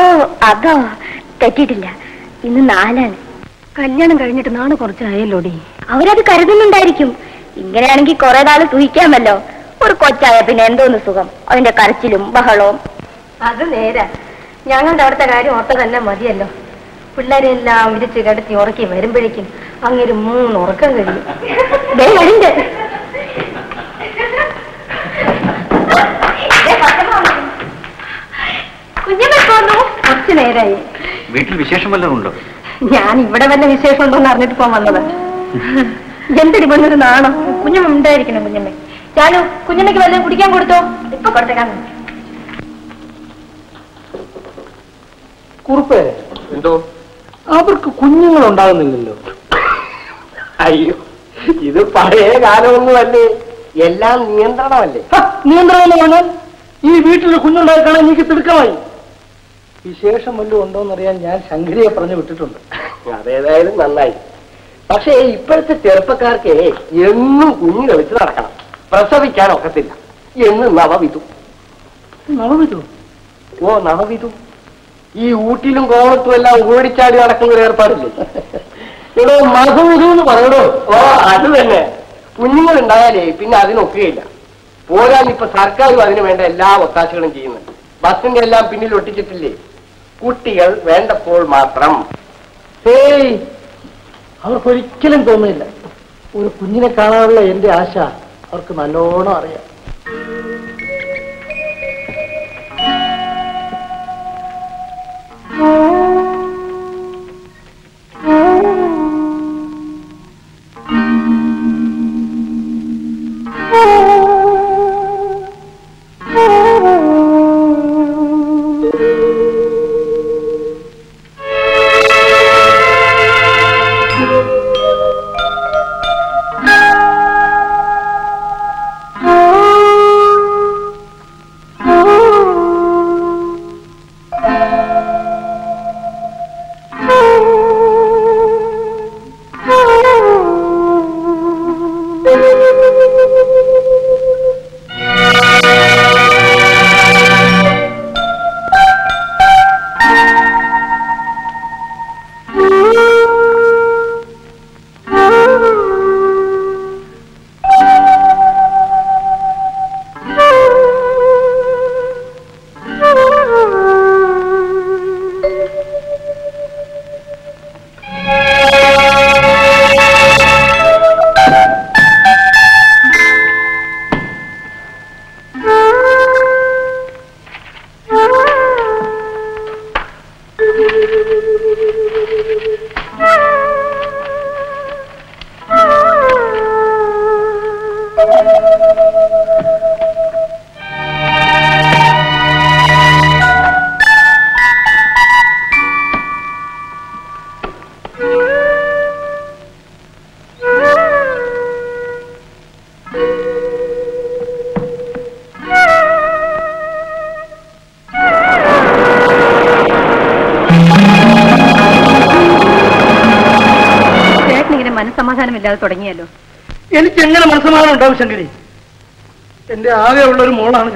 അതോ, തെറ്റിയിട്ടില്ല, ഇന്ന് 4. കല്യാണം കഴിഞ്ഞിട്ട് നാളെ കുറച്ചായല്ലോടി. അവരത് കരുതുന്നുണ്ടായിരിക്കും. ഇങ്ങനെയാണെങ്കിൽ കുറെ നാള് സൂഹിക്കാമല്ലോ. ഒരു കൊച്ചായ പിന്നെ എന്തോന്ന് സുഖം, അതിന്റെ കരച്ചിലും ബഹളവും. അത് നേരാ, ഞങ്ങളുടെ അവിടുത്തെ കാര്യം ഓർത്ത തന്നെ മതിയല്ലോ. പിള്ളേരെല്ലാം വിരിച്ച് കിടത്തി ഉറക്കി വരുമ്പോഴേക്കും അങ്ങനെ 3 ഉറക്കം കഴിയും. കുറച്ചു നേരായി. വീട്ടിൽ വിശേഷം വല്ലതും ഉണ്ടോ? ഞാൻ ഇവിടെ വല്ല വിശേഷം ഉണ്ടോ എന്ന് അറിഞ്ഞിട്ട് പോകാൻ വന്നത്. എന്തിടി വന്നൊരു നാണോ? കുഞ്ഞമ്മ ഉണ്ടായിരിക്കണം. കുഞ്ഞമ്മേ, ഞാനും കുഞ്ഞമ്മയ്ക്ക് വല്ലതും കുടിക്കാൻ കൊടുത്തോ? ഇപ്പൊ കൊടുത്തേക്കാൻ. കുറുപ്പ്, എന്തോ അവർക്ക് കുഞ്ഞുങ്ങളുണ്ടാകുന്നില്ലല്ലോ? അയ്യോ, ഇത് പഴയ കാലമൊന്നുമല്ലേ, എല്ലാം നിയന്ത്രണമല്ലേ. നിയന്ത്രണമല്ലേ? ഈ വീട്ടിൽ കുഞ്ഞുണ്ടായിക്കാണെ എനിക്ക് തിടുക്കമായി. വിശേഷം വല്ലതും ഉണ്ടോന്നറിയാൻ ഞാൻ ശങ്കരിയെ പറഞ്ഞു വിട്ടിട്ടുണ്ട്. അതേതായാലും നന്നായി. പക്ഷേ ഇപ്പോഴത്തെ ചെറുപ്പക്കാർക്ക് എന്നും കുഞ്ഞു കളിച്ച് നടക്കണം, പ്രസവിക്കാൻ ഒക്കത്തില്ല. എന്ന് നവവിധു. നവവിധു? ഓ നവവിധു. ഈ ഊട്ടിയിലും കോവളത്തും എല്ലാം ഓടിച്ചാടി നടക്കുന്ന ഒരു ഏർപ്പാടില്ലേ? എടോ മധുവിധു എന്ന് പറയണോ? ഓ അത് തന്നെ. കുഞ്ഞുങ്ങളുണ്ടായാലേ പിന്നെ അതിനൊക്കുകയില്ല. പോരാൻ ഇപ്പൊ സർക്കാരും അതിനു വേണ്ട എല്ലാ ഒത്താശകളും ചെയ്യുന്നുണ്ട്. बसंगे कुटिकल और कुे का आश नोण अ शंकरी आगे मोड़ान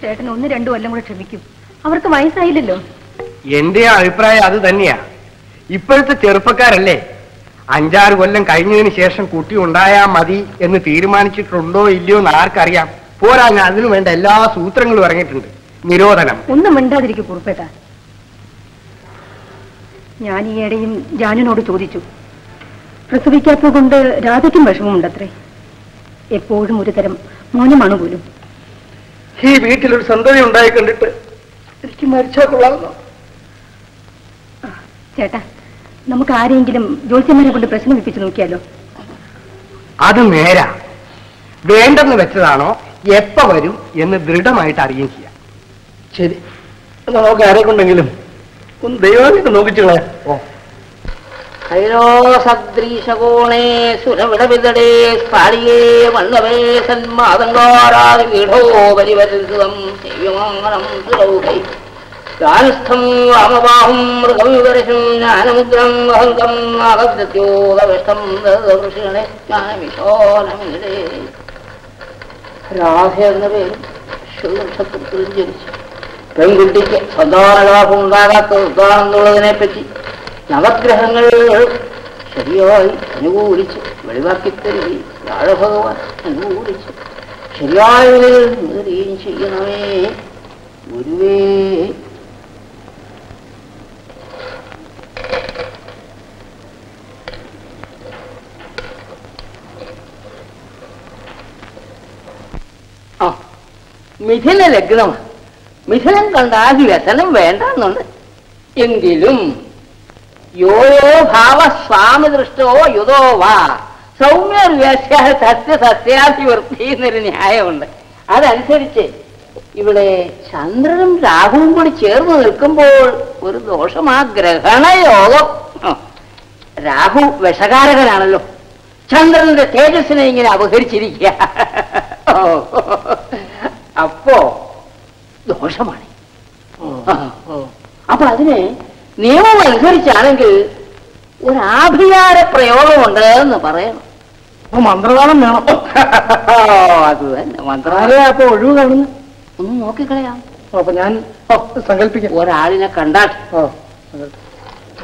चेटन रूल क्षमिक वयसो एभिप्राय अब चेपे अंजार कहम कुटी मे तीरानो इो आर्करा अल सूत्र निरोधन मिटापेट या चोदी प्रसविकाद राधक विषमत्र मौनमाणुपूल वीटल चेटा नमुक आरे ज्योतिषमें प्रश्न नोकियालो अब वेदाणो एपरू दृढ़ नोक ोणे सुरविडे स्फालिये मण्डवे सन्मादङ्गारादिपीठो परिवर्तितं सेव्यमानं सुरौकै दानस्थं वामबाहुं मृगविवर्षं ज्ञानमुद्रं वहन्तं नागदत्योगविष्टं ददृषिणे ज्ञानविशोणमिनले രാധയെന്നവേ ശുദ്ധശക്തിയിൽ ജനിച്ചു പെൺകുട്ടിക്ക് സന്താനലാഭം ഉണ്ടാകാത്ത ഉദാഹരണമുള്ളതിനെപ്പറ്റി നവഗ്രഹങ്ങൾ ശരിയായി അനുകൂലിച്ച് വെളിവാക്കി തരികയും രാധഭഗവാൻ അനുകൂലിച്ച് ശരിയായ നിലയിൽ നേടുകയും ചെയ്യണമേ ഗുരുവേ. ആ മിഥുന ലഗ്നമാണ്. മിഥുനം കണ്ടാൽ വ്യസനം വേണ്ടെന്നുണ്ട്. എങ്കിലും यो यो भाव स्वामी दृष्टो युदो वा सौम्यस्य सत्य सत्याधिवृत्ति എന്നൊരു ന്യായമുണ്ട്. അതനുസരിച്ച് ഇവിടെ ചന്ദ്രനും രാഹുവും കൂടി ചേർന്ന് നിൽക്കുമ്പോൾ ഒരു ദോഷമാ ഗ്രഹണയോഗം. രാഹു വിഷകാരകനാണല്ലോ, ചന്ദ്രന്റെ തേജസ്സിനെ ഇങ്ങനെ അപഹരിച്ചിരിക്കുക. അപ്പോ ദോഷമാണ്. അപ്പൊ അതിനെ നിയമം അനുസരിച്ചാണെങ്കിൽ ഒരു ആഭിചാര പ്രയോഗമുണ്ട് എന്ന് പറയണം. അപ്പൊ മന്ത്രവാദം വേണം. അത് തന്നെ മന്ത്രവാദം. അപ്പൊ ഒഴിവ് കാണുന്നു ഒന്ന് നോക്കിക്കളയാം. അപ്പൊ ഞാൻ സങ്കല്പിക്കാം ഒരാളിനെ കണ്ടാട്ട്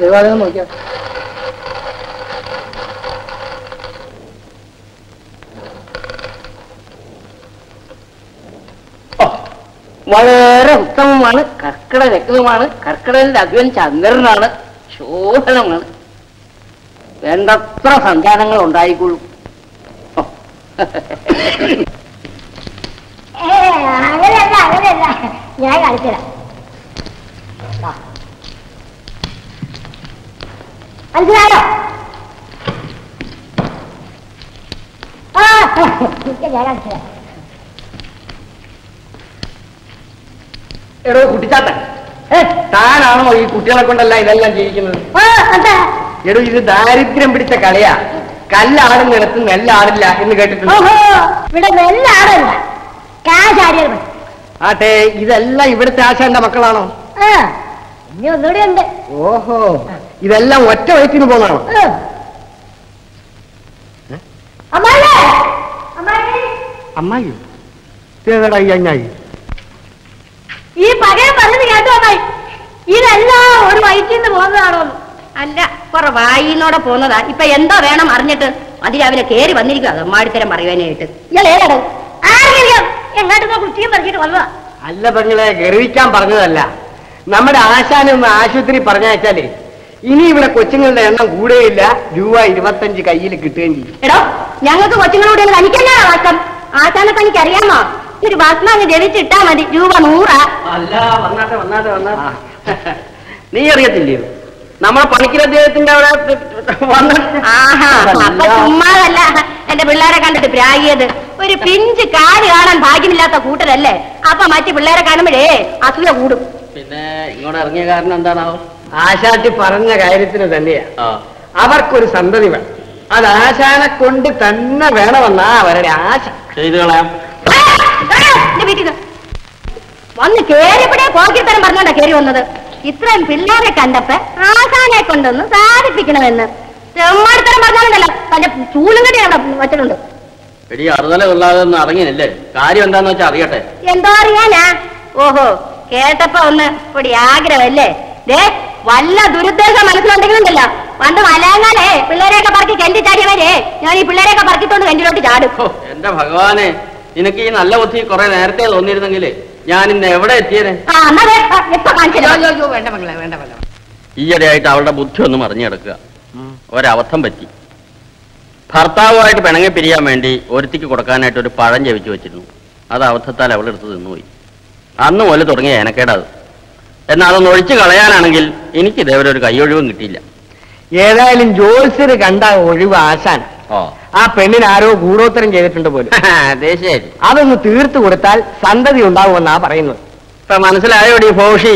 ദേവാലയം നോക്കിയാ വളരെ ഉത്തമമാണ്. കർക്കിടക രക്തമാണ്. കർക്കിടകന്റെ അധിപൻ ചന്ദ്രനാണ്. ശോഭനമാണ്. വേണ്ടത്ര സന്താനങ്ങൾ ഉണ്ടായിക്കൊള്ളൂ. അങ്ങനെയല്ല അങ്ങനെയല്ല, ഞാൻ കാണിച്ചുതരാം. മനസ്സിലായോ? ആ ഞാൻ കാണിച്ചുതരാം. എടോ കുട്ടിച്ചാട്ടൻ, താനാണോ ഈ കുട്ടികളെ കൊണ്ടല്ല ഇതെല്ലാം ജീവിക്കുന്നത്? എടോ ഇത് ദാരിദ്ര്യം പിടിച്ച കളിയാ. കല്ലാടുന്നിടത്ത് നെല്ലാടില്ല എന്ന് കേട്ടിട്ടുണ്ട്. ആട്ടെ, ഇതെല്ലാം ഇവിടുത്തെ ആശാന്റെ മക്കളാണോ? ഓഹോ, ഇതെല്ലാം ഒറ്റ വഴിക്കിന് പോന്നാണോ? അമ്മായി ഏതാടാ ഈ അഞ്ഞായി? ഈ പകരം പറഞ്ഞത് കേട്ടോ അമ്മായി, ഇതെല്ലാം ഒരു വഴിക്കിന്ന് പോകുന്നതാണോ? അല്ല, കുറെ വായിനോടെ പോന്നതാ. ഇപ്പൊ എന്തോ വേണം അറിഞ്ഞിട്ട് അതിലവനെ കേറി വന്നിരിക്കുക അമ്മാടിത്തരം പറയുവാനായിട്ട്. അല്ല പെങ്ങളെ, ഗർവിക്കാൻ പറഞ്ഞതല്ല. നമ്മുടെ ആശാനെ ഒന്ന് ആശുപത്രി പറഞ്ഞാച്ചാലേ ഇനി ഇവിടെ കൊച്ചുങ്ങളുടെ എണ്ണം കൂടുകയില്ല. ₹25 കയ്യിൽ കിട്ടുകയും ചെയ്യും. എടോ, ഞങ്ങൾക്ക് കൊച്ചുങ്ങളുടെ തനിക്കല്ലേ വാസം. ആശാനെ തനിക്കറിയാമോ? ഒരു വാസ്മാങ്ങ് ജനിച്ചിട്ടാ മതി. ₹100. അല്ല വന്നാട്ടെ വന്നാട്ടെ വന്നാട്ടെ. നീ അറിയത്തില്ലയോ നമ്മളെ പണിക്കൽ അദ്ദേഹത്തിന്റെ അവിടെ ചുമ്മാതല്ല എന്റെ പിള്ളേരെ കണ്ടിട്ട് പ്രാഗിയത്. ഒരു പിഞ്ച് കാല് കാണാൻ ഭാഗ്യമില്ലാത്ത കൂട്ടരല്ലേ? അപ്പൊ മറ്റു പിള്ളേരെ കാണുമ്പോഴേ അസൂയ കൂടും. പിന്നെ ഇങ്ങോട്ട് ഇറങ്ങിയ കാരണം എന്താണാവോ? ആശാട്ടി പറഞ്ഞ കാര്യത്തിന് തന്നെയാ. അവർക്കൊരു സന്തതി വേണം. അത് ആശാനെ കൊണ്ട് തന്നെ വേണമെന്നാ അവരുടെ ആശ. വന്ന് കേറിയപ്പോഴേ പോക്കിത്തരം പറഞ്ഞോണ്ടാ കേറി വന്നത്. ഇത്രയും പിള്ളേരെ കണ്ടപ്പോ ആശാനെ കൊണ്ടൊന്ന് സാധിപ്പിക്കണമെന്ന് ചെമ്മാടിത്തരം പറഞ്ഞാലോ തന്റെ ചൂലും കടി അവിടെ വച്ചിട്ടുണ്ട്. അറിഞ്ഞല്ലേ കാര്യം എന്താന്ന് വെച്ചാ അറിയട്ടെ. എന്തോ അറിയാനാ? ഓഹോ, കേട്ടപ്പോ ഒന്ന് പൊടി ആഗ്രഹമല്ലേ? വല്ല ദുരുദ്ദേശം മനസ്സിലുണ്ടെങ്കിലുണ്ടല്ലോ പണ്ട് മലയാളാലേ പിള്ളേരെയൊക്കെ പറക്കി കെണ്ടി ചാടിയവരെ ഞാൻ ഈ പിള്ളേരെയൊക്കെ പറക്കിത്തോണ്ട് കെണ്ടിലോട്ട് ചാടും. എന്റെ ഭഗവാനെ, നിനക്ക് ഈ നല്ല ബുദ്ധി കുറെ നേരത്തെ തോന്നിയിരുന്നെങ്കിലേ ഞാൻ ഇന്ന് എവിടെ എത്തിയത്? ഈയിടെയായിട്ട് അവളുടെ ബുദ്ധി ഒന്ന് മറിഞ്ഞെടുക്കുക. ഒരബദ്ധം പറ്റി. ഭർത്താവുമായിട്ട് പിണങ്ങി പിരിയാൻ വേണ്ടി ഒരുത്തിക്ക് കൊടുക്കാനായിട്ട് ഒരു പഴം ജപിച്ചു വെച്ചിരുന്നു. അത് അബദ്ധത്താൽ അവളെടുത്ത് തിന്നുപോയി. അന്ന് മുതൽ തുടങ്ങിയ ഏനക്കേടത്. എന്നാൽ അതൊന്ന് ഒഴിച്ചു കളയാനാണെങ്കിൽ എനിക്ക് ഇതേവരെ ഒരു കൈയൊഴിവും കിട്ടിയില്ല. ഏതായാലും ജോത്സ്യര് കണ്ട ഒഴിവ് ആശാൻ ആ പെണ്ണിനാരോ ഗൂഢോത്തരം ചെയ്തിട്ടുണ്ട് പോലും. അതൊന്ന് തീർത്തു കൊടുത്താൽ സന്തതി ഉണ്ടാവുമെന്നാ പറയുന്നത്. ഇപ്പൊ മനസ്സിലായോ ഡി ഫോഷി?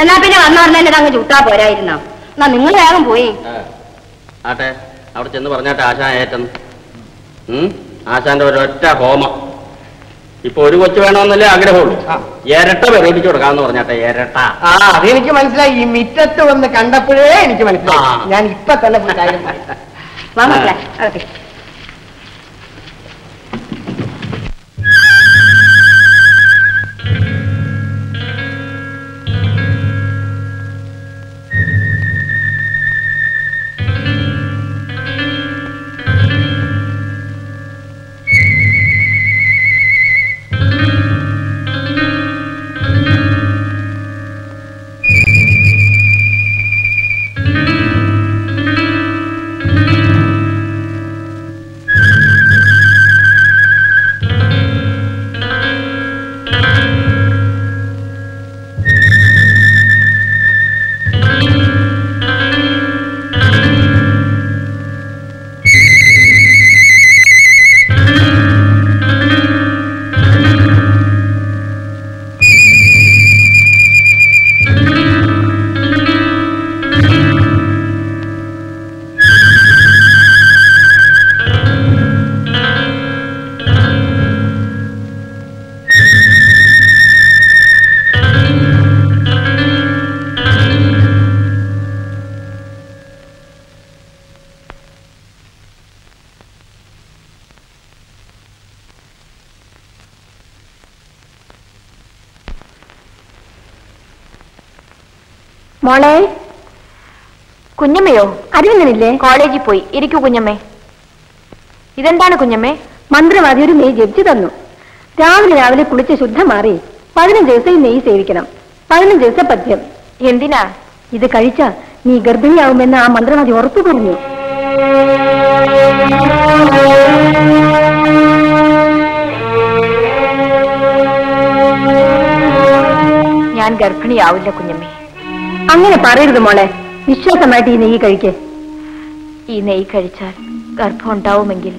എന്നാ പിന്നെ വന്നു പറഞ്ഞാൽ അങ്ങ് ചുട്ടാ പോരായിരുന്നോ? എന്നാ നിങ്ങൾ വേഗം പോയി. ആട്ടെ, അവിടെ ചെന്ന് പറഞ്ഞാട്ടെ ആശാൻ ഏറ്റെന്ന്. ആശാന്റെ ഒരൊറ്റ ഹോമം. ഇപ്പൊ ഒരു കൊച്ചു വേണമെന്നല്ലേ ആഗ്രഹമുള്ളൂ. ഇരട്ട വെറേപ്പിച്ചു കൊടുക്കാന്ന് പറഞ്ഞാട്ടെ. ഇരട്ട അതെനിക്ക് മനസ്സിലായി. ഈ മിറ്റത്ത് വന്ന് കണ്ടപ്പോഴേ എനിക്ക് മനസ്സിലായി. ഞാൻ ഇപ്പൊ തന്നെ മോളെ. കുഞ്ഞമ്മയോ? അറിയുന്നില്ലേ? കോളേജിൽ പോയി. ഇരിക്കൂ കുഞ്ഞമ്മേ. ഇതെന്താണ് കുഞ്ഞമ്മേ? മന്ത്രവാദി ഒരു മെയ് ജപിച്ചു തന്നു. രാവിലെ കുളിച്ച് ശുദ്ധമാറി 15 ദിവസം ഈ നെയ്യ് സേവിക്കണം. 15 ദിവസം പഥ്യം. എന്തിനാ? ഇത് കഴിച്ചാൽ നീ ഗർഭിണിയാവുമെന്ന് ആ മന്ത്രവാദി ഉറപ്പു പറഞ്ഞു. ഞാൻ ഗർഭിണിയാവില്ല കുഞ്ഞമ്മേ. അങ്ങനെ പറയരുത് മോളെ. വിശ്വാസമായിട്ട് ഈ നെയ്യ് കഴിക്കേ. ഈ നെയ്യ് കഴിച്ചാൽ ഗർഭം ഉണ്ടാവുമെങ്കിൽ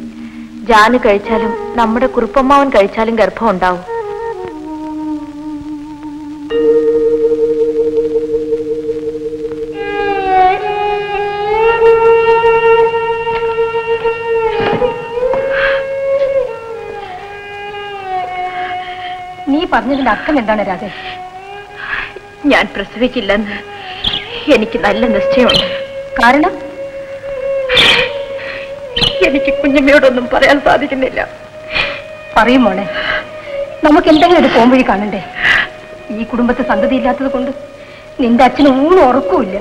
ജാന് കഴിച്ചാലും നമ്മുടെ കുറുപ്പമ്മാവൻ കഴിച്ചാലും ഗർഭം ഉണ്ടാവും. നീ പറഞ്ഞതിന്റെ അർത്ഥം എന്താണ് രാധേ? ഞാൻ പ്രസവിക്കില്ലെന്ന് എനിക്ക് നല്ല നിശ്ചയമുണ്ട്. കാരണം എനിക്ക് കുഞ്ഞമ്മയോടൊന്നും പറയാൻ സാധിക്കുന്നില്ല. പറയും മോളെ, നമുക്ക് എന്തെങ്കിലും ഒരു പോംവഴി കാണണ്ടേ? ഈ കുടുംബത്തെ സന്തതി ഇല്ലാത്തത് കൊണ്ട് നിന്റെ അച്ഛന് ഊണ് ഉറക്കൂല്ല.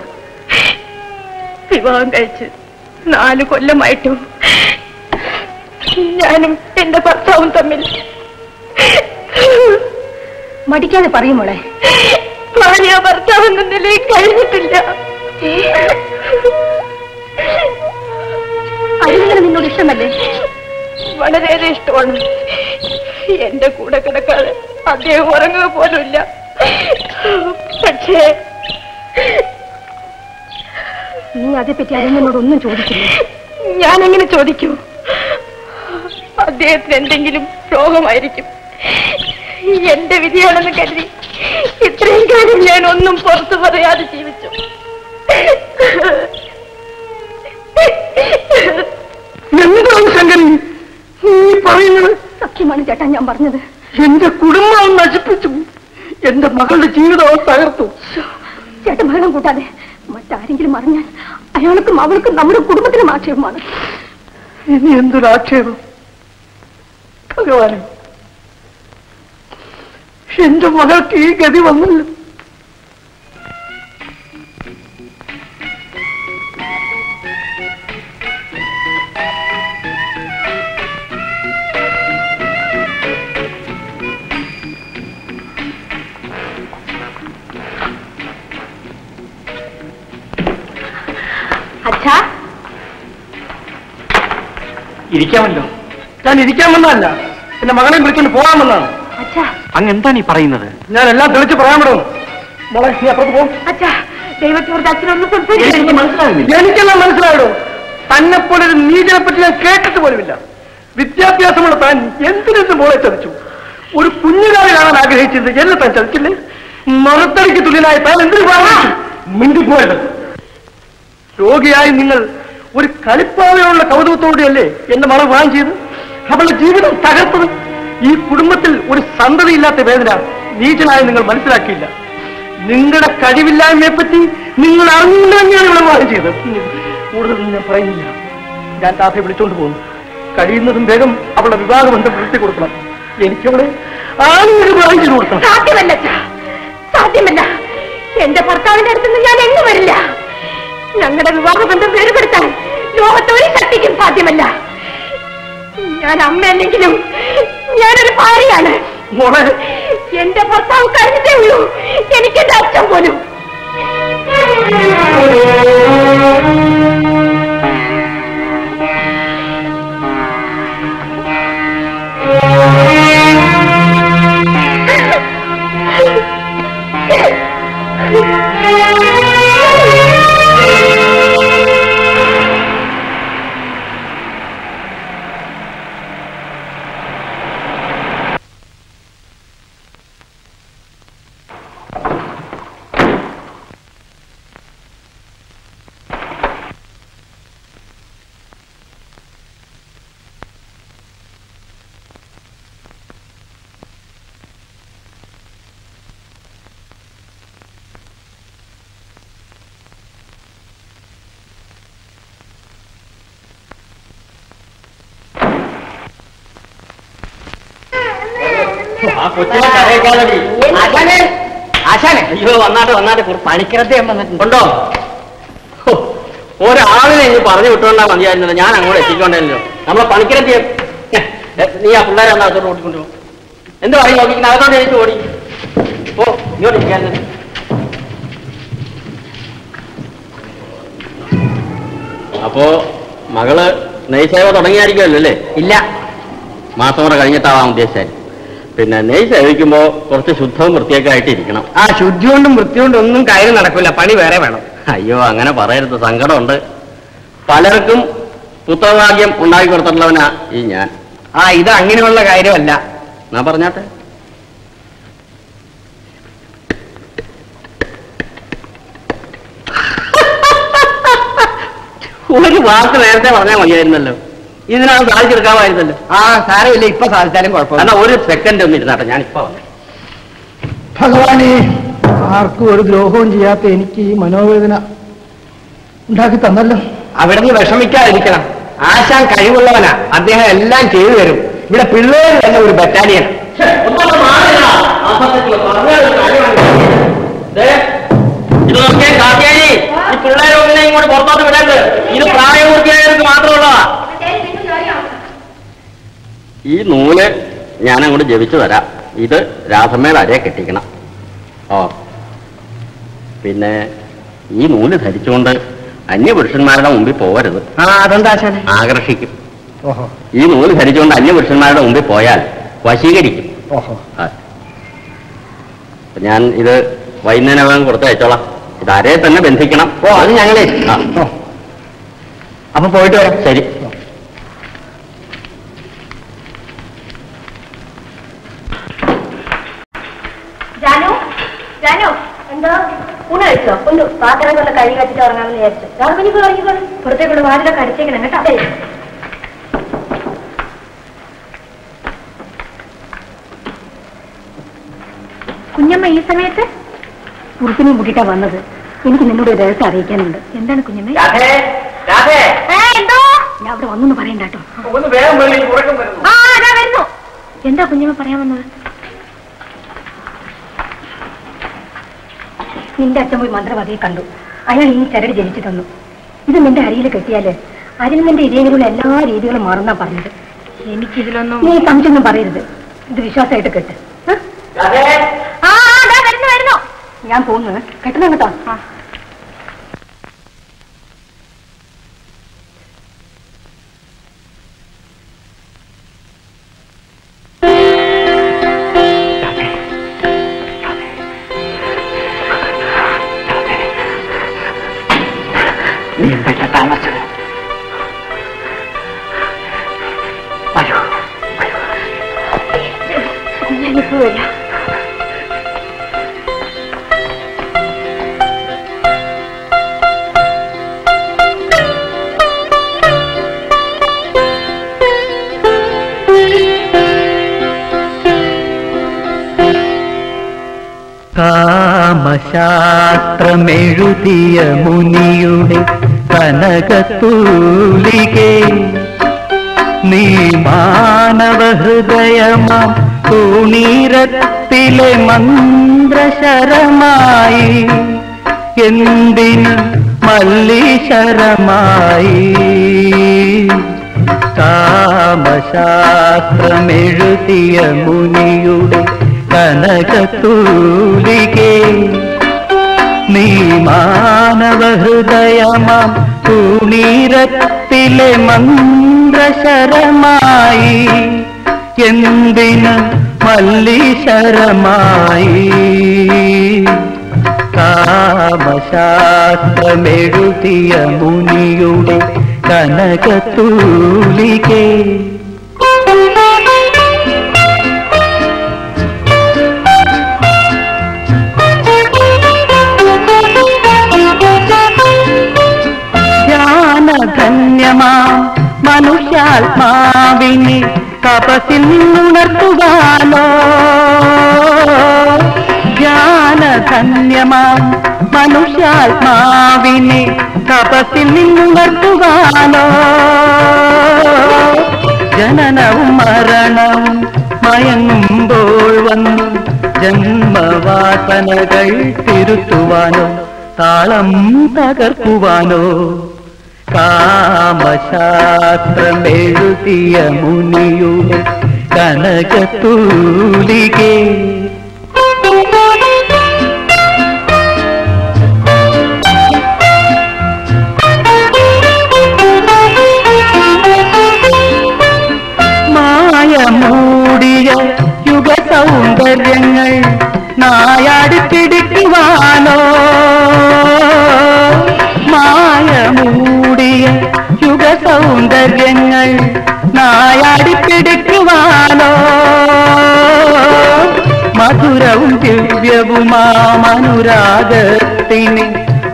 വിവാഹം കഴിച്ച് 4 കൊല്ലമായിട്ടും ഞാനും എന്റെ ഭർത്താവും തമ്മിൽ. മടിക്കാതെ പറയും മോളെ. ഭാര്യ ഭർത്താവെന്ന നിലയിൽ കഴിഞ്ഞിട്ടില്ല. അരുവിന് നിന്നോട് ഇഷ്ടമല്ലേ? വളരെയേറെ ഇഷ്ടമാണ്. എന്റെ കൂടെ കിടക്കാതെ അദ്ദേഹം ഉറങ്ങുക പോലുമില്ല. പക്ഷേ നീ അതേപ്പറ്റി അരുവിനോടൊന്നും ചോദിക്കില്ല. ഞാൻ എങ്ങനെ ചോദിക്കൂ? അദ്ദേഹത്തിന് എന്തെങ്കിലും രോഗമായിരിക്കും. എന്റെ വിധിയാണെന്ന് കരുതി ഇത്രയും കാര്യം ഞാൻ ഒന്നും പുറത്തു പറയാതെ ജീവിച്ചു. സത്യമാണ് ചേട്ടാ ഞാൻ പറഞ്ഞത്. എന്റെ കുടുംബം നശിപ്പിച്ചു, എന്റെ മകളുടെ ജീവിതം തകർത്തു. ചേട്ടൻ ബഹളം കൂട്ടാതെ. മറ്റാരെങ്കിലും അറിഞ്ഞാൽ അയാൾക്കും അവൾക്കും നമ്മുടെ കുടുംബത്തിനും ആക്ഷേപമാണ്. ഇനി എന്തൊരാക്ഷേപം? ഭഗവാനെ, എന്റെ മകൾക്ക് ഈ ഗതി വന്നല്ലോ. ഇരിക്കാമല്ലോ. ഞാൻ ഇരിക്കാമെന്നല്ല, എന്റെ മകനെ വിളിക്കൊണ്ട് പോകാമെന്നാണ്. അങ്ങ് എന്താ നീ പറയുന്നത്? ഞാൻ എല്ലാം തെളിച്ച് പറയാൻ വിടും. എനിക്കെല്ലാം മനസ്സിലായിടും. തന്നെപ്പോലെ ഒരു നീചനെ പറ്റി ഞാൻ കേട്ടിട്ട് പോലുമില്ല. വിദ്യാഭ്യാസമുള്ള താൻ എന്തിനെന്ത് മോളെ ചതിച്ചു? ഒരു കുഞ്ഞുകാരെ കാണാൻ ആഗ്രഹിച്ചത് എന്നെ താൻ ചതിച്ചില്ലേ? മറുത്തടിക്ക് തുല്യനായി താൻ എന്തിനു മിണ്ടിപ്പോയത്? രോഗിയായി നിങ്ങൾ ഒരു കളിപ്പാവയോടുള്ള കൗതുകത്തോടെയല്ലേ എന്റെ മകൾ വിവാഹം ചെയ്ത് അവളുടെ ജീവിതം തകർത്തത്? ഈ കുടുംബത്തിൽ ഒരു സന്തതിയില്ലാത്ത വേദന നീചനായി നിങ്ങൾ മനസ്സിലാക്കിയില്ല. നിങ്ങളുടെ കഴിവില്ലായ്മയെ പറ്റി നിങ്ങൾ അറിഞ്ഞില്ല തന്നെയാണ് ഇവിടെ വിവാഹം ചെയ്തത്. കൂടുതലൊന്നും ഞാൻ പറയുന്നില്ല. ഞാൻ താത്തയെ വിളിച്ചോണ്ട് പോകുന്നു. കഴിയുന്നതും വേഗം അവളുടെ വിവാഹബന്ധം വീഴ്ത്തി കൊടുക്കണം. എനിക്കവിടെ ആരും വിവാഹം ചെയ്ത് കൊടുക്കണം. സാധ്യമല്ല, സാധ്യമല്ല. എന്റെ ഭർത്താവിന്റെ അടുത്തുനിന്ന് ഞാൻ എങ്ങും വരില്ല. ഞങ്ങളുടെ വിവാഹബന്ധം വേർപെടുത്താൻ ലോകത്ത് ഒരു ശക്തിക്കും സാധ്യമല്ല. ഞാൻ അമ്മയല്ലെങ്കിലും ഞാനൊരു ഭാര്യയാണ്. എന്റെ ഭർത്താവ് കഴിഞ്ഞിട്ടേ ഉള്ളൂ. എനിക്ക് എന്റെ അച്ഛൻ പോലും. പണിക്കരത്തെണ്ടോ ഒരാളിനെ ഇനി പറഞ്ഞു വിട്ടുകൊണ്ടാ മതിയായിരുന്നത്. ഞാൻ അങ്ങോട്ട് എത്തിക്കൊണ്ടല്ലോ. നമ്മളെ പണിക്കരത്തി നീ ആ പിള്ളേരെ ഒന്ന് അകത്തോട്ട് ഓടിക്കൊണ്ടു എന്ത് പറയും? നോക്കി അകത്തോട്ട് എനിക്ക് ഓടി. पो इनोट इक्यानन അപ്പോ മകള് നൈസേവ തുടങ്ങിയായിരിക്കുമല്ലോ അല്ലേ? ഇല്ല, മാസം കൂടെ കഴിഞ്ഞിട്ടാവാൻ ഉദ്ദേശിച്ചാൽ. പിന്നെ നെയ്സ് കഴിക്കുമ്പോൾ കുറച്ച് ശുദ്ധവും വൃത്തിയൊക്കെ ആയിട്ട് ഇരിക്കണം. ആ ശുദ്ധി കൊണ്ടും വൃത്തി കൊണ്ടും ഒന്നും കാര്യം നടക്കില്ല, പണി വേറെ വേണം. അയ്യോ അങ്ങനെ പറയരുത്, സങ്കടമുണ്ട്. പലർക്കും പുത്രഭാഗ്യം ഉണ്ടാക്കി കൊടുത്തിട്ടുള്ളവനാ ഈ ഞാൻ. ആ ഇത് അങ്ങനെയുള്ള കാര്യമല്ല. ഞാൻ പറഞ്ഞാട്ടെ, ഒരു വാക്ക് നേരത്തെ പറഞ്ഞാൽ മതിയായിരുന്നല്ലോ, ഇതിനാണ് സാധിച്ചെടുക്കാമായിരുന്നല്ലോ. ആ സാരമില്ല, ഇപ്പൊ സാധിച്ചാലും കുഴപ്പമില്ല. എന്നാ ഒരു സെക്കൻഡ് ഒന്നും ഇരുന്നാട്ടെ, ഞാനിപ്പോ വന്നു. ഭഗവാനെ, ആർക്കും ഒരു ദ്രോഹവും ചെയ്യാത്ത എനിക്ക് ഈ മനോവേദന ഉണ്ടാക്കി തന്നല്ലോ. അവിടെ നിന്ന് വിഷമിക്കാതിരിക്കണം, ആശാൻ കഴിവുള്ളവനാ, അദ്ദേഹം എല്ലാം ചെയ്തു തരും. ഇവിടെ പിള്ളേർ തന്നെ ഒരു ബറ്റാലിയൻ. ഇത് നോക്കിയാൽ കാത്തിയാനി, ഈ പിള്ളേരൊന്നും ഇങ്ങോട്ട് പുറത്തോട്ട് വിടരുത്, ഇത് പ്രായപൂർത്തിയായവർക്ക് മാത്രമുള്ളതാ. ഈ നൂല് ഞാനങ്ങോട്ട് ജപിച്ചു തരാം. ഇത് രാധമ്മയുടെ അരയെ കെട്ടിക്കണം. ഓ പിന്നെ ഈ നൂല് ധരിച്ചുകൊണ്ട് അന്യപുരുഷന്മാരുടെ മുമ്പിൽ പോവരുത്, ആകർഷിക്കും. ഈ നൂല് ധരിച്ചുകൊണ്ട് അന്യപുരുഷന്മാരുടെ മുമ്പിൽ പോയാൽ വശീകരിക്കും. ഞാൻ ഇത് വൈകുന്നേരം കൊടുത്ത് അയച്ചോളാം. ഇത് അരയെ തന്നെ ബന്ധിക്കണം. ഓ അത് ഞങ്ങളെ അപ്പൊ പോയിട്ട് വരാം. ശരി. പാത്രങ്ങളൊക്കെ കഴുകി കത്തിട്ട് ഉറങ്ങാമെന്ന് വിചാരിച്ചു. പുറത്തേക്കുള്ള വാതിലൊക്കെ അടിച്ചേക്കണം കേട്ടോ. കുഞ്ഞമ്മ ഈ സമയത്ത് കുറുപ്പിനെ കൂട്ടിട്ടാ വന്നത്. എനിക്ക് നിന്നോട് ഒരു ദിവസം അറിയിക്കാനുണ്ട്. എന്താണ് കുഞ്ഞമ്മ? ഞാൻ അവിടെ വന്നു പറയണ്ട കേട്ടോ. എന്താ കുഞ്ഞമ്മ പറയാൻ വന്നത്? നിന്റെ അച്ഛൻ പോയി മന്ത്രവാദിയെ കണ്ടു. അയാൾ ഈ ചരട് ജനിച്ചു തന്നു. ഇത് നിന്റെ അരിയിൽ കെട്ടിയാല് അതിന് നിന്റെ ഇരയിലുള്ള എല്ലാ രീതികളും മാറുന്നാ പറഞ്ഞത്. എനിക്കിതിലൊന്നും നീ സംശയമൊന്നും പറയരുത്. ഇത് വിശ്വാസമായിട്ട് കെട്ട്. ഞാൻ പോകുന്നത് കെട്ടണം കേട്ടോ. കാമശാസ്ത്രമെഴുതിയ മുനിയുടെ കനകത്തൂലികേ നീ മാനവഹൃദയമാം തൂണീരത്തിലെ മന്ത്രശരമായി എന്തിന് മല്ലീശരമായി. കാമശാസ്ത്രമെഴുതിയ മുനിയുടെ കനകത്തൂലികേ നീ മാനവഹൃദയമാം തൂണീരത്തിലെ മന്ത്രശരമായി എന്തിന് മല്ലീശരമായി. കാമശാസ്ത്രമെഴുതിയ മുനിയുടെ കനകത്തൂലികേ മനുഷ്യാത്മാവിനെ തപസിൽ ഉണർത്തുവാനോ ജ്ഞാനധന്യമാം മനുഷ്യാത്മാവിനെ തപസിൽ ഉണർത്തുവാനോ ജനനവും മരണവും മയങ്ങുമ്പോൾ വന്നു ജന്മവാസനകൾ തിരുത്തുവാനോ താളം തകർക്കുവാനോ. കാമശാസ്ത്രമെഴുതിയ മുനിയുടെ കനകത്തൂലികേ മധുരവും ദിവ്യവുമാമനുരാഗത്തിനെ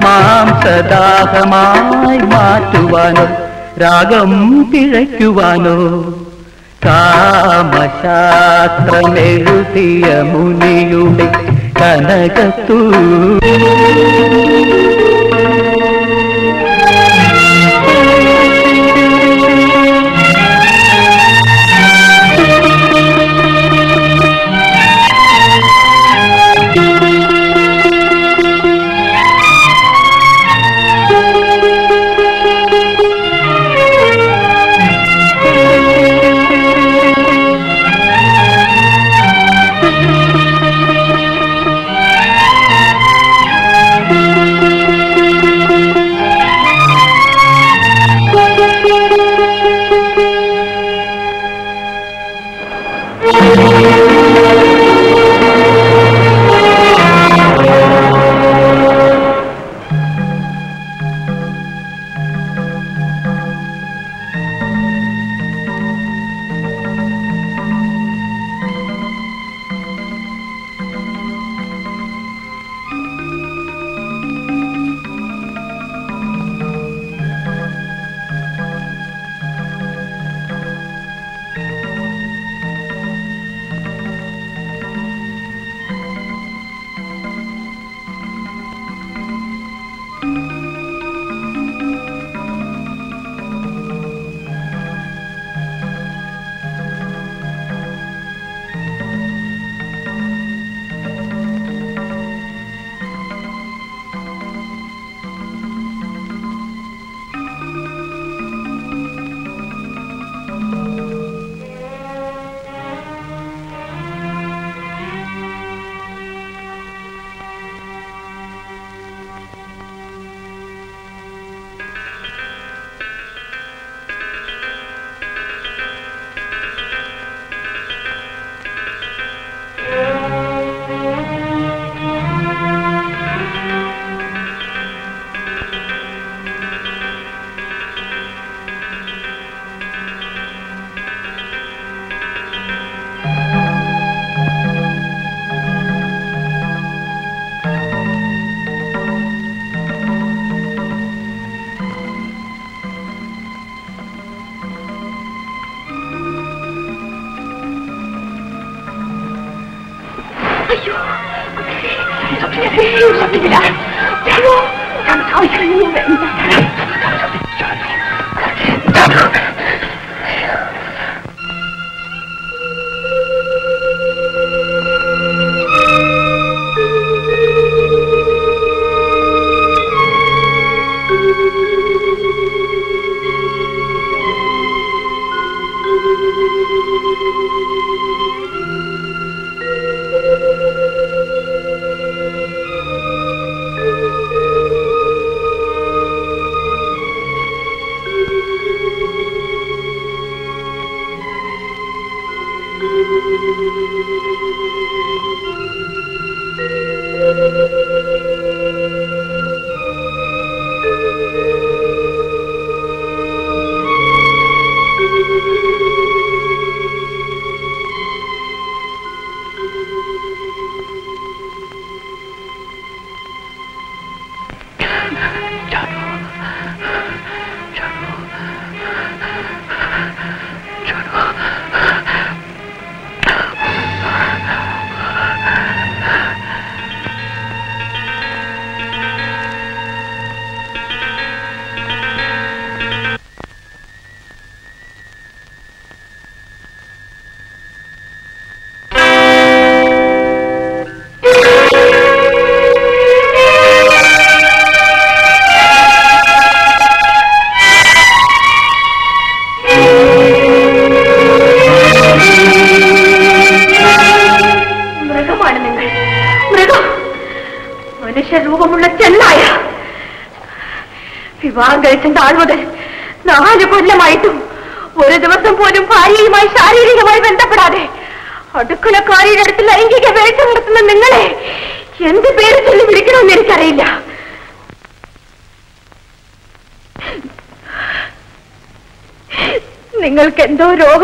മാം സദാഹമായി മാറ്റുവാനോ രാഗം കിഴയ്ക്കുവാനോ കാമശാസ്ത്രമെഴുതിയ മുനിയുടെ കനകത്തു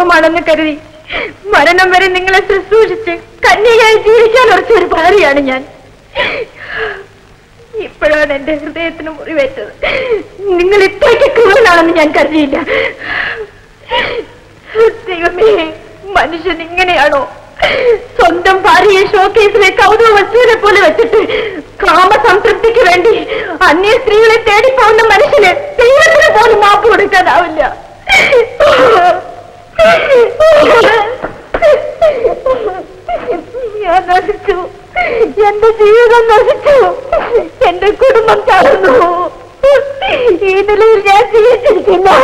ोगम कल മരണം വരെ നിങ്ങളെ ശുശ്രൂഷിച്ച് കന്യകയായി ജീവിക്കാൻ ഉറച്ച ഒരു ഭാര്യയാണ് ഞാൻ. ഇപ്പോഴാണ് എന്റെ ഹൃദയത്തിന് മുറിവേറ്റത്. നിങ്ങൾ ഇത്രയ്ക്ക് ക്രൂരനാണെന്ന് ഞാൻ കരുതിയില്ല. ദൈവമേ, മനുഷ്യൻ ഇങ്ങനെയാണോ? സ്വന്തം ഭാര്യയെ ഷോക്കേസിലെ കൗതുക വസ്തുവിനെ പോലെ വെച്ചിട്ട് കാമസംതൃപ്തിക്ക് വേണ്ടി അന്യ സ്ത്രീകളെ തേടിപ്പോകുന്ന മനുഷ്യന് ദൈവത്തിന് പോലും മാപ്പ് കൊടുക്കാനാവില്ല. ഞാൻ നശിച്ചു, എന്റെ ജീവിതം നശിച്ചു, എന്റെ കുടുംബം തളർന്നു. ഈ നിലയിൽ ഞാൻ ജീവിച്ചിരിക്കുന്നു.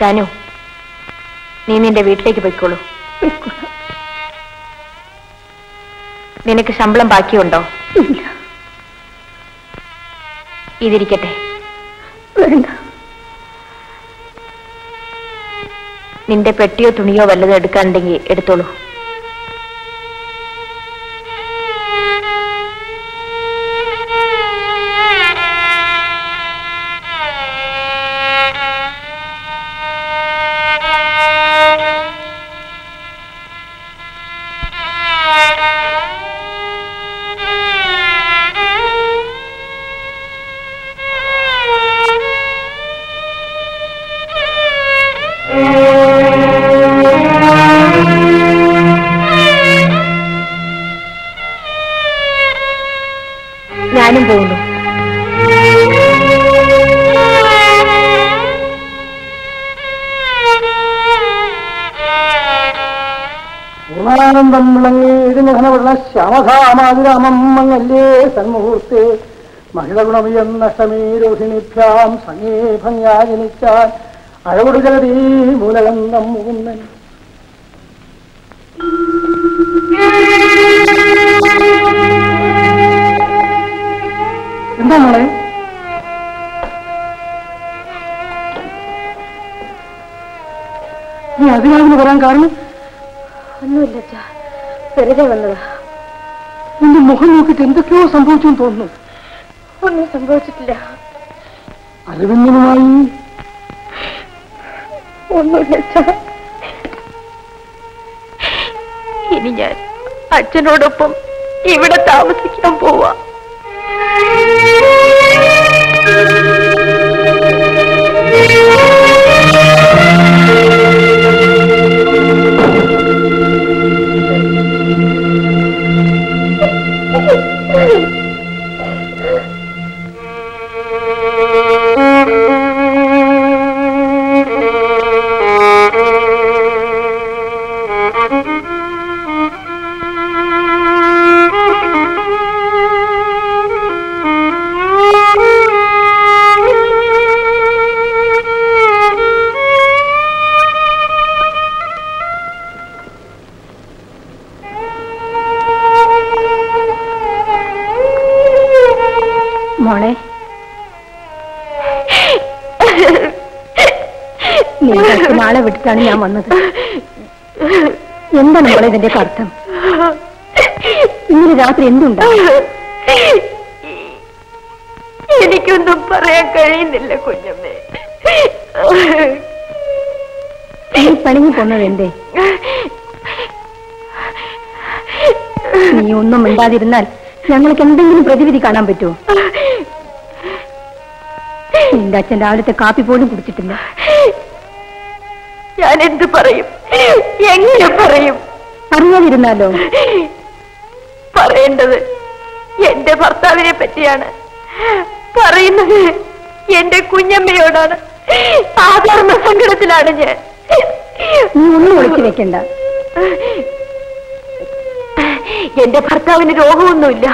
താനു, നീ നിന്റെ വീട്ടിലേക്ക് പോയിക്കോളൂ. നിനക്ക് ശമ്പളം ബാക്കിയുണ്ടോ? ഇതിരിക്കട്ടെ. നിന്റെ പെട്ടിയോ തുണിയോ വല്ലതും എടുക്കാനുണ്ടെങ്കിൽ എടുത്തോളൂ. श्यामधामादिरामंगल्ये सन्मुहूर्ते महिलागुणमियं नष्टमे रोहिणीभ्यां संगे भंग्याजिनित्याय अळवोडु जगदी मूलगन्धं मुकुन्दन എന്താണ് നീ അതിനാണെന്ന് പറയാൻ കാരണം? ഒന്നുമില്ല, വെറുതെ വന്നതാ. നിന്റെ മുഖം നോക്കിട്ട് എന്തൊക്കെയോ സംഭവിച്ചു തോന്നുന്നു. ഒന്നും സംഭവിച്ചിട്ടില്ല. അരവിന്ദനുമായി ഒന്നുമില്ല. ഇനി ഞാൻ അച്ഛനോടൊപ്പം ഇവിടെ താമസിക്കാൻ പോവാ. ഞാൻ വന്നത് എന്താണ് മോളെ ഇതിന്റെ അർത്ഥം? ഇന്നലെ രാത്രി എന്തുണ്ടാ? എനിക്കൊന്നും പറയാൻ കഴിയുന്നില്ല കുഞ്ഞമ്മേ. നീ പണിഞ്ഞു പോന്നത് എന്തേ? നീ ഒന്നും മിണ്ടാതിരുന്നാൽ ഞങ്ങൾക്ക് എന്തെങ്കിലും പ്രതിവിധി കാണാൻ പറ്റുമോ? എന്റെ അച്ഛൻ രാവിലത്തെ കാപ്പി പോലും കുടിച്ചിട്ടില്ല. ഞാൻ എന്ത് പറയും? എങ്ങനെ പറയും? അറിയാതിരുന്നാലോ? പറയേണ്ടത് എന്റെ ഭർത്താവിനെ പറ്റിയാണ്, പറയുന്നത് എന്റെ കുഞ്ഞമ്മയോടാണ്. ആധർമ്മ സങ്കടത്തിലാണ് ഞാൻ. നീ ഒന്നും ഒളിച്ചു വെക്കണ്ട. എന്റെ ഭർത്താവിന് രോഗമൊന്നുമില്ല,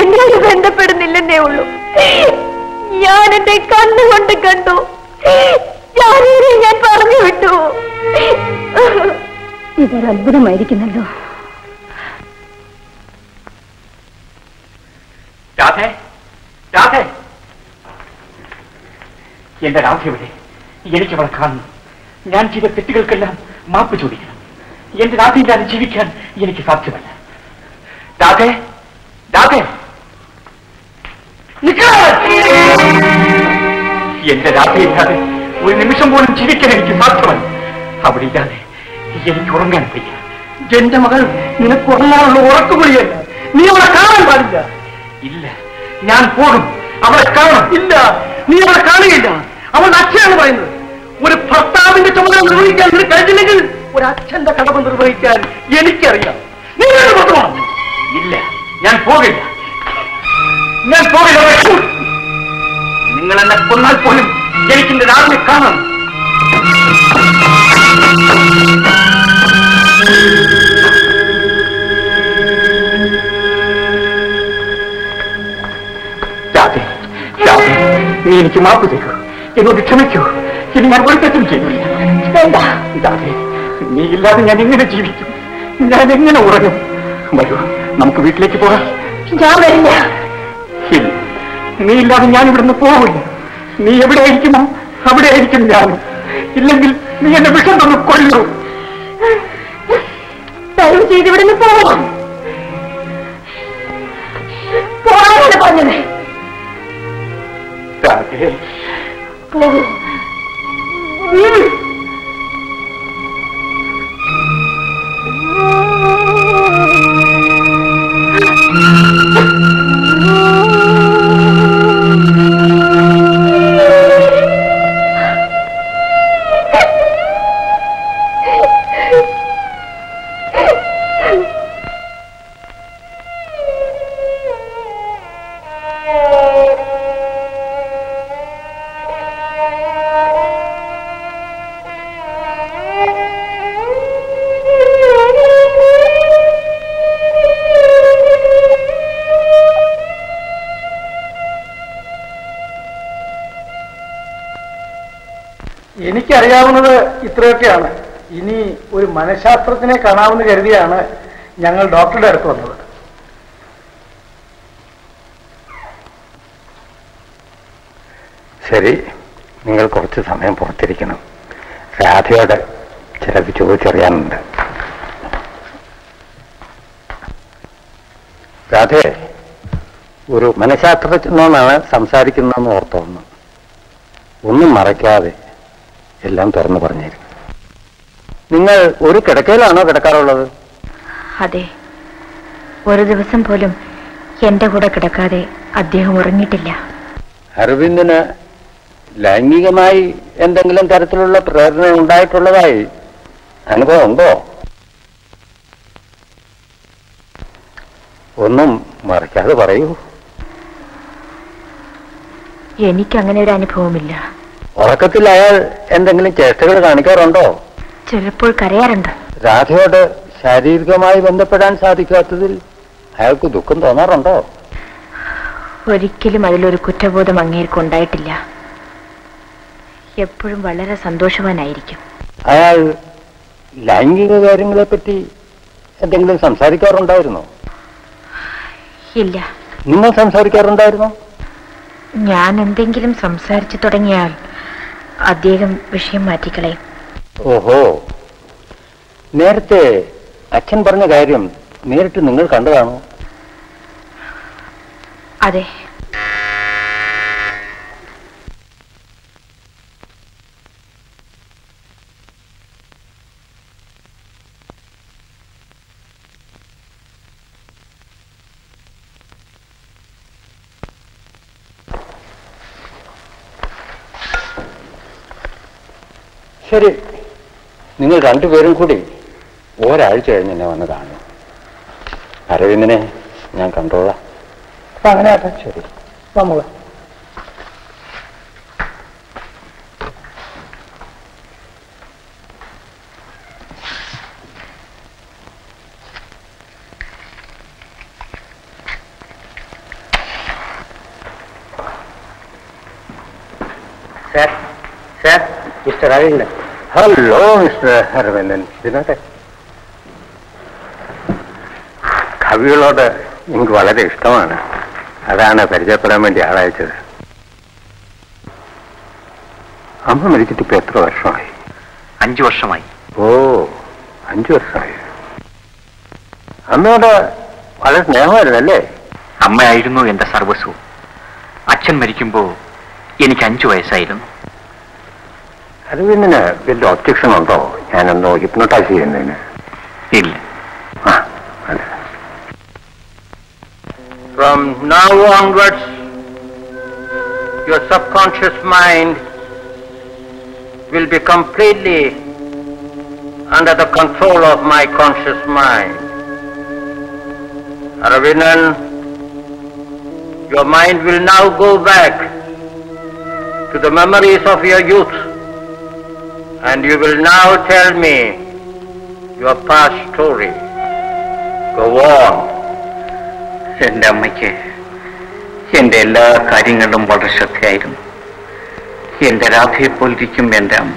എന്നോട് ബന്ധപ്പെടുന്നില്ലെന്നേ ഉള്ളൂ. ഞാൻ എന്റെ കണ്ണുകൊണ്ട് കണ്ടു, ഞാൻ പറഞ്ഞു വിട്ടു. ഇതൊരു അത്ഭുതമായിരിക്കുന്നല്ലോ. രാധേ, രാധേ, എന്റെ രാധ ഇവിടെ. या तेल माप चोद राधे जीविक साध्यम राधे राधे राधे और निमिषम जीविक साध्यम अभी उड़ा मगल उड़ा या माप देखो क्षमो इन या नी या जीविक या उड़ू वरू नमुक वीटल नी या नी एवड़े अवड़े या नी विषम तू इन और मनशास्त्र का डॉक्टर वह शरी कुछ समय राधयो चल चोद राधे और मनशास्त्र संसा मरका എല്ലാം തുറന്നു പറഞ്ഞു നിങ്ങൾ ഒരു കിടക്കയിലാണോ കിടക്കാറുള്ളത് അതെ ഒരു ദിവസം പോലും എൻ്റെ കൂടെ കിടക്കാതെ അദ്ദേഹം ഉറങ്ങിയിട്ടില്ല അരവിന്ദന ലൈംഗികമായി എന്തെങ്കിലും തരത്തിലുള്ള പ്രേരണ ഉണ്ടായിട്ടുള്ളതായി അനുഭവം ഉണ്ടോ ഒന്നും മറക്കാതെ പറയൂ എനിക്ക് അങ്ങനെ ഒരു അനുഭവമില്ല उड़कल अया चेष्ट चल राधयोड शारीरिक बंधपा साधा दुखम तोनाल कुटबोधम अंगेर सन्ोषवान अया लैंगिक क्यों पी ए संसा संसा या संसा അദ്ദേഹം വിഷയം മാറ്റിക്കളെ ഓഹോ നേരത്തെ അച്ഛൻ പറഞ്ഞ കാര്യം നേരിട്ട് നിങ്ങൾ കണ്ടതാണോ അതെ ശരി നിങ്ങൾ രണ്ടുപേരും കൂടി ഒരാഴ്ച കഴിഞ്ഞ് എന്നെ വന്ന് കാണുക അരവിന്ദനെ ഞാൻ കണ്ടോളാം അങ്ങനെ ആട്ടെ ശരി വന്നോളൂ sir sir mister Aravindan hello mister Aravindan कवियोड़ वाले इष्ट अदान परचयपा वे आड़ा അമ്മ മരിച്ചിട്ട് ഇപ്പൊ എത്ര വർഷമായി? 5 വർഷമായി. ഓ 5 വർഷമായി. അമ്മയോട് വളരെ സ്നേഹമായിരുന്നല്ലേ? അമ്മയായിരുന്നു എന്റെ സർവസ്വവും. അച്ഛൻ മരിക്കുമ്പോ എനിക്ക് 5 വയസ്സായിരുന്നു. അരവിന്ദന് വലിയ ഒബ്ജെക്ഷൻ ഉണ്ടോ ഞാനൊന്ന് ഹിപ്നോട്ടൈസ് ചെയ്യുന്നതിന്? ഇല്ല. From now onwards, your subconscious mind will be completely under the control of my conscious mind. Aravindan, your mind will now go back to the memories of your youth, and you will now tell me your past story. Go on. എൻ്റെ അമ്മയ്ക്ക് എൻ്റെ എല്ലാ കാര്യങ്ങളിലും വളരെ ശ്രദ്ധയായിരുന്നു. എൻ്റെ രാധയെപ്പോലിരിക്കും എൻ്റെ അമ്മ.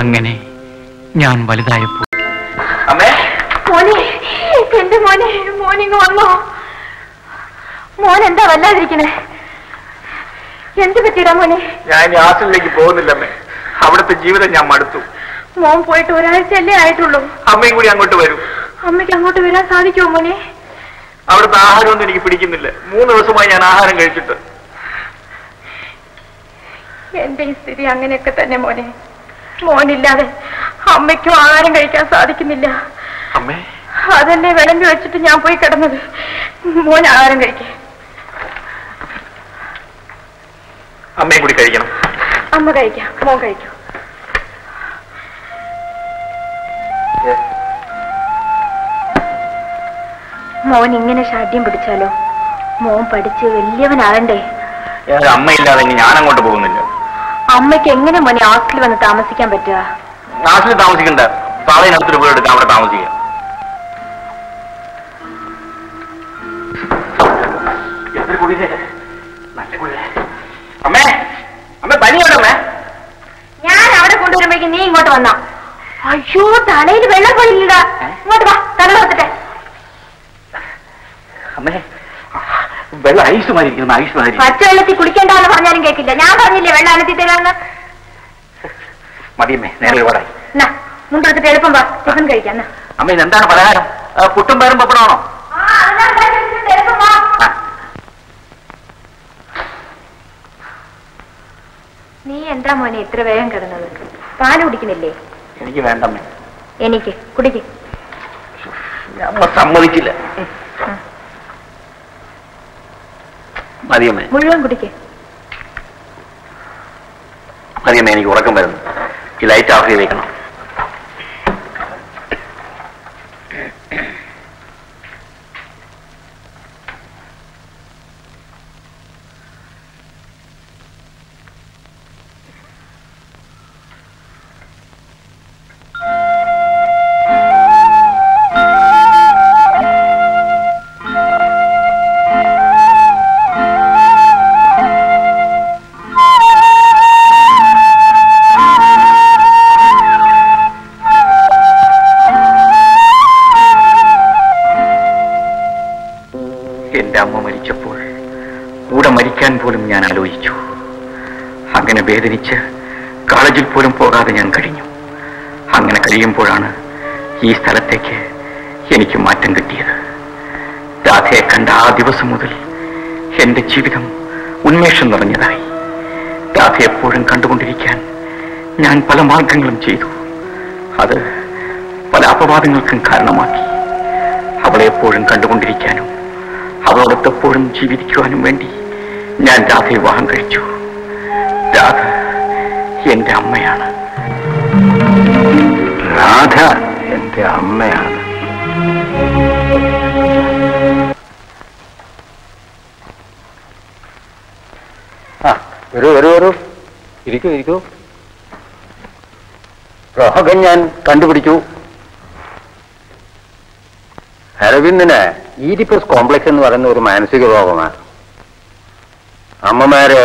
അങ്ങനെ ഞാൻ വലുതായപ്പോ മോൻ എന്താ വല്ലാതിരിക്കണേ? अवड़े जीवित या मड़ू मोन आयु अम्मी कूड़ी अरू अम्मी वरा साधो मोने अवड़े आहार मूं दिवस या आहार कहच स्थिति अने मोने मोन अम्मी आहार कहना साधिक्ल अदे विड़ी वैच् या मोन आहार कह अम्मे कूड़ी कहना अम्म कह मोन कह मोन इन शाड्यम पिटालो मोन पढ़ी वैलियवन आवे अम्म या अम्मे मोने हास्टल वह तामसिक्कान पट्टुवा हास्टल तामसिक्कണ്ട പാളയനടുത്ത് വീട് എടുക്കാം അവിടെ താമസിക്കാം എത്ര കുടിയേ നല്ല കുടിയേ അമ്മേ അമ്മേ പനിയുണ്ടോ അമ്മേ ഞാൻ അവിടെ കൊണ്ടുവരുമ്പോൾ നീ ഇങ്ങോട്ട് വന്നോ അയ്യോ തലയിൽ വെള്ളം പോയില്ലടാ ഇങ്ങോട്ട് വാ തല വെച്ചിട്ട് അമ്മേ വെള്ളം ഐസ് മാരി ഇരിക്കുന്നു ഐസ് മാരി പച്ച വെള്ളത്തിൽ കുളിക്കേണ്ടാന്ന് പറഞ്ഞാലും കേക്കില്ല ഞാൻ പറഞ്ഞില്ലേ വെള്ളം അനത്തി തരാന്ന് മടിയമ്മേ നേരെ വരാ എന്നാ മുണ്ടടുത്ത് എളുപ്പം വാ ടിഫൻ കഴിക്കാം എന്നാ അമ്മേ എന്താണ് പലഹാരം പുട്ടും പയറും പപ്പടമാണോ ആ അതാണ് കഴിച്ചിട്ട് എളുപ്പം വാ നീ എന്താ മോനെ ഇത്ര വേഗം കിടന്നത് പാൽ കുടിക്കുന്നില്ലേ എനിക്ക് വേണ്ടമ്മേ എനിക്ക് കുടിക്ക് അമ്മ സമ്മതിക്കില്ല മതിയമ്മേ മുഴുവൻ കുടിക്ക് മതിയമ്മേ എനിക്ക് ഉറക്കം വരുന്നു ഈ ലൈറ്റ് ഓഫ് ചെയ്ത് വെക്കണം ജീവിക്കാൻ വേണ്ടി ഞാൻ രാധയെ വിവാഹം കഴിച്ചു. രാധ എൻ്റെ അമ്മയാണ്. രാധ എൻ്റെ അമ്മയാണ്. ആ വരൂ വരൂ വരൂ ഇരിക്കൂ ഇരിക്കൂ. രാഘവൻ ഞാൻ കണ്ടുപിടിച്ചു. അരവിന്ദനെ ഈഡിപ്പസ് കോംപ്ലക്സ് എന്ന് പറയുന്ന ഒരു മാനസിക രോഗമാണ്. അമ്മമാരെ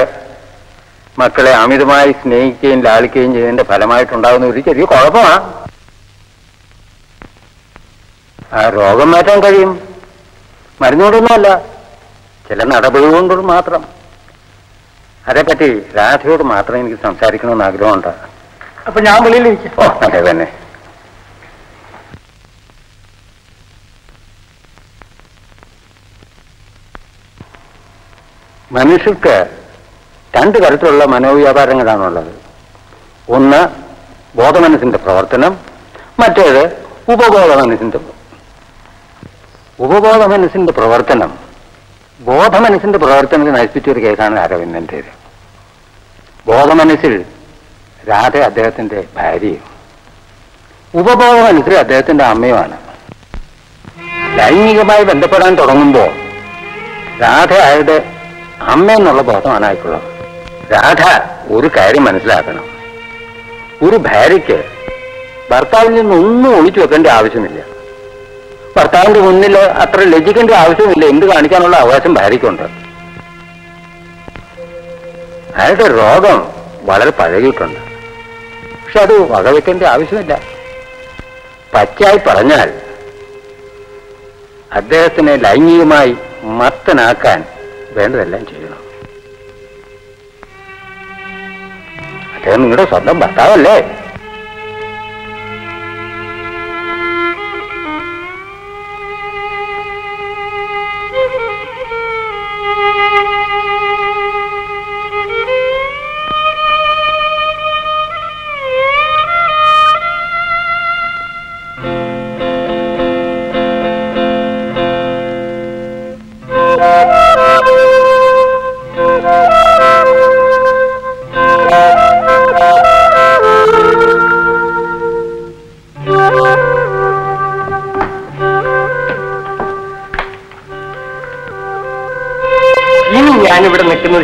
മക്കളെ അമിതമായി സ്നേഹിക്കുകയും ലാളിക്കുകയും ചെയ്യുന്നതിന്റെ ഫലമായിട്ടുണ്ടാകുന്ന ഒരു ചെറിയ കുഴപ്പമാണ്. ആ രോഗം മാറ്റാൻ കഴിയും, മരുന്നുകൊണ്ടൊന്നുമല്ല, ചില നടപടികൾ കൊണ്ട് മാത്രം. അതേപ്പറ്റി രാധയോട് മാത്രം എനിക്ക് സംസാരിക്കണമെന്ന് ആഗ്രഹമുണ്ട്. അപ്പൊ ഞാൻ വെളിയിലിരിക്കും. ഓ അതെ തന്നെ. മനുഷ്യർക്ക് രണ്ട് തരത്തിലുള്ള മനോവ്യാപാരങ്ങളാണുള്ളത്. ഒന്ന് ബോധമനസ്സിന്റെ പ്രവർത്തനം, മറ്റേത് ഉപബോധമനസ്സിന്റെ. ഉപബോധമനസ്സിന്റെ പ്രവർത്തനം ബോധമനസ്സിന്റെ പ്രവർത്തനത്തെ നശിപ്പിച്ചൊരു കേസാണ് അരവിന്ദൻ്റേത്. ബോധമനസ്സിൽ രാധ അദ്ദേഹത്തിൻ്റെ ഭാര്യയും ഉപബോധമനസ്സിൽ അദ്ദേഹത്തിൻ്റെ അമ്മയുമാണ്. ലൈംഗികമായി ബന്ധപ്പെടാൻ തുടങ്ങുമ്പോൾ രാധ അയാളുടെ അമ്മ എന്നുള്ള ബോധമാണ് ആയിക്കുള്ളത്. രാധ ഒരു കാര്യം മനസ്സിലാക്കണം, ഒരു ഭാര്യയ്ക്ക് ഭർത്താവിൽ നിന്നൊന്നും ഒളിച്ചു വെക്കേണ്ട ആവശ്യമില്ല. ഭർത്താവിൻ്റെ മുന്നിൽ അത്ര ലജ്ജിക്കേണ്ട ആവശ്യമില്ല. എന്ത് കാണിക്കാനുള്ള അവകാശം ഭാര്യയ്ക്കുണ്ട്. അയാളുടെ രോഗം വളരെ പഴകിയിട്ടുണ്ട്, പക്ഷെ അത് വകവെക്കേണ്ട ആവശ്യമില്ല. പച്ചയായി പറഞ്ഞാൽ അദ്ദേഹത്തിനെ ലൈംഗികമായി മത്തനാക്കാൻ വേണ്ടതെല്ലാം ചെയ്യണം. നിങ്ങളുടെ സ്വന്തം ഭർത്താവല്ലേ?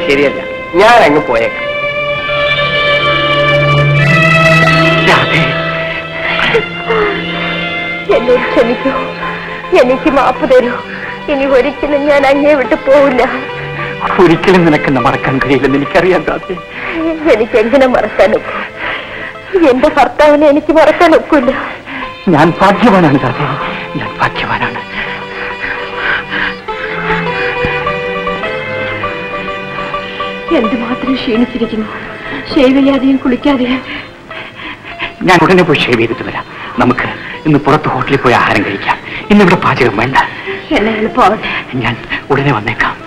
ശരിയല്ല, ഞാൻ അങ്ങ് പോയേക്കാം. എന്നെ ക്ഷമിക്കൂ, എനിക്ക് മാപ്പ് തരൂ. ഇനി ഒരിക്കലും ഞാൻ അങ്ങേ വിട്ടു പോവില്ല. ഒരിക്കലും നിനക്കെന്നെ മറക്കാൻ കഴിയില്ലെന്ന് എനിക്കറിയാം. എനിക്ക് എങ്ങനെ മറക്കാനൊക്കൂ? എന്റെ ഭർത്താവിനെ എനിക്ക് മറക്കാനൊക്കില്ല. ഞാൻ ഭാഗ്യവാനാണ് താത്തേ, ഞാൻ ഭാഗ്യവാനാണ്. എന്തുമാത്രം ക്ഷീണിച്ചിരിക്കുന്നു. ഷേവില്ലാതെയും കുളിക്കാതെയും. ഞാൻ ഉടനെ പോയി ഷേവ് ചെയ്തിട്ട് വരാം. നമുക്ക് ഇന്ന് പുറത്ത് ഹോട്ടലിൽ പോയി ആഹാരം കഴിക്കാം. ഇന്നിവിടെ പാചകം വേണ്ട. എന്നെ എളുപ്പമാവട്ടെ, ഞാൻ ഉടനെ വന്നേക്കാം.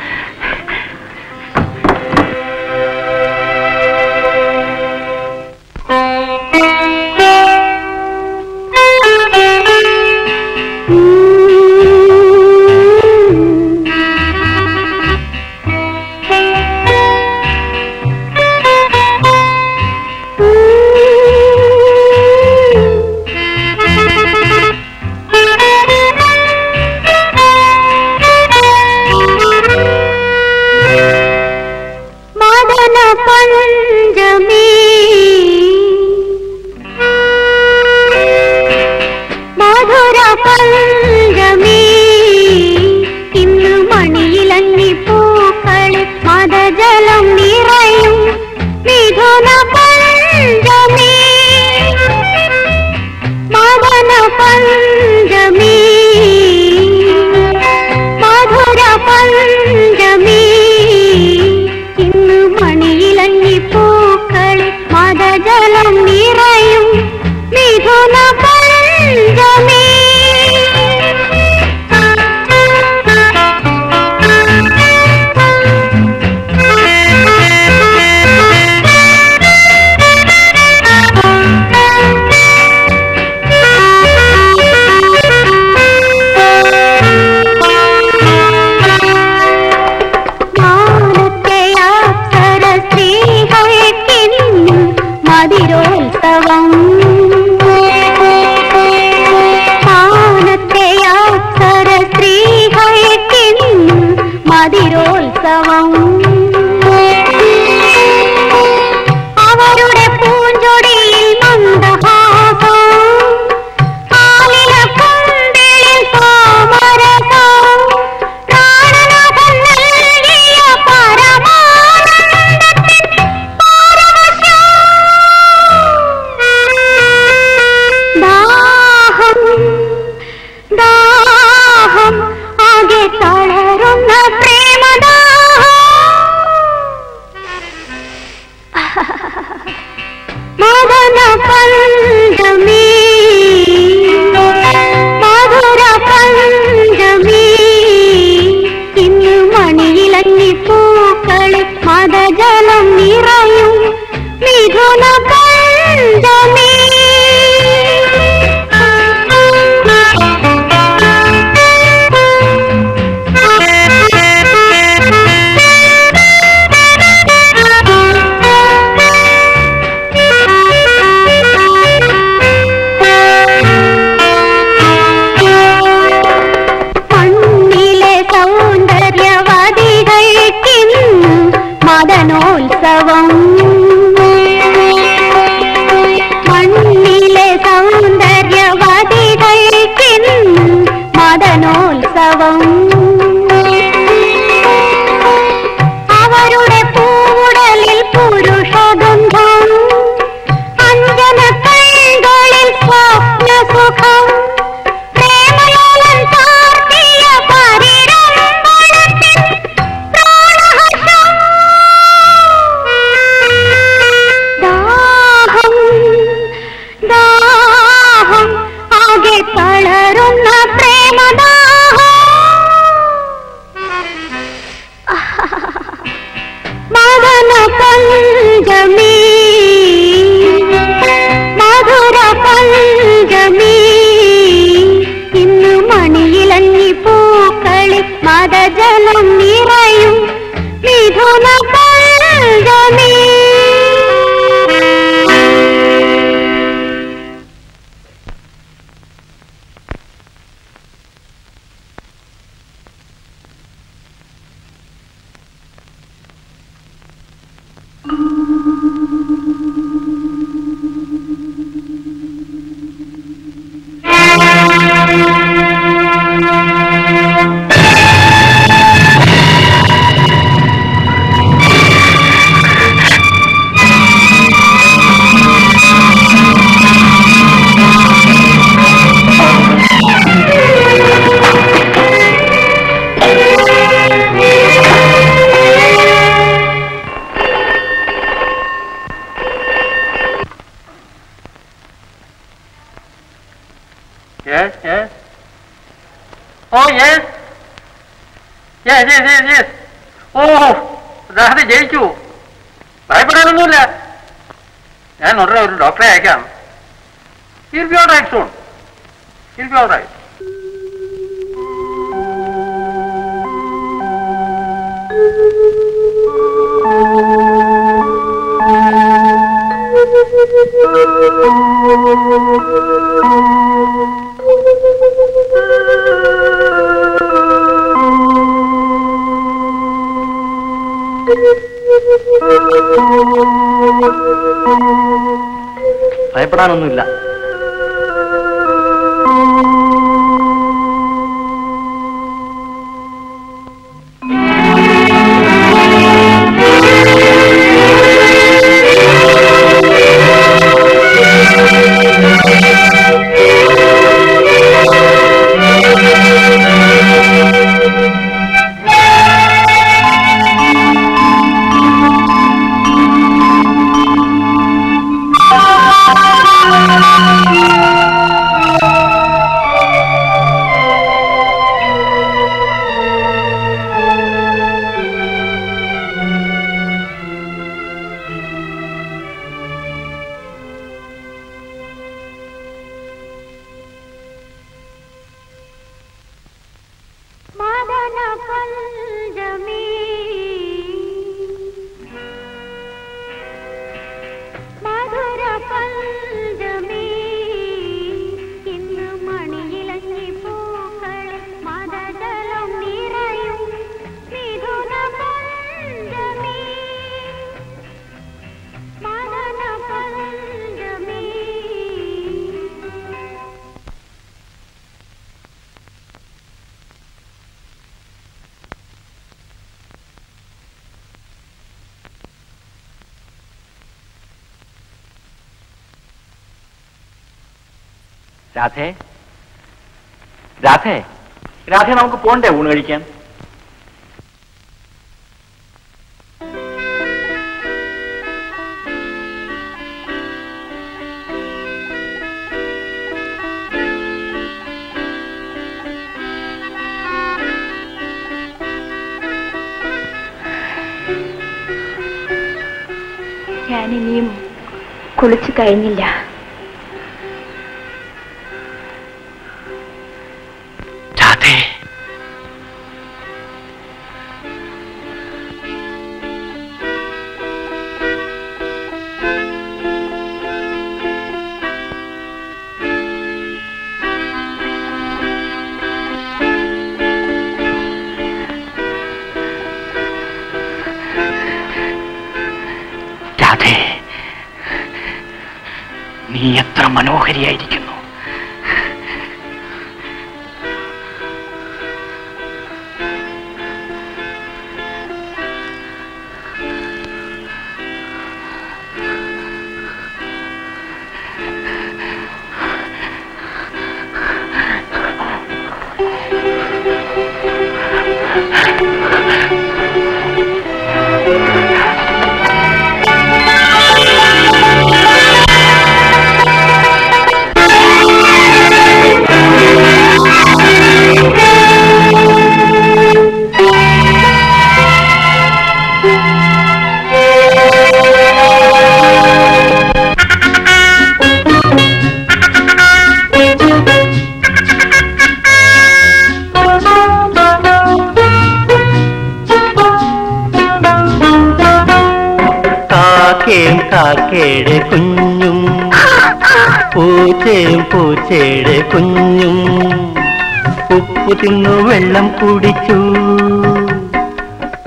Yes, yes. Oh, yes. Yes, yes, yes, yes. Oh, Radha Jaichu. Why would I not do that? I'm not a doctor, I can. He'll be all right soon. He'll be all right. ഭയപ്പെടാനൊന്നുമില്ല. Radhe Radhe Radhe നമുക്ക് പോണ്ടേ ഊണ് കഴിക്കാൻ? ഞാനിനിയും കുളിച്ചു കഴിഞ്ഞില്ല. മനോഹരിയായിരിക്കുന്നു. കാക്കയുടെ കുഞ്ഞും പൂച്ചയും പൂച്ചയുടെ കുഞ്ഞും ഉപ്പു തിന്നു വെള്ളം കുടിച്ചു.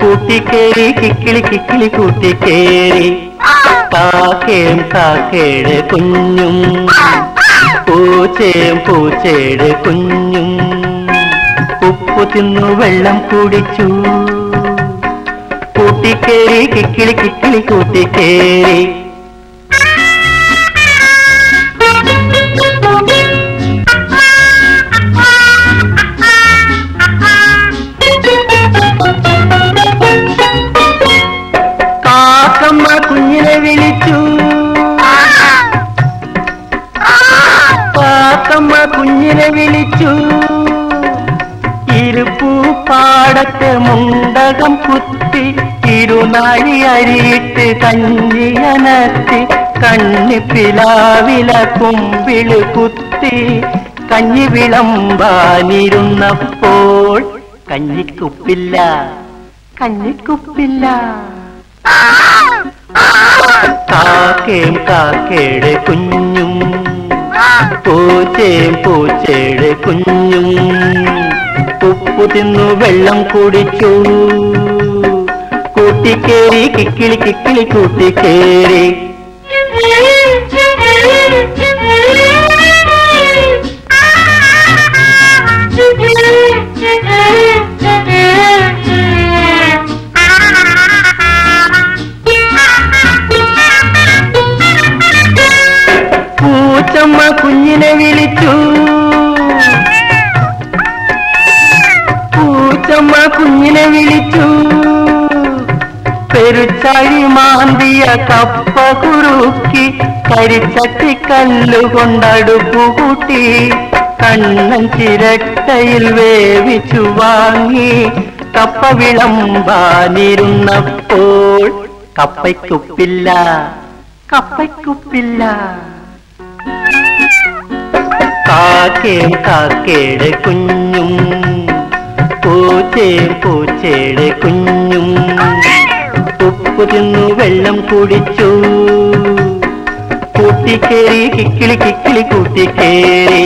കൂട്ടിക്കേറി കിക്കിളി കിക്കിളി കൂട്ടിക്കേറി. കാക്കയും കാക്കയുടെ കുഞ്ഞും പൂച്ചയും പൂച്ചയുടെ കുഞ്ഞും ഉപ്പു തിന്നു വെള്ളം കുടിച്ചു. കൂട്ടിക്കേറി കിക്കിളി കിക്കിളി കൂട്ടിക്കേറി. കാക്കമ്മ കുഞ്ഞിനെ വിളിച്ചു. കാക്കമ്മ കുഞ്ഞിനെ കം കുത്തി തിരുനാഴി അരിയിട്ട് കഞ്ഞിയനത്തി കണ്ണി പിലാവില കുമ്പിള് കുത്തി കഞ്ഞി വിളമ്പാനിരുന്നപ്പോൾ കഞ്ഞിക്കുപ്പില്ല കഞ്ഞിക്കുപ്പില്ല കാക്കേം കാക്കയുടെ കുഞ്ഞും പൂച്ചയും പൂച്ചയുടെ കുഞ്ഞും ഉപ്പു തിന്നു വെള്ളം കുടിച്ചു കൂട്ടിക്കേറി കിക്കിളി കിക്കിളി കൂട്ടിക്കേറി പൂച്ചമ്മ കുഞ്ഞിനെ വിളിച്ചു പൂച്ചമ്മ കുഞ്ഞിനെ വിളിച്ചു പെരുച്ചാഴി മാന്തിയ കപ്പ കുറുക്കി കരിച്ചട്ടി കല്ലുകൊണ്ടടുപ്പു കൂട്ടി കണ്ണൻ ചിരട്ടയിൽ വേവിച്ചു വാങ്ങി കപ്പ വിളമ്പാനിരുന്നപ്പോൾ കപ്പയ്ക്കുപ്പില്ല കപ്പയ്ക്കുപ്പില്ല കാക്കേം കാക്കയുടെ കുഞ്ഞും പൂച്ചയും പൂച്ചയുടെ കുഞ്ഞും ഉപ്പു തിന്നു വെള്ളം കുടിച്ചു കൂട്ടിക്കേറി കിക്കിളി കിക്കിളി കൂട്ടിക്കേറി